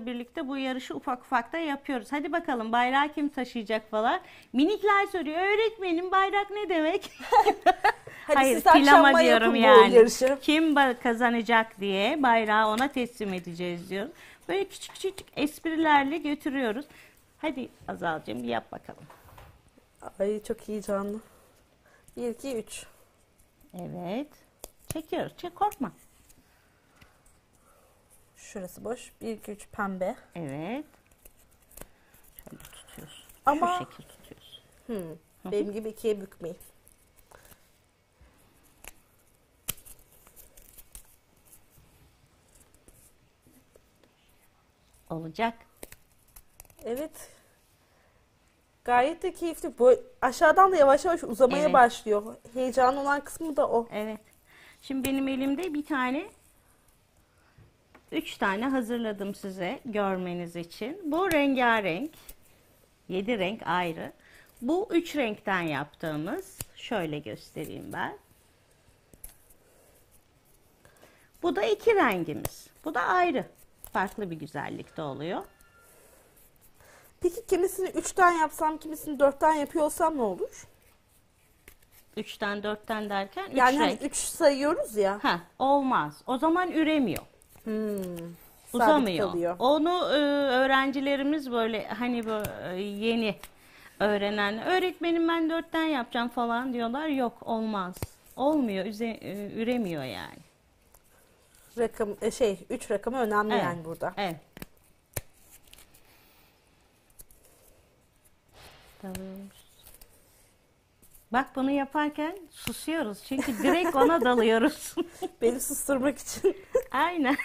birlikte bu yarışı ufak ufak da yapıyoruz. Hadi bakalım bayrağı kim taşıyacak falan. Minikler soruyor. Öğretmenim bayrak ne demek? Hadi hayır, pilama diyorum yani. Kim kazanacak diye bayrağı ona teslim edeceğiz diyor. Böyle küçük küçük esprilerle götürüyoruz. Hadi Azalcığım yap bakalım. Ay çok heyecanlı. bir, iki, üç. Evet. Çekiyoruz. Çek, korkma. Şurası boş. bir iki üç pembe. Evet. Şöyle tutuyorsun. Ama... Şu şekil tutuyorsun. Hmm. Benim gibi ikiye bükmeyin. Olacak. Evet. Gayet de keyifli. Bu aşağıdan da yavaş yavaş uzamaya evet. başlıyor. Heyecan olan kısmı da o. Evet. Şimdi benim elimde bir tane, üç tane hazırladım size görmeniz için. Bu rengarenk, yedi renk ayrı. Bu üç renkten yaptığımız, şöyle göstereyim ben. Bu da iki rengimiz. Bu da ayrı. Farklı bir güzellikte oluyor. Peki kimisini üçten yapsam, kimisini dörtten yapıyorsam ne olur? Üçten, dörtten derken üç yani hani üç sayıyoruz ya. Heh, olmaz. O zaman üremiyor. Hmm, uzamıyor. Onu e, öğrencilerimiz böyle hani böyle yeni öğrenen, öğretmenim ben dörtten yapacağım falan diyorlar. Yok, olmaz. Olmuyor, üze, e, üremiyor yani. Rakım, şey, üç rakamı önemli evet. yani burada. Evet. Bak bunu yaparken susuyoruz çünkü direkt ona dalıyoruz. Beni susturmak için. Aynen.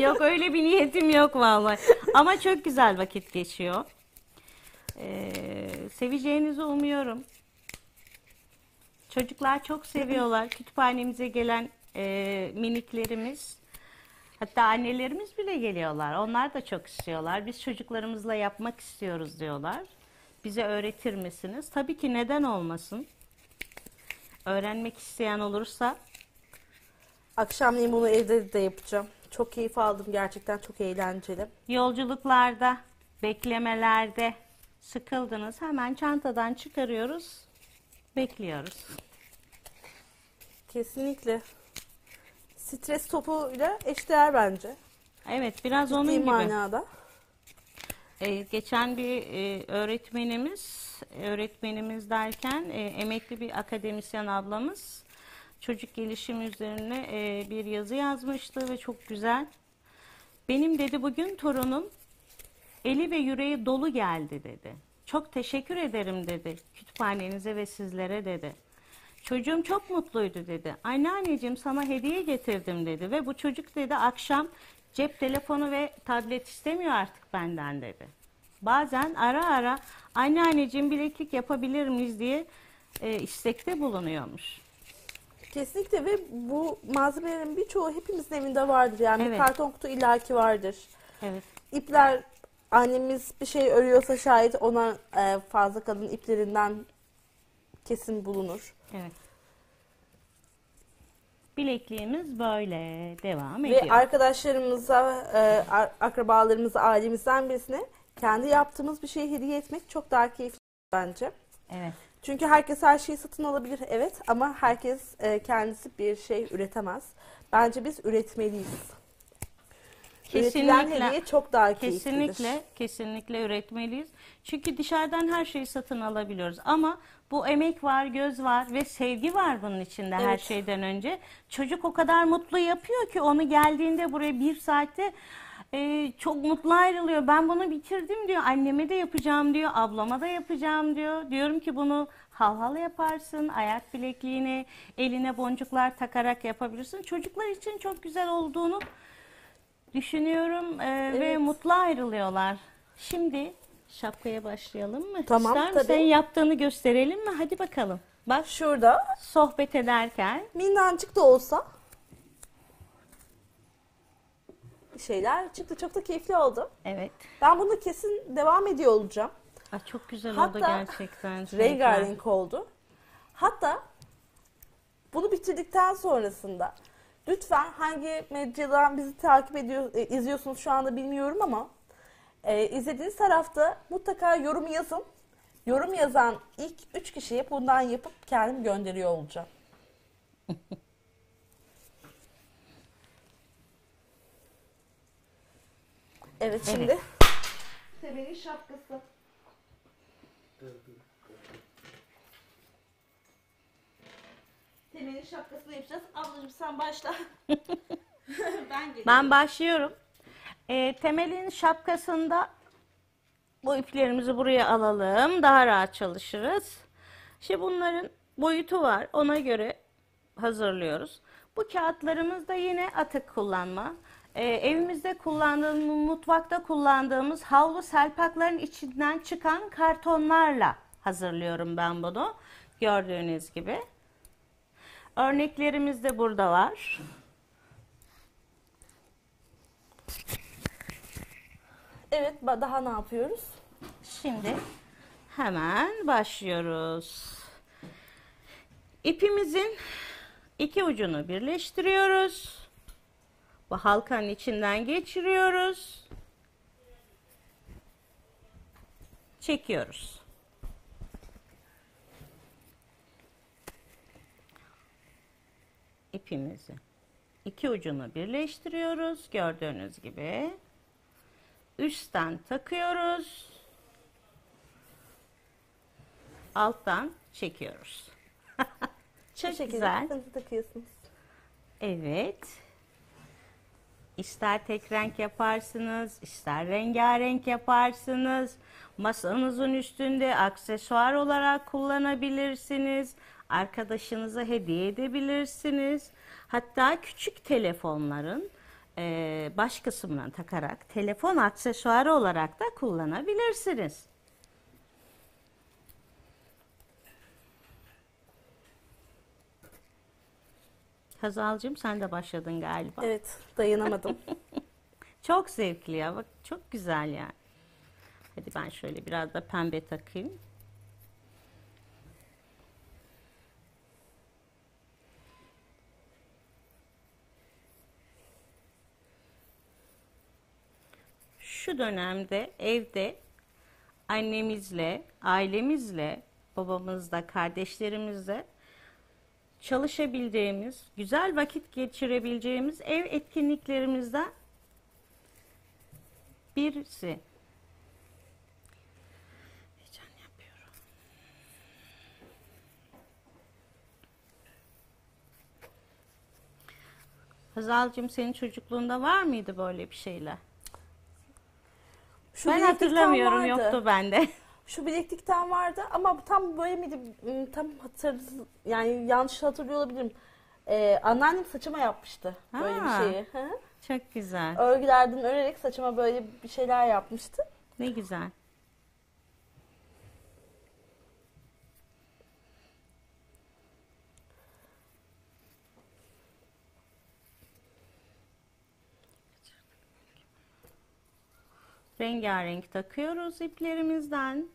Yok öyle bir niyetim yok vallahi. Ama çok güzel vakit geçiyor. Ee, seveceğinizi umuyorum. Çocuklar çok seviyorlar. Kütüphanemize gelen e, miniklerimiz. Hatta annelerimiz bile geliyorlar. Onlar da çok istiyorlar. Biz çocuklarımızla yapmak istiyoruz diyorlar. Bize öğretir misiniz? Tabii ki neden olmasın? Öğrenmek isteyen olursa. Akşamleyin bunu evde de yapacağım. Çok keyif aldım. Gerçekten çok eğlenceli. Yolculuklarda, beklemelerde sıkıldınız. Hemen çantadan çıkarıyoruz. Bekliyoruz. Kesinlikle. Stres topuyla eşdeğer bence. Evet biraz ciddi onun gibi. Manada. Ee, geçen bir e, öğretmenimiz, öğretmenimiz derken e, emekli bir akademisyen ablamız çocuk gelişimi üzerine e, bir yazı yazmıştı ve çok güzel. Benim dedi bugün torunum eli ve yüreği dolu geldi dedi. Çok teşekkür ederim dedi kütüphanenize ve sizlere dedi. Çocuğum çok mutluydu dedi. Anneanneciğim sana hediye getirdim dedi ve bu çocuk dedi akşam... Cep telefonu ve tablet istemiyor artık benden dedi. Bazen ara ara anneanneciğim bileklik yapabilir miyiz diye e, istekte bulunuyormuş. Kesinlikle ve bu malzemelerin birçoğu hepimizin evinde vardır. Yani evet. karton kutu illaki vardır. Evet. İpler annemiz bir şey örüyorsa şayet ona e, fazla kalın iplerinden kesin bulunur. Evet. Bilekliğimiz böyle devam ediyor. Ve arkadaşlarımıza, akrabalarımıza, ailemizden birisine kendi yaptığımız bir şeyi hediye etmek çok daha keyifli bence. Evet. Çünkü herkes her şeyi satın alabilir evet ama herkes kendisi bir şey üretemez. Bence biz üretmeliyiz. Üretilen hediye çok daha keyiflidir. Kesinlikle, kesinlikle üretmeliyiz. Çünkü dışarıdan her şeyi satın alabiliyoruz ama... Bu emek var, göz var ve sevgi var bunun içinde evet. her şeyden önce. Çocuk o kadar mutlu yapıyor ki onu geldiğinde buraya bir saatte e, çok mutlu ayrılıyor. Ben bunu bitirdim diyor, anneme de yapacağım diyor, ablama da yapacağım diyor. Diyorum ki bunu halhal yaparsın, ayak bilekliğini eline boncuklar takarak yapabilirsin. Çocuklar için çok güzel olduğunu düşünüyorum e, evet. ve mutlu ayrılıyorlar. Şimdi... Şapkaya başlayalım mı? Tamam İster tabii. Sen yaptığını gösterelim mi? Hadi bakalım. Bak şurada sohbet ederken. Minnacık da olsa şeyler çıktı. Çok da keyifli oldu. Evet. Ben bunu kesin devam ediyor olacağım. Aa, çok güzel hatta, oldu gerçekten. Hatta rengarenk oldu. Hatta bunu bitirdikten sonrasında lütfen hangi medyadan bizi takip ediyor, e, izliyorsunuz şu anda bilmiyorum ama Ee, izlediğiniz tarafta mutlaka yorum yazın. Yorum yazan ilk üç kişiye bundan yapıp kendim gönderiyor olacağım. Evet şimdi. Sebenin şapkası. Sebenin şapkasını yapacağız. Ablacığım sen başla. Ben geliyorum. Ben başlıyorum. E, temelin şapkasında bu iplerimizi buraya alalım. Daha rahat çalışırız. Şimdi bunların boyutu var. Ona göre hazırlıyoruz. Bu kağıtlarımız da yine atık kullanma. Ee, evimizde kullandığımız, mutfakta kullandığımız havlu selpakların içinden çıkan kartonlarla hazırlıyorum ben bunu. Gördüğünüz gibi. Örneklerimiz de burada var. Evet, daha ne yapıyoruz? Şimdi hemen başlıyoruz. İpimizin iki ucunu birleştiriyoruz. Bu halkanın içinden geçiriyoruz. Çekiyoruz. İpimizi iki ucunu birleştiriyoruz. Gördüğünüz gibi. Üstten takıyoruz. Alttan çekiyoruz. Çok Teşekkür güzel. Takıyorsunuz. Evet. İster tek renk yaparsınız, ister rengarenk yaparsınız. Masanızın üstünde aksesuar olarak kullanabilirsiniz. Arkadaşınıza hediye edebilirsiniz. Hatta küçük telefonların e, baş kısmına takarak telefon aksesuarı olarak da kullanabilirsiniz. Hazal'cığım sen de başladın galiba. Evet, dayanamadım. Çok zevkli ya, bak çok güzel yani. Hadi ben şöyle biraz da pembe takayım. Şu dönemde evde annemizle, ailemizle, babamızla, kardeşlerimizle çalışabildiğimiz, güzel vakit geçirebileceğimiz ev etkinliklerimizden birisi. Heyecan yapıyorum. Hazal'cığım senin çocukluğunda var mıydı böyle bir şeyler? Şu ben hatırlamıyorum, yoktu bende. Şu bileklikten vardı ama tam böyle miydi, tam hatırladım, yani yanlış hatırlıyor olabilirim. Ee, anneannem saçıma yapmıştı ha, böyle bir şeyi. Çok güzel. Örgülerden örerek saçıma böyle bir şeyler yapmıştı. Ne güzel. Rengarenk takıyoruz iplerimizden.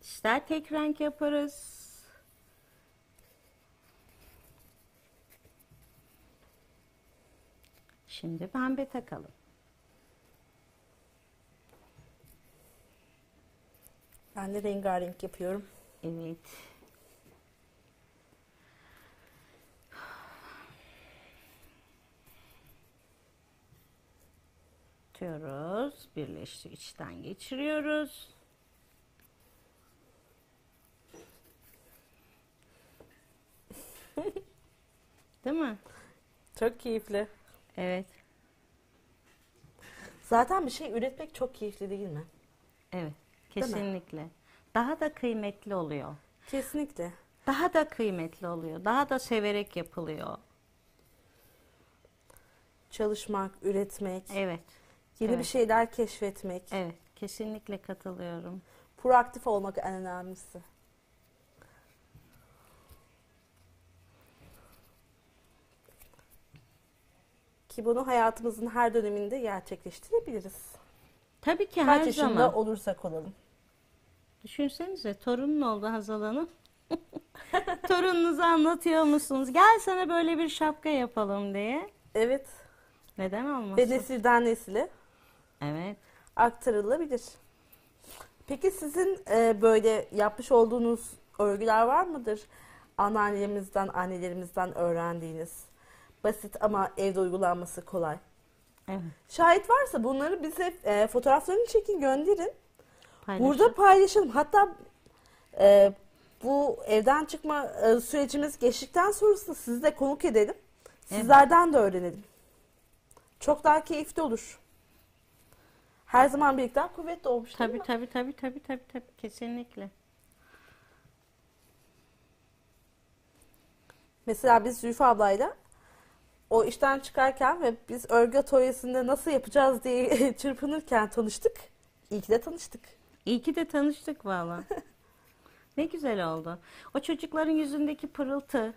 İster tek renk yaparız. Şimdi pembe takalım. Ben de rengarenk yapıyorum. Evet. Tutuyoruz. Birleştir, içten geçiriyoruz. Değil mi? Çok keyifli. Evet. Zaten bir şey üretmek çok keyifli değil mi? Evet. Kesinlikle. Daha da kıymetli oluyor. Kesinlikle. Daha da kıymetli oluyor. Daha da severek yapılıyor. Çalışmak, üretmek. Evet. Yeni evet. bir şeyler keşfetmek. Evet, kesinlikle katılıyorum. Proaktif olmak en önemlisi. Ki bunu hayatımızın her döneminde gerçekleştirebiliriz. Tabii ki, Kaç her yaşında zaman. yaşında olursak olalım. Düşünsenize, torunun oldu Hazal Hanım. Torununuza anlatıyor musunuz? Gel sana böyle bir şapka yapalım diye. Evet. Neden olmasın? Ve nesilden nesile. Evet. Aktarılabilir. Peki sizin e, böyle yapmış olduğunuz örgüler var mıdır? Anneannemizden, annelerimizden öğrendiğiniz. Basit ama evde uygulanması kolay. Evet. Şahit varsa bunları bize e, fotoğraflarını çekin, gönderin. Paylaşın. Burada paylaşalım. Hatta e, bu evden çıkma e, sürecimiz geçtikten sonrasında sizi de konuk edelim. Sizlerden evet. de öğrenelim. Çok daha keyifli olur. her zaman birlikte kuvvetli olmuş. Tabii tabii, tabii tabii tabii tabii kesinlikle. Mesela biz Zülfü ablayla o işten çıkarken ve biz örgü atölyesinde nasıl yapacağız diye çırpınırken tanıştık. İyi ki de tanıştık. İyi ki de tanıştık vallahi. Ne güzel oldu. O çocukların yüzündeki pırıltı,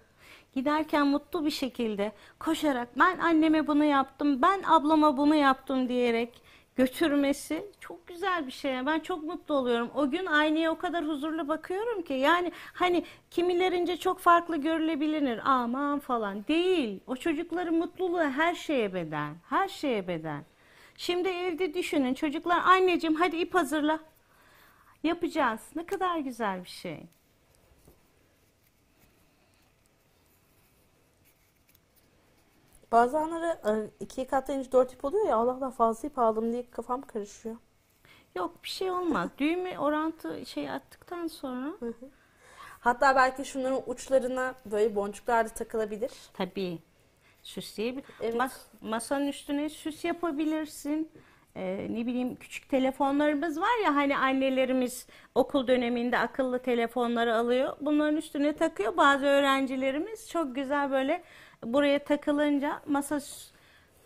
giderken mutlu bir şekilde koşarak ben anneme bunu yaptım, ben ablama bunu yaptım diyerek götürmesi çok güzel bir şey. Ben çok mutlu oluyorum. O gün aynaya o kadar huzurlu bakıyorum ki, yani hani kimilerince çok farklı görülebilir, aman falan değil. O çocukların mutluluğu her şeye bedel, her şeye bedel. Şimdi evde düşünün, çocuklar anneciğim hadi ip hazırla, yapacağız. Ne kadar güzel bir şey. Bazı anları ikiye katlayınca dört ip oluyor ya, Allah'tan fazla ip aldım diye kafam karışıyor. Yok bir şey olmaz. Düğümü orantı şey attıktan sonra. Hatta belki şunların uçlarına böyle boncuklar da takılabilir. Tabii. Süsleyebilir. Evet. Mas masanın üstüne süs yapabilirsin. Ee, ne bileyim, küçük telefonlarımız var ya, hani annelerimiz okul döneminde akıllı telefonları alıyor. Bunların üstüne takıyor. Bazı öğrencilerimiz çok güzel böyle buraya takılınca masa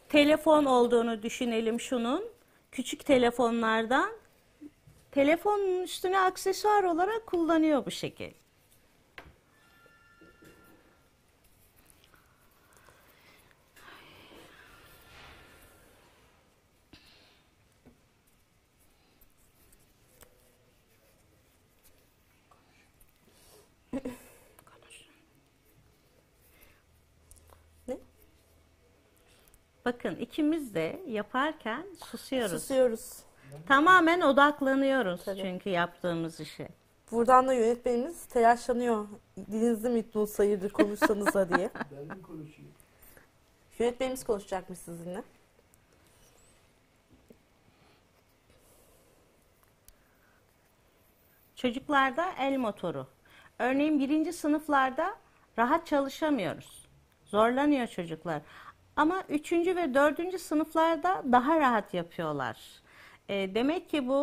telefon olduğunu düşünelim şunun. Küçük telefonlardan telefonun üstüne aksesuar olarak kullanıyor bu şekil. Bakın ikimiz de yaparken susuyoruz. Susuyoruz. Tamamen odaklanıyoruz. Tabii. Çünkü yaptığımız işe. Buradan da yönetmenimiz telaşlanıyor. Dilinizi mi yuttunuz sayıdır konuşsanıza diye. Ben mi konuşayım? Yönetmenimiz konuşacakmış sizinle. Çocuklarda el motoru. Örneğin birinci sınıflarda rahat çalışamıyoruz. Zorlanıyor çocuklar. Ama üçüncü ve dördüncü sınıflarda daha rahat yapıyorlar. E, demek ki bu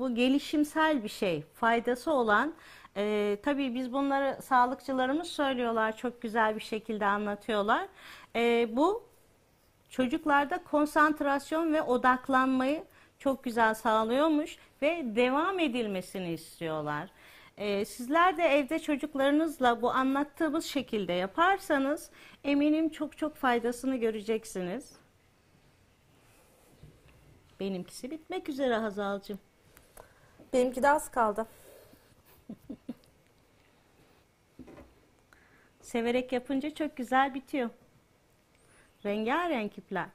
bu gelişimsel bir şey, faydası olan. E, tabii biz bunları sağlıkçılarımız söylüyorlar, çok güzel bir şekilde anlatıyorlar. E, bu çocuklarda konsantrasyon ve odaklanmayı çok güzel sağlıyormuş ve devam edilmesini istiyorlar. Ee, sizler de evde çocuklarınızla bu anlattığımız şekilde yaparsanız eminim çok çok faydasını göreceksiniz. Benimkisi bitmek üzere Hazal'cığım. Benimki de az kaldı. Severek yapınca çok güzel bitiyor. Rengarenk ipler.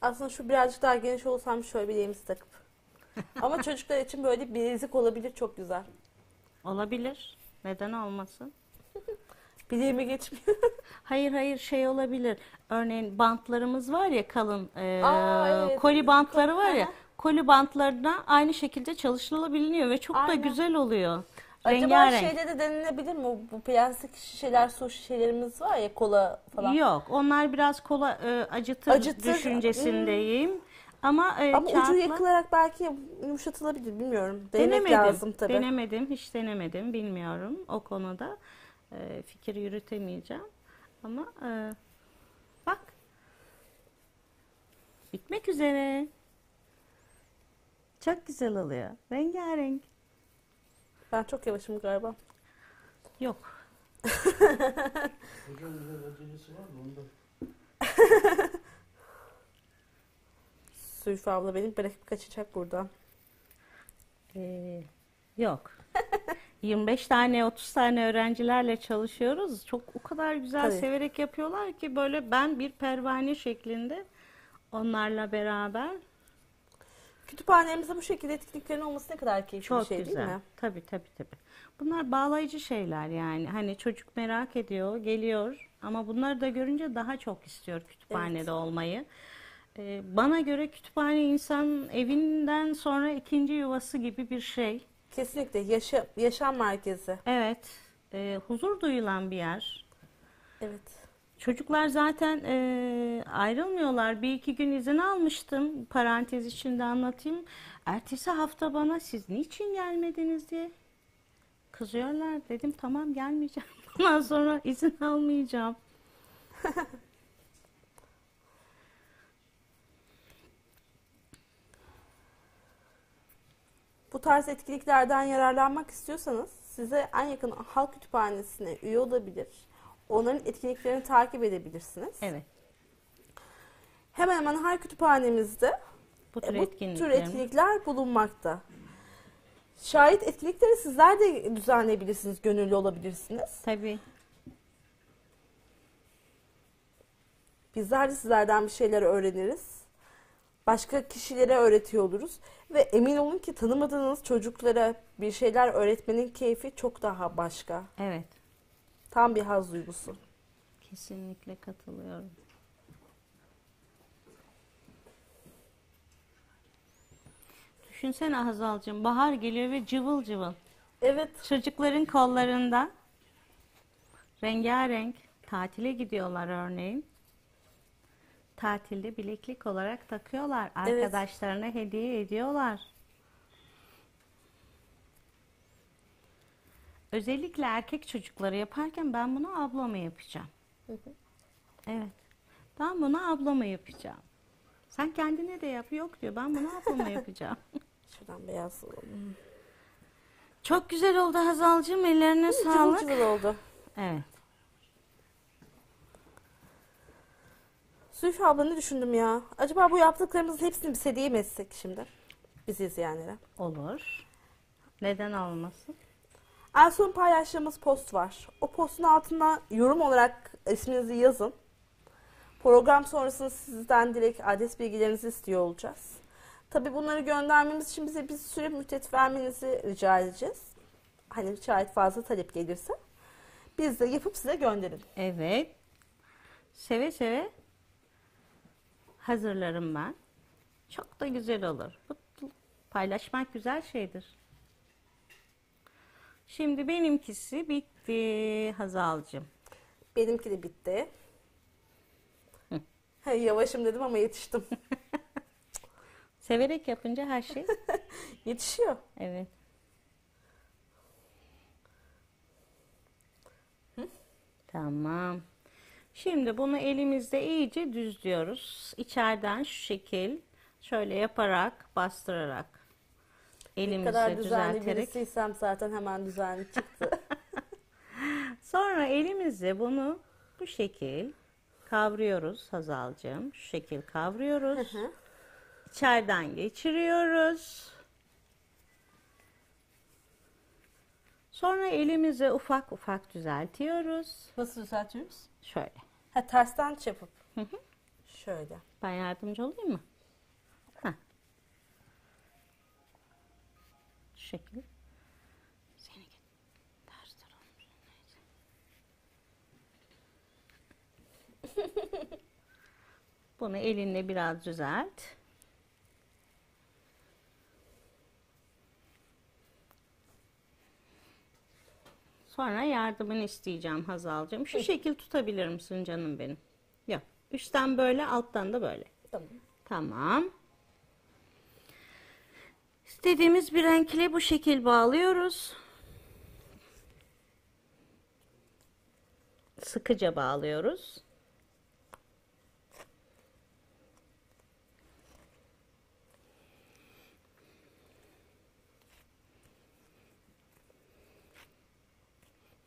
Aslında şu birazcık daha geniş olsam şöyle bileğimizi takıp. Ama çocuklar için böyle bir bilezik olabilir, çok güzel. Olabilir. Neden olmasın? Bileğime geçmiyor. Hayır hayır, şey olabilir. Örneğin bantlarımız var ya, kalın e, Aa, evet. koli bantları var ya. Koli bantlarına aynı şekilde çalışılabiliyor ve çok Aynen. da güzel oluyor. Acaba şeyde de denilebilir mi? Bu plastik şişeler, su şişelerimiz var ya, kola falan. Yok, onlar biraz kola e, acıtır, acıtır düşüncesindeyim. Hmm. Ama, e, Ama kağıtla... ucu yakılarak belki yumuşatılabilir, bilmiyorum. Denemek denemedim. lazım tabii. Denemedim, hiç denemedim, bilmiyorum. O konuda e, fikir yürütemeyeceğim. Ama e, bak, bitmek üzere. Çok güzel oluyor, rengarenk. Ben çok yavaşım galiba. Yok. Hocam biraz acelesi var mı onda? Zülfü abla beni bırakıp kaçacak buradan. Ee, yok. yirmi beş tane otuz tane öğrencilerle çalışıyoruz. Çok o kadar güzel Tabii. severek yapıyorlar ki böyle ben bir pervane şeklinde onlarla beraber. Kütüphanemizde bu şekilde etkinliklerin olması ne kadar keyifli Çok bir şey güzel. değil mi? Tabii tabii tabii. Bunlar bağlayıcı şeyler yani. Hani çocuk merak ediyor, geliyor ama bunları da görünce daha çok istiyor kütüphanede evet. olmayı. Ee, bana göre kütüphane insanın evinden sonra ikinci yuvası gibi bir şey. Kesinlikle yaşa, yaşam merkezi. Evet. E, huzur duyulan bir yer. Evet. Çocuklar zaten e, ayrılmıyorlar. Bir iki gün izin almıştım. Parantez içinde anlatayım. Ertesi hafta bana siz niçin gelmediniz diye kızıyorlar. Dedim tamam gelmeyeceğim. Ondan sonra izin almayacağım. Bu tarz etkinliklerden yararlanmak istiyorsanız size en yakın halk kütüphanesine üye olabilir. Onların etkinliklerini takip edebilirsiniz. Evet. Hemen hemen her kütüphanemizde bu tür, e, bu etkinlikler. tür etkinlikler bulunmakta. Şahit etkinlikleri sizler de düzenleyebilirsiniz, gönüllü olabilirsiniz. Tabii. Bizler de sizlerden bir şeyler öğreniriz. Başka kişilere öğretiyor oluruz. Ve emin olun ki tanımadığınız çocuklara bir şeyler öğretmenin keyfi çok daha başka. Evet. Tam bir haz duygusu. Kesinlikle katılıyorum. Düşünsene Hazal'cığım, bahar geliyor ve cıvıl cıvıl. Evet. Çocukların kollarında rengarenk tatile gidiyorlar örneğin. Tatilde bileklik olarak takıyorlar. Arkadaşlarına evet. hediye ediyorlar. Özellikle erkek çocukları yaparken ben bunu ablama yapacağım. Hı hı. Evet. Ben bunu ablama yapacağım. Sen kendine de yap. Yok diyor. Ben bunu ablama yapacağım. Şuradan beyaz olalım. Çok güzel oldu Hazal'cığım. Ellerine sağlık. Çok güzel oldu. Evet. Zülfü ablanı düşündüm ya. Acaba bu yaptıklarımızın hepsini biz hediye mi etsek şimdi? Bizi izleyenlere. Olur. Neden olmasın? En son paylaştığımız post var. O postun altına yorum olarak isminizi yazın. Program sonrasında sizden direkt adres bilgilerinizi istiyor olacağız. Tabii bunları göndermemiz için bize bir süre müddet vermenizi rica edeceğiz. Hani şayet fazla talep gelirse. Biz de yapıp size gönderelim. Evet. Seve seve hazırlarım ben. Çok da güzel olur. Paylaşmak güzel şeydir. Şimdi benimkisi bitti Hazal'cığım. Benimki de bitti. Hı. Yavaşım dedim ama yetiştim. Severek yapınca her şey yetişiyor. Evet. Hı? Tamam. Şimdi bunu elimizde iyice düzlüyoruz. İçeriden şu şekil şöyle yaparak, bastırarak. Ne kadar düzenli birisiysem zaten hemen düzenli çıktı. Sonra elimizle bunu bu şekil kavruyoruz Hazal'cığım. Şu şekil kavruyoruz. Hı hı. İçeriden geçiriyoruz. Sonra elimizi ufak ufak düzeltiyoruz. Nasıl düzeltiyoruz? Şöyle. Ha, tersten çapıp. Hı hı. Şöyle. Ben yardımcı olayım mı? Şekil. Seni git. Ters tarafım. Neyse. Bunu elinle biraz düzelt. Sonra yardımını isteyeceğim Hazal'cığım. Şu şekil tutabilir misin canım benim? Yok. Üstten böyle, alttan da böyle. Tamam. Tamam. İstediğimiz bir renk ile bu şekil bağlıyoruz. Sıkıca bağlıyoruz.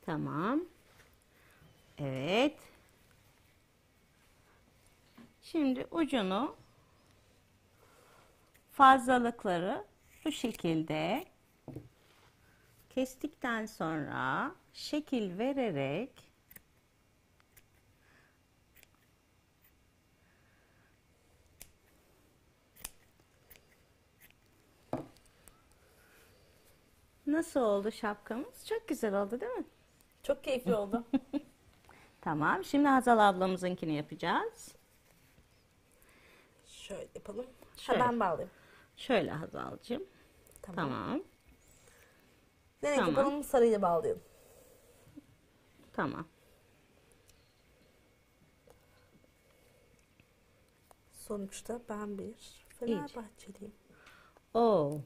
Tamam. Evet. Şimdi ucunu, fazlalıkları bu şekilde kestikten sonra şekil vererek nasıl oldu şapkamız? Çok güzel oldu değil mi? Çok keyifli oldu. Tamam. Şimdi Hazal ablamızınkini yapacağız. Şöyle yapalım. Şöyle. Ha, ben bağlayayım. Şöyle Hazal'cığım. Tamam. Tamam. Nereye tamam. yapalım? Sarıyla bağlayalım. Tamam. sonuçta ben bir Fenerbahçeliyim. Oo.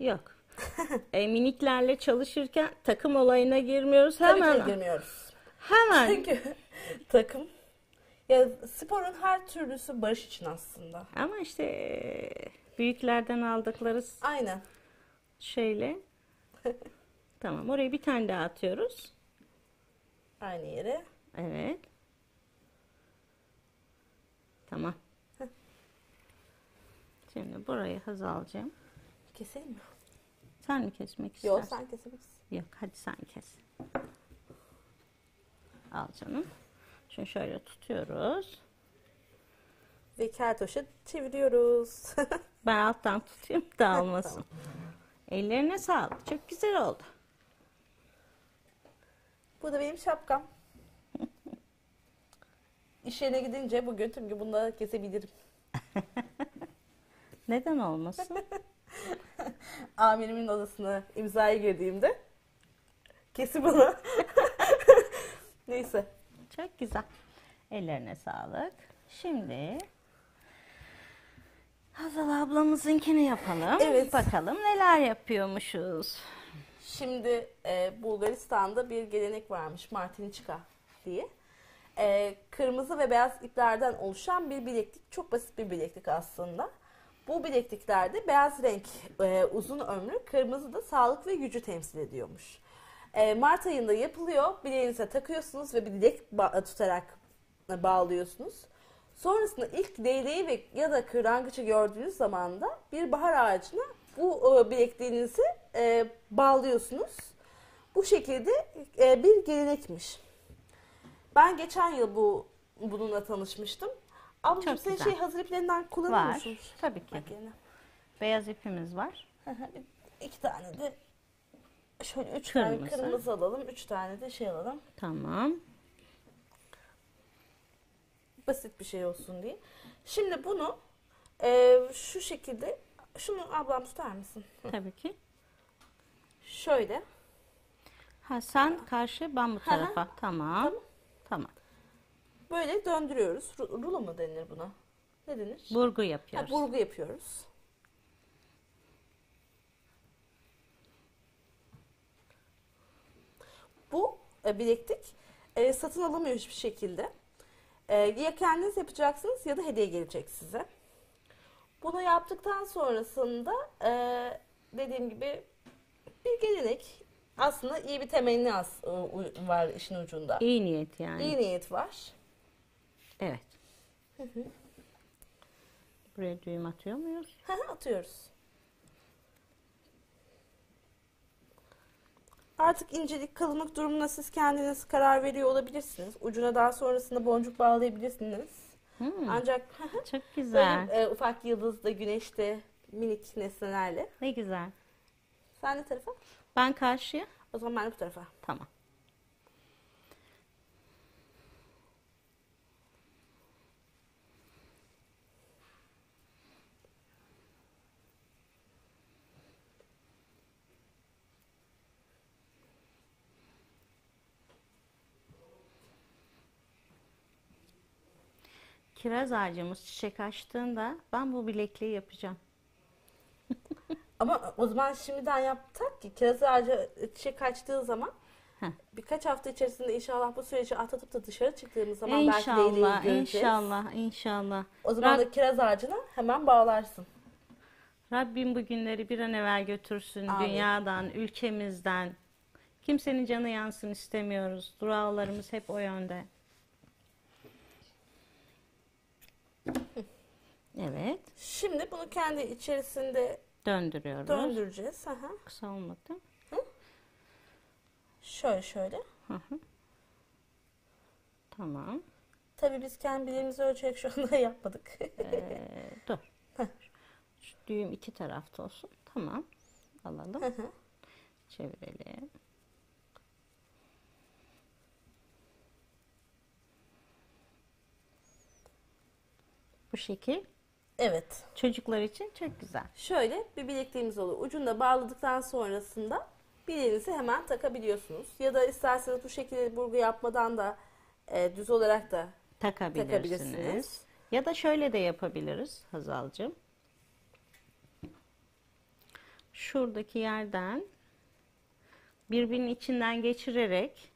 Yok. e, miniklerle çalışırken takım olayına girmiyoruz. Hemen Tabii girmiyoruz. Hemen. Çünkü takım, ya sporun her türlüsü barış için aslında. Ama işte büyüklerden aldıkları Aynen. şeyle. Tamam, oraya bir tane daha atıyoruz. Aynı yere. Evet. Tamam. Heh. Şimdi burayı hız alacağım. Keselim mi? Sen mi kesmek istersin? Yok, sen kesebilirsin. Yok, hadi sen kes. Al canım. Şimdi şöyle tutuyoruz. Ve kertoşa çeviriyoruz. Ben alttan tutayım, dağılmasın. Tamam. Ellerine sağlık. Çok güzel oldu. Bu da benim şapkam. İş yerine gidince bugün tüm gün bunu da kesebilirim. Neden olmasın? Amirimin odasına imzaya girdiğimde kesin bunu. Neyse. Çok güzel. Ellerine sağlık. Şimdi Hazal ablamızınkini yapalım. Evet. Bakalım neler yapıyormuşuz. Şimdi e, Bulgaristan'da bir gelenek varmış, Martinica diye. E, kırmızı ve beyaz iplerden oluşan bir bileklik. Çok basit bir bileklik aslında. Bu bilekliklerde beyaz renk e, uzun ömrü, kırmızı da sağlık ve gücü temsil ediyormuş. E, Mart ayında yapılıyor. Bileğinize takıyorsunuz ve bir dilek ba tutarak bağlıyorsunuz. Sonrasında ilk değneği ve ya da kırlangıcı gördüğünüz zaman da bir bahar ağacına bu e, bilekliğinizi e, bağlıyorsunuz. Bu şekilde e, bir gelenekmiş. Ben geçen yıl bu bununla tanışmıştım. Ablacığım, senin şey, hazır iplerinden kullanır mısınız? Tabii ki. Makineni. Beyaz ipimiz var. İki tane de şöyle üç kırmızı. tane kırmızı alalım, üç tane de şey alalım. Tamam. Basit bir şey olsun diye. Şimdi bunu e, şu şekilde, şunu ablam tutar mısın? Tabii ki. Şöyle. Ha, sen karşı, ben bu tarafa. Ha. Tamam. Tamam. Tamam. Böyle döndürüyoruz. Rulo mu denir buna? Ne denir? Burgu yapıyoruz. Ha, burgu yapıyoruz. Bu e, bileklik e, satın alamıyor hiçbir şekilde. E, ya kendiniz yapacaksınız ya da hediye gelecek size. Bunu yaptıktan sonrasında e, dediğim gibi bir gelenek. Aslında iyi bir temenni var işin ucunda. İyi niyet yani. İyi niyet var. Evet. Hı hı. Buraya düğüm atıyor muyuz? Hı hı, atıyoruz. Artık incelik, kalınlık durumuna siz kendiniz karar veriyor olabilirsiniz. Ucuna daha sonrasında boncuk bağlayabilirsiniz. Hı. Ancak çok güzel. Böyle, e, ufak yıldızda, güneşte, minik nesnelerle. Ne güzel. Sen ne tarafa? Ben karşıya. O zaman ben bu tarafa. Tamam. Kiraz ağacımız çiçek açtığında ben bu bilekliği yapacağım. Ama o zaman şimdiden yaptık ki kiraz ağacı çiçek açtığı zaman, heh, birkaç hafta içerisinde inşallah bu süreci atlatıp da dışarı çıktığımız zaman inşallah, belki değneği göreceğiz. İnşallah, inşallah. O zaman Rab... da kiraz ağacına hemen bağlarsın. Rabbim bu günleri bir an evvel götürsün. Amin. Dünyadan, ülkemizden. Kimsenin canı yansın istemiyoruz. Dualarımız hep o yönde. Evet. Şimdi bunu kendi içerisinde döndürüyoruz. Döndüreceğiz. Aha. Kısa olmadı. Hı? Şöyle şöyle. Hı hı. Tamam. Tabii biz kendimizi ölçerek şu anda yapmadık. ee, dur. Hı. Şu düğüm iki tarafta olsun. Tamam. Alalım. Hı hı. Çevirelim. Bu şekil. Evet. Çocuklar için çok güzel. Şöyle bir bilekliğimiz olur. Ucunda bağladıktan sonrasında bileğinizi hemen takabiliyorsunuz. Ya da isterseniz bu şekilde burgu yapmadan da e, düz olarak da takabilirsiniz. takabilirsiniz. Ya da şöyle de yapabiliriz Hazal'cığım. Şuradaki yerden birbirinin içinden geçirerek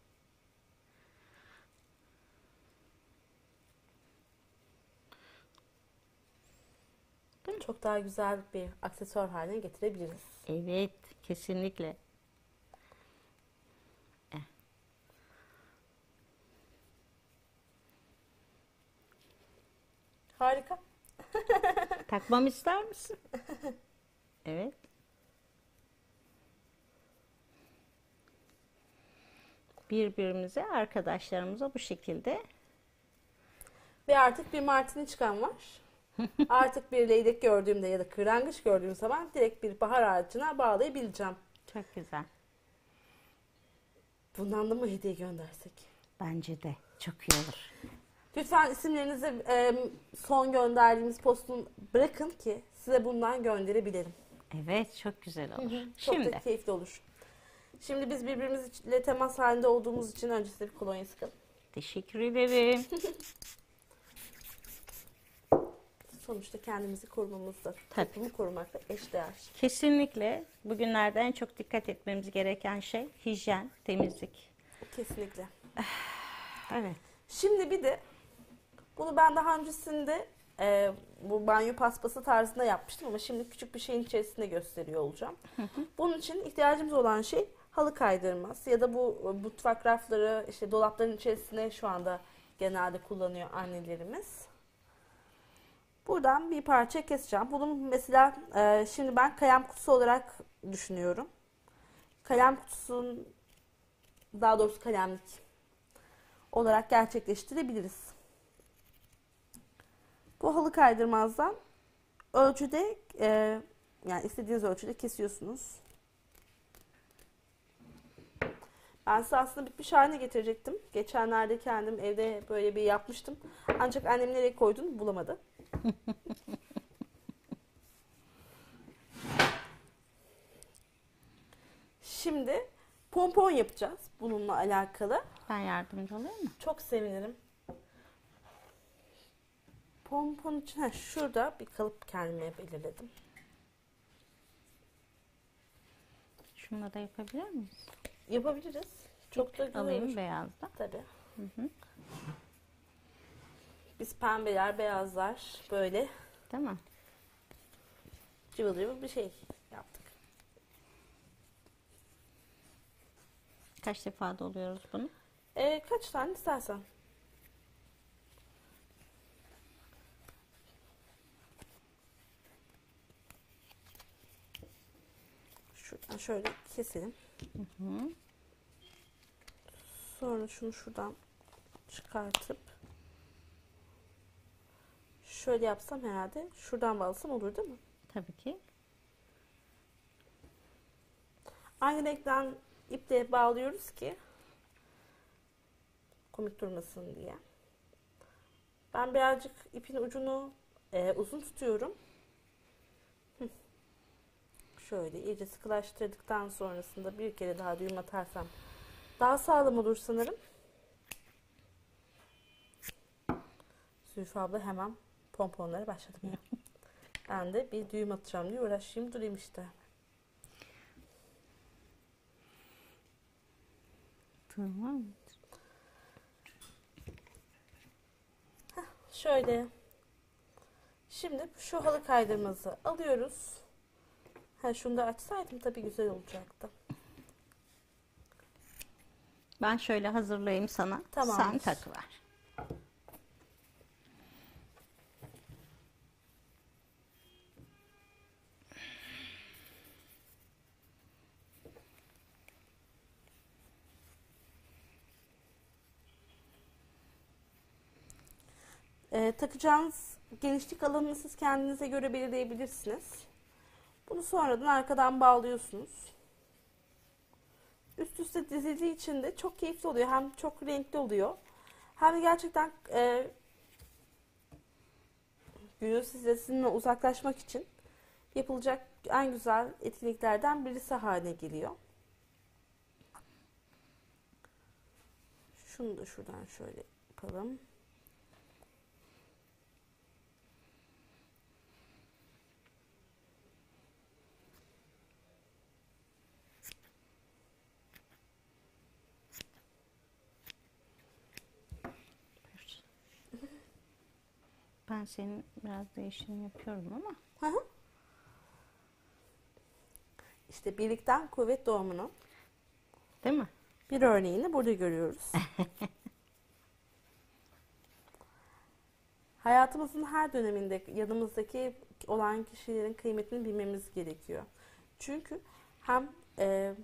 çok daha güzel bir aksesuar haline getirebiliriz. Evet, kesinlikle. Eh. Harika. Takmam ister misin? Evet. Birbirimize, arkadaşlarımıza bu şekilde. Ve artık bir martini çıkan var. Artık bir leylek gördüğümde ya da kırlangıç gördüğüm zaman direkt bir bahar ağacına bağlayabileceğim. Çok güzel. Bundan da mı hediye göndersek? Bence de. Çok iyi olur. Lütfen isimlerinizi son gönderdiğimiz postun bırakın ki size bundan gönderebilelim. Evet, çok güzel olur. Hı hı. Çok Şimdi. da keyifli olur. Şimdi biz birbirimizle temas halinde olduğumuz için önce size bir kolonya sıkalım. Teşekkür ederim. Sonuçta kendimizi korumamızda, toplumu korumakla eşdeğer. Kesinlikle. Bugünlerde en çok dikkat etmemiz gereken şey hijyen, temizlik. Kesinlikle. Evet. Şimdi bir de bunu ben daha öncesinde e, bu banyo paspası tarzında yapmıştım ama şimdi küçük bir şeyin içerisinde gösteriyor olacağım. Hı hı. Bunun için ihtiyacımız olan şey halı kaydırması ya da bu mutfak rafları, işte dolapların içerisinde şu anda genelde kullanıyor annelerimiz. Buradan bir parça keseceğim. Bunun mesela e, şimdi ben kalem kutusu olarak düşünüyorum. Kalem kutusunun, daha doğrusu kalemlik olarak gerçekleştirebiliriz. Bu halı kaydırmazdan ölçüde e, yani istediğiniz ölçüde kesiyorsunuz. Ben size aslında bitmiş haline getirecektim. Geçenlerde kendim evde böyle bir yapmıştım. Ancak annem nereye koyduğunu bulamadı. Şimdi pompon yapacağız bununla alakalı. Ben yardımcı olayım mı? Çok sevinirim. Pompon için ha, şurada bir kalıp kendime belirledim. Şunu da yapabilir miyiz? Yapabiliriz. Çok da güzel. Alayım beyazda. Tabii. Hı hı. Biz pembeler, beyazlar böyle. Değil mi? Cıvıl cıvıl bir şey yaptık. Kaç defa doluyoruz bunu? Ee, kaç tane istersen. Şuradan şöyle keselim. Hı hı. Sonra şunu şuradan çıkartıp şöyle yapsam herhalde, şuradan bağlasam olur değil mi? Tabii ki. Aynı renkten iple bağlıyoruz ki komik durmasın diye. Ben birazcık ipin ucunu e, uzun tutuyorum. Hı. Şöyle iyice sıkılaştırdıktan sonrasında bir kere daha düğüm atarsam daha sağlam olur sanırım. Zülfü abla hemen pomponlara başladım ya. Ben de bir düğüm atacağım diye uğraşayım durayım işte. Tamam. Heh, şöyle. Şimdi şu halı kaydırması alıyoruz. Ha, şunu da açsaydım tabii güzel olacaktı. Ben şöyle hazırlayayım sana. Tamam. Sen takıver. Ee, takacağınız genişlik alanını siz kendinize göre belirleyebilirsiniz. Bunu sonradan arkadan bağlıyorsunuz. Üst üste dizildiği için de çok keyifli oluyor. Hem çok renkli oluyor. Hem de gerçekten e, günün size sizinle uzaklaşmak için yapılacak en güzel etkinliklerden birisi haline geliyor. Şunu da şuradan şöyle yapalım. Ben senin biraz değişim yapıyorum ama. Hı hı. İşte birlikten kuvvet doğumunun, değil mi? Bir örneğini burada görüyoruz. Hayatımızın her döneminde yanımızdaki olan kişilerin kıymetini bilmemiz gerekiyor. Çünkü hem e,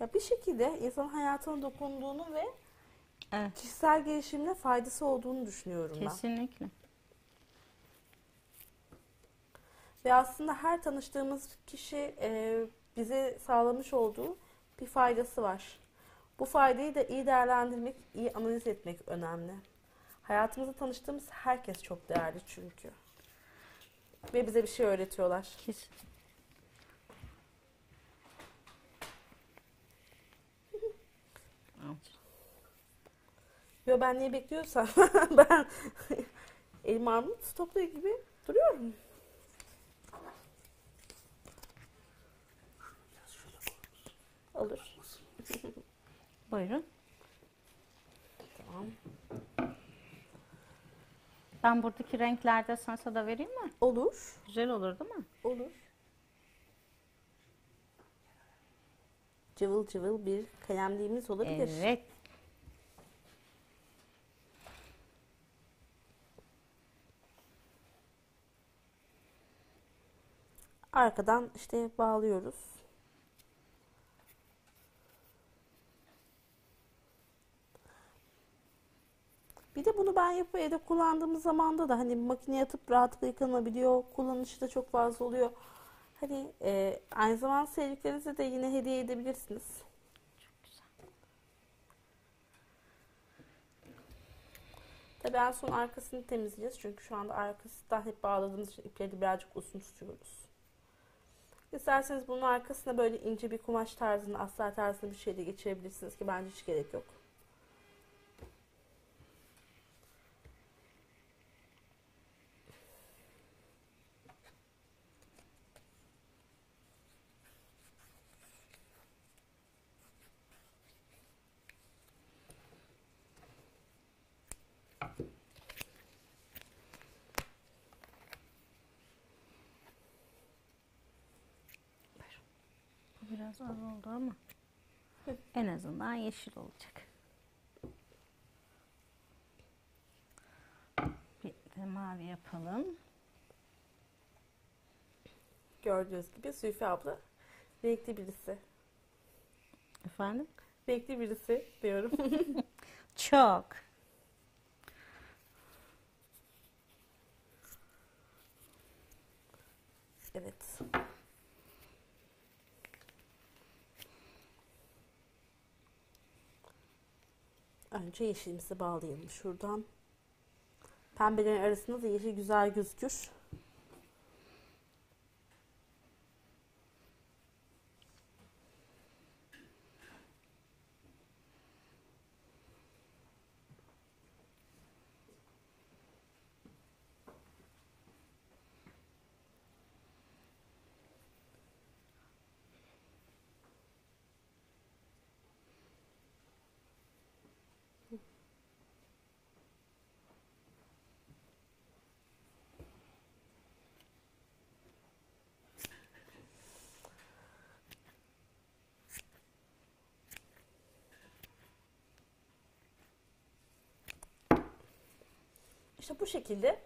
ya bir şekilde insanın hayatına dokunduğunu ve evet, kişisel gelişimine faydası olduğunu düşünüyorum ben. Kesinlikle. Ve aslında her tanıştığımız kişi e, bize sağlamış olduğu bir faydası var. Bu faydayı da iyi değerlendirmek, iyi analiz etmek önemli. Hayatımızda tanıştığımız herkes çok değerli çünkü. Ve bize bir şey öğretiyorlar. Kesin. Yo, ben niye bekliyorsam ben elmamı stokluyor gibi duruyorum. Alır. Buyurun. Tamam. Ben buradaki renklerde sana da vereyim mi? Olur. Güzel olur değil mi? Olur. Cıvıl cıvıl bir kalemliğimiz olabilir. Evet. Arkadan işte bağlıyoruz. Bir de bunu ben yapı evde kullandığımız zamanda da hani makineye atıp rahatlıkla yıkanabiliyor. Kullanışı da çok fazla oluyor. Hani e, aynı zamanda sevdiklerinize de yine hediye edebilirsiniz. Çok güzel. Tabii en son arkasını temizleyeceğiz. Çünkü şu anda arkasından hep bağladığımız için ipleri birazcık uzun tutuyoruz. İsterseniz bunun arkasına böyle ince bir kumaş tarzında, astar tarzında bir şey de geçirebilirsiniz ki bence hiç gerek yok. Az oldu ama en azından yeşil olacak. Bir de mavi yapalım. Gördüğünüz gibi Zülfü abla renkli birisi. Efendim? Renkli birisi diyorum. Çok. Evet. Önce yeşilimizi bağlayalım şuradan. Pembelerin arasında da yeşil güzel gözükür. İşte bu şekilde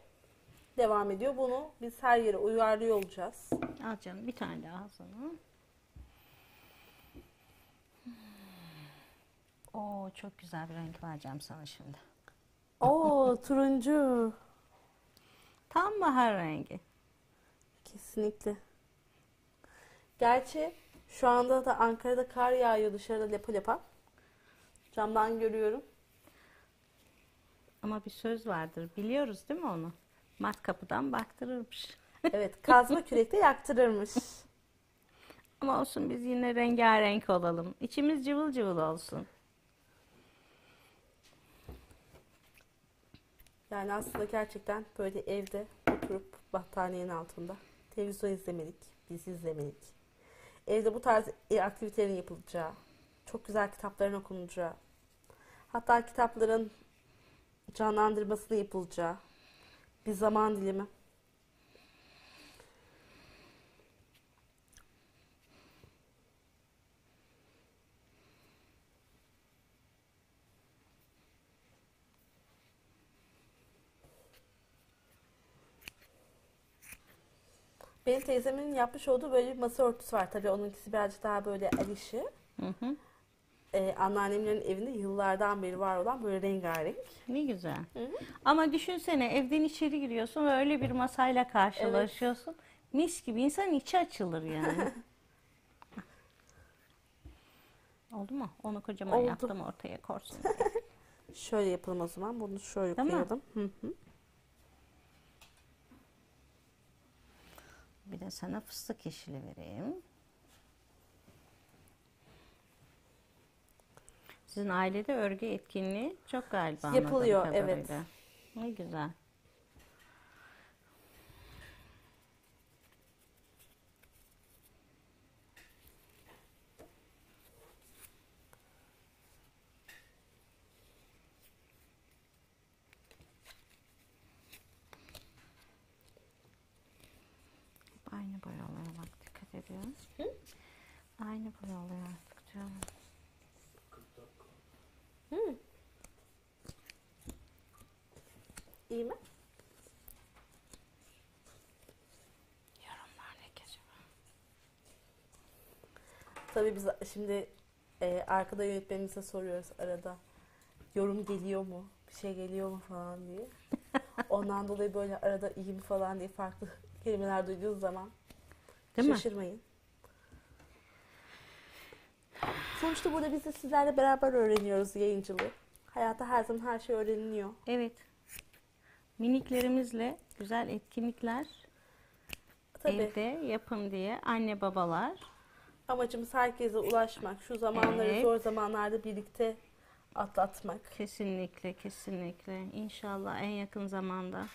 devam ediyor. Bunu biz her yere uyarlıyor olacağız. Al canım, bir tane daha sana. Oo, çok güzel bir renk vereceğim sana şimdi. Oo, turuncu. Tam bahar rengi. Kesinlikle. Gerçi şu anda da Ankara'da kar yağıyor dışarıda lapa lapa. Camdan görüyorum. Ama bir söz vardır. Biliyoruz değil mi onu? Mat kapıdan baktırırmış. Evet, kazma kürekte yaktırırmış. Ama olsun, biz yine rengarenk olalım. İçimiz cıvıl cıvıl olsun. Yani aslında gerçekten böyle evde oturup battaniyenin altında televizyon izlemelik, dizi izlemelik. Evde bu tarz aktivitelerin yapılacağı, çok güzel kitapların okunacağı, hatta kitapların canlandırmasını yapılacağı, bir zaman dilimi. Benim teyzemin yapmış olduğu böyle bir masa örtüsü var. Tabii onunkisi birazcık daha böyle el işi. Hı hı. Ee, anneannemlerin evinde yıllardan beri var olan böyle rengarenk. Ne güzel. Hı hı. Ama düşünsene, evden içeri giriyorsun ve öyle bir masayla karşılaşıyorsun. Evet. Mis gibi, insan içi açılır yani. Oldu mu? Onu kocaman Oldu. yaptım ortaya korsun. Şöyle yapalım o zaman. Bunu şöyle tamam. koyalım. Hı hı. Bir de sana fıstık yeşili vereyim. Sizin ailede örgü etkinliği çok galiba yapılıyor, evet. Ne güzel. Aynı boyalara bak, dikkat ediyoruz. Hı? Aynı boyalara artık diyorum. Hı. İyi mi? Yorumlar ne geçiyor? Tabii biz şimdi e, arkada yönetmenimize soruyoruz arada. Yorum geliyor mu? Bir şey geliyor mu falan diye. Ondan dolayı böyle arada iyi mi falan diye farklı kelimeler duyduğunuz zaman Değil şaşırmayın. Mi? Sonuçta burada biz de sizlerle beraber öğreniyoruz yayıncılığı. Hayata her zaman her şey öğreniliyor. Evet. Miniklerimizle güzel etkinlikler Tabii. evde yapın diye anne babalar. Amacımız herkese ulaşmak. Şu zamanları evet. zor zamanlarda birlikte atlatmak. Kesinlikle, kesinlikle. İnşallah en yakın zamanda.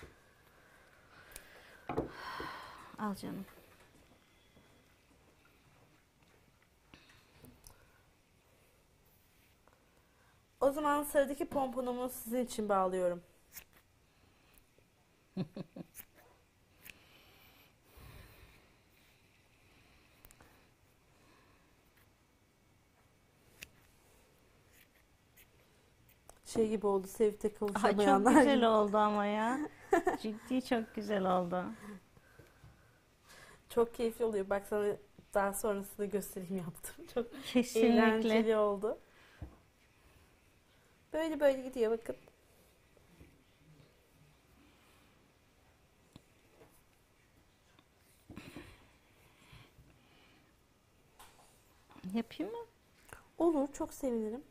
Al canım. O zaman sıradaki pomponumu sizin için bağlıyorum. Şey gibi oldu, Sevde kavuşamayanlar. Çok güzel oldu ama ya. Ciddi çok güzel oldu. Çok keyifli oluyor. Bak sana daha sonrasında göstereyim yaptım. Çok Kesinlikle. eğlenceli oldu. Böyle böyle gidiyor bakın. Yapayım mı? Olur, çok sevinirim.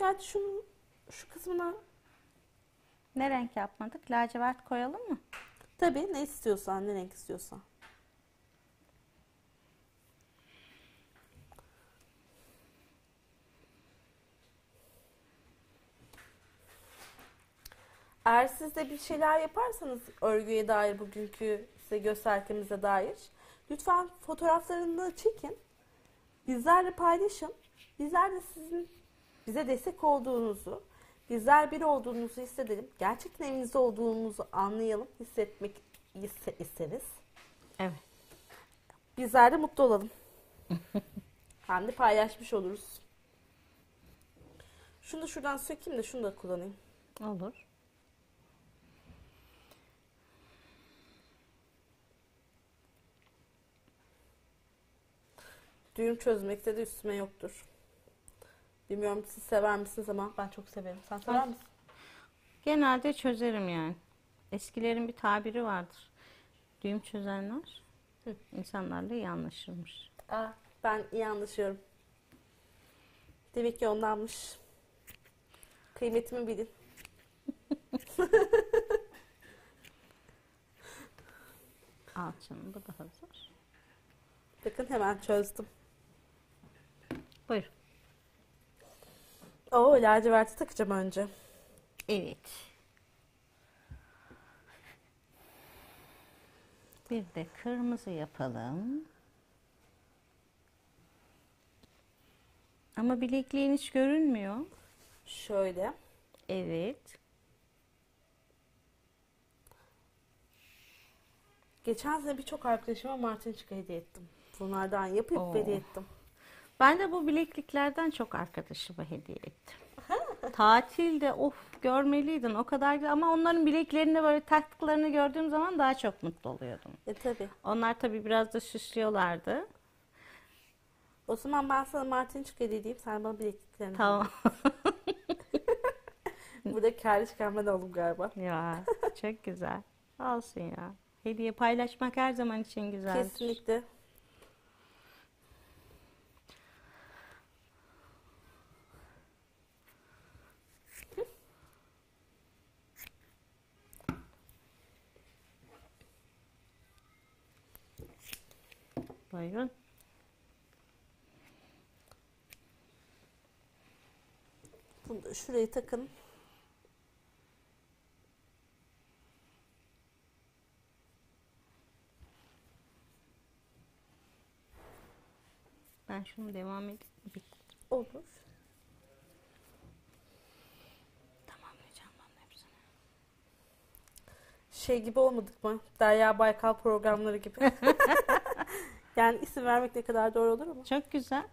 Yani şunu, şu kısmına... Ne renk yapmadık? Lacivert koyalım mı? Tabii, ne istiyorsan, ne renk istiyorsan. Eğer siz de bir şeyler yaparsanız örgüye dair, bugünkü size gösterdiğimize dair, lütfen fotoğraflarını çekin. Bizlerle paylaşın. Bizler de sizin bize destek olduğunuzu, bizler biri olduğunuzu hissedelim. Gerçekten evinizde olduğunuzu anlayalım, hissetmek isteriz. Evet. Bizler de mutlu olalım. Hem de paylaşmış oluruz. Şunu da şuradan sökeyim de şunu da kullanayım. Olur. Düğüm çözmekte de üstüme yoktur. Bilmiyorum siz sever misiniz ama ben çok severim. Sen sever ben, misin? Genelde çözerim yani. Eskilerin bir tabiri vardır. Düğüm çözenler Hı. insanlarla iyi anlaşırmış. Aa, ben iyi anlaşıyorum. Demek ki ondanmış. Kıymetimi bilin. Al canım, bu da hazır. Bakın hemen çözdüm. Buyur. Oo, laciverti takacağım önce. Evet. Bir de kırmızı yapalım. Ama bilekliğin hiç görünmüyor. Şöyle. Evet. Geçen sene birçok arkadaşıma Martinica hediye ettim. Bunlardan yapıp Oo. hediye ettim. Ben de bu bilekliklerden çok arkadaşıma hediye ettim. Tatilde of görmeliydin o kadar, ama onların bileklerini böyle taktıklarını gördüğüm zaman daha çok mutlu oluyordum. E tabi. Onlar tabi biraz da süslüyorlardı. O zaman ben sana Martinica hediye edeyim, sen bana bilekliklerini. Tamam. Burada kârlı çıkarma da oğlum galiba. Ya çok güzel. Olsun ya. Hediye paylaşmak her zaman için güzeldir. Kesinlikle. Buyurun. Bunu da şuraya takın. Ben şunu devam edeyim. Olur. Tamamlayacağım ben hepsini. Şey gibi olmadık mı? Derya Baykal programları gibi. Yani isim vermek ne kadar doğru olur ama. Çok güzel.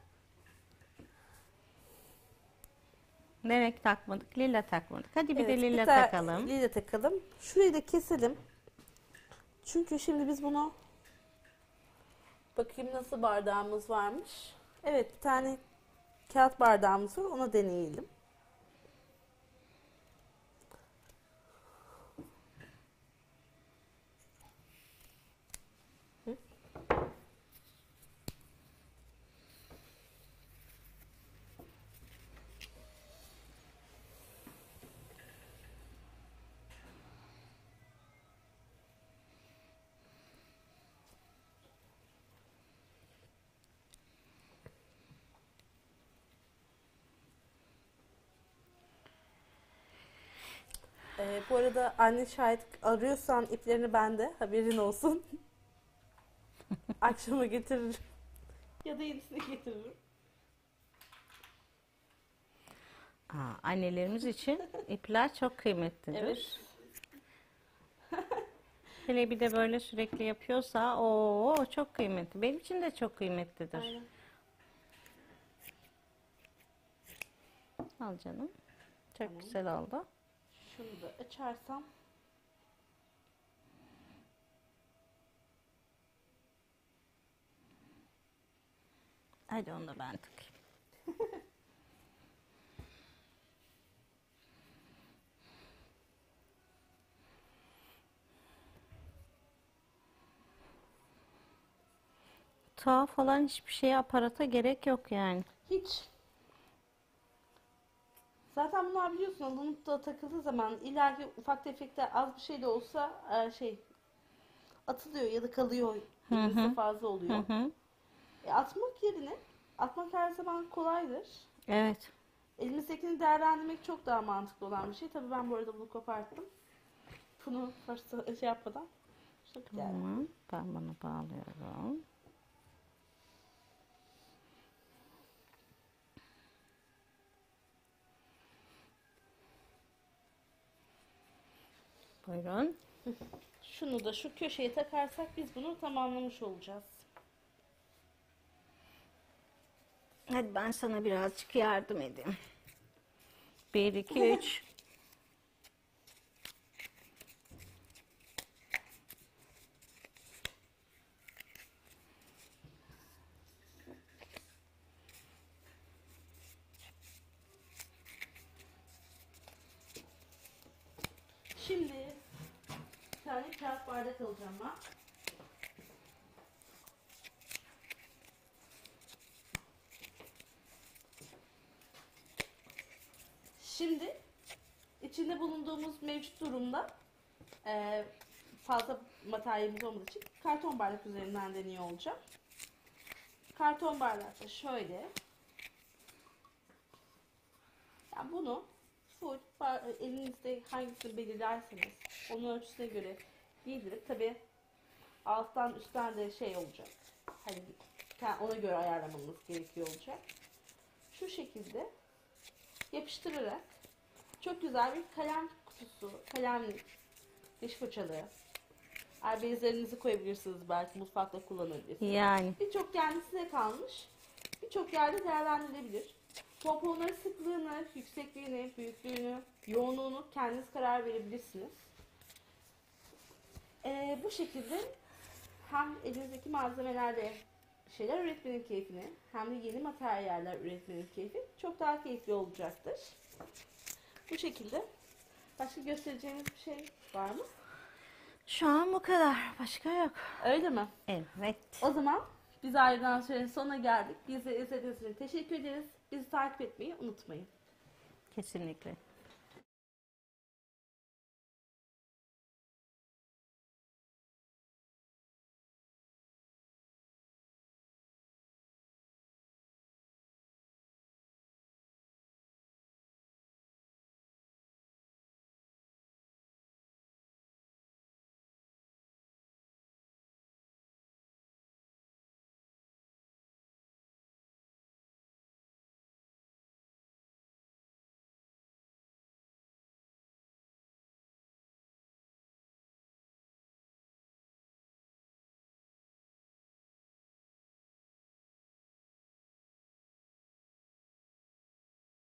Ne renk takmadık? Lila takmadık. Hadi bir evet, de lila takalım. Lila takalım. Şurayı da keselim. Çünkü şimdi biz bunu... Bakayım nasıl bardağımız varmış. Evet, bir tane kağıt bardağımız var. Ona deneyelim. Hı? Ee, bu arada anne şahit arıyorsan iplerini bende, haberin olsun. Akşama getiririm. Ya da yenisini getiririm. Aa, annelerimiz için ipler çok kıymetlidir. Evet. Hele bir de böyle sürekli yapıyorsa o çok kıymetli. Benim için de çok kıymetlidir. Aynen. Al canım. Çok tamam. Güzel oldu. Şunu da açarsam. Hadi onu da ben takayım. Tuhaf falan hiçbir şeye, aparata gerek yok yani. Hiç. Zaten bunlar biliyorsun alınıp da takıldığı zaman ileriki ufak tefekte az bir şey de olsa şey atılıyor ya da kalıyor. Elinizde fazla oluyor. Hı hı. E, atmak yerine, atmak her zaman kolaydır. Evet. Elimizdekini değerlendirmek çok daha mantıklı olan bir şey. Tabii ben bu arada bunu koparttım. Bunu fırsat şey yapmadan. Tamam. Ben bunu bağlıyorum. Buyurun. Şunu da şu köşeye takarsak biz bunu tamamlamış olacağız. Hadi ben sana birazcık yardım edeyim. Bir, iki, üç. Şimdi bir tane kağıt bardak alacağım ben. Şimdi içinde bulunduğumuz mevcut durumda e, fazla materyalimiz olmadığı için karton bardak üzerinden deniyor olacağım. Karton bardakta şöyle. Yani bunu full elinizde hangisini belirlerseniz onun ölçüsüne göre giydirip, tabi alttan üstten de şey olacak. Hani ona göre ayarlamamız gerekiyor olacak. Şu şekilde yapıştırarak çok güzel bir kalem kutusu, kalemlik, diş fırçalı, Erbelizlerinizi koyabilirsiniz, belki mutfakta kullanabilirsiniz. Yani. Birçok yerde size kalmış, birçok yerde değerlendirilebilir. Pomponların sıklığını, yüksekliğini, büyüklüğünü, yoğunluğunu kendiniz karar verebilirsiniz. Ee, bu şekilde hem elinizdeki malzemelerde şeyler üretmenin keyfini, hem de yeni materyaller üretmenin keyfi çok daha keyifli olacaktır. Bu şekilde. Başka göstereceğiniz bir şey var mı? Şu an bu kadar. Başka yok. Öyle mi? Evet. O zaman biz ayrılan sürenin sonuna geldik. Bizi izlediğiniz için teşekkür ederiz. Bizi takip etmeyi unutmayın. Kesinlikle.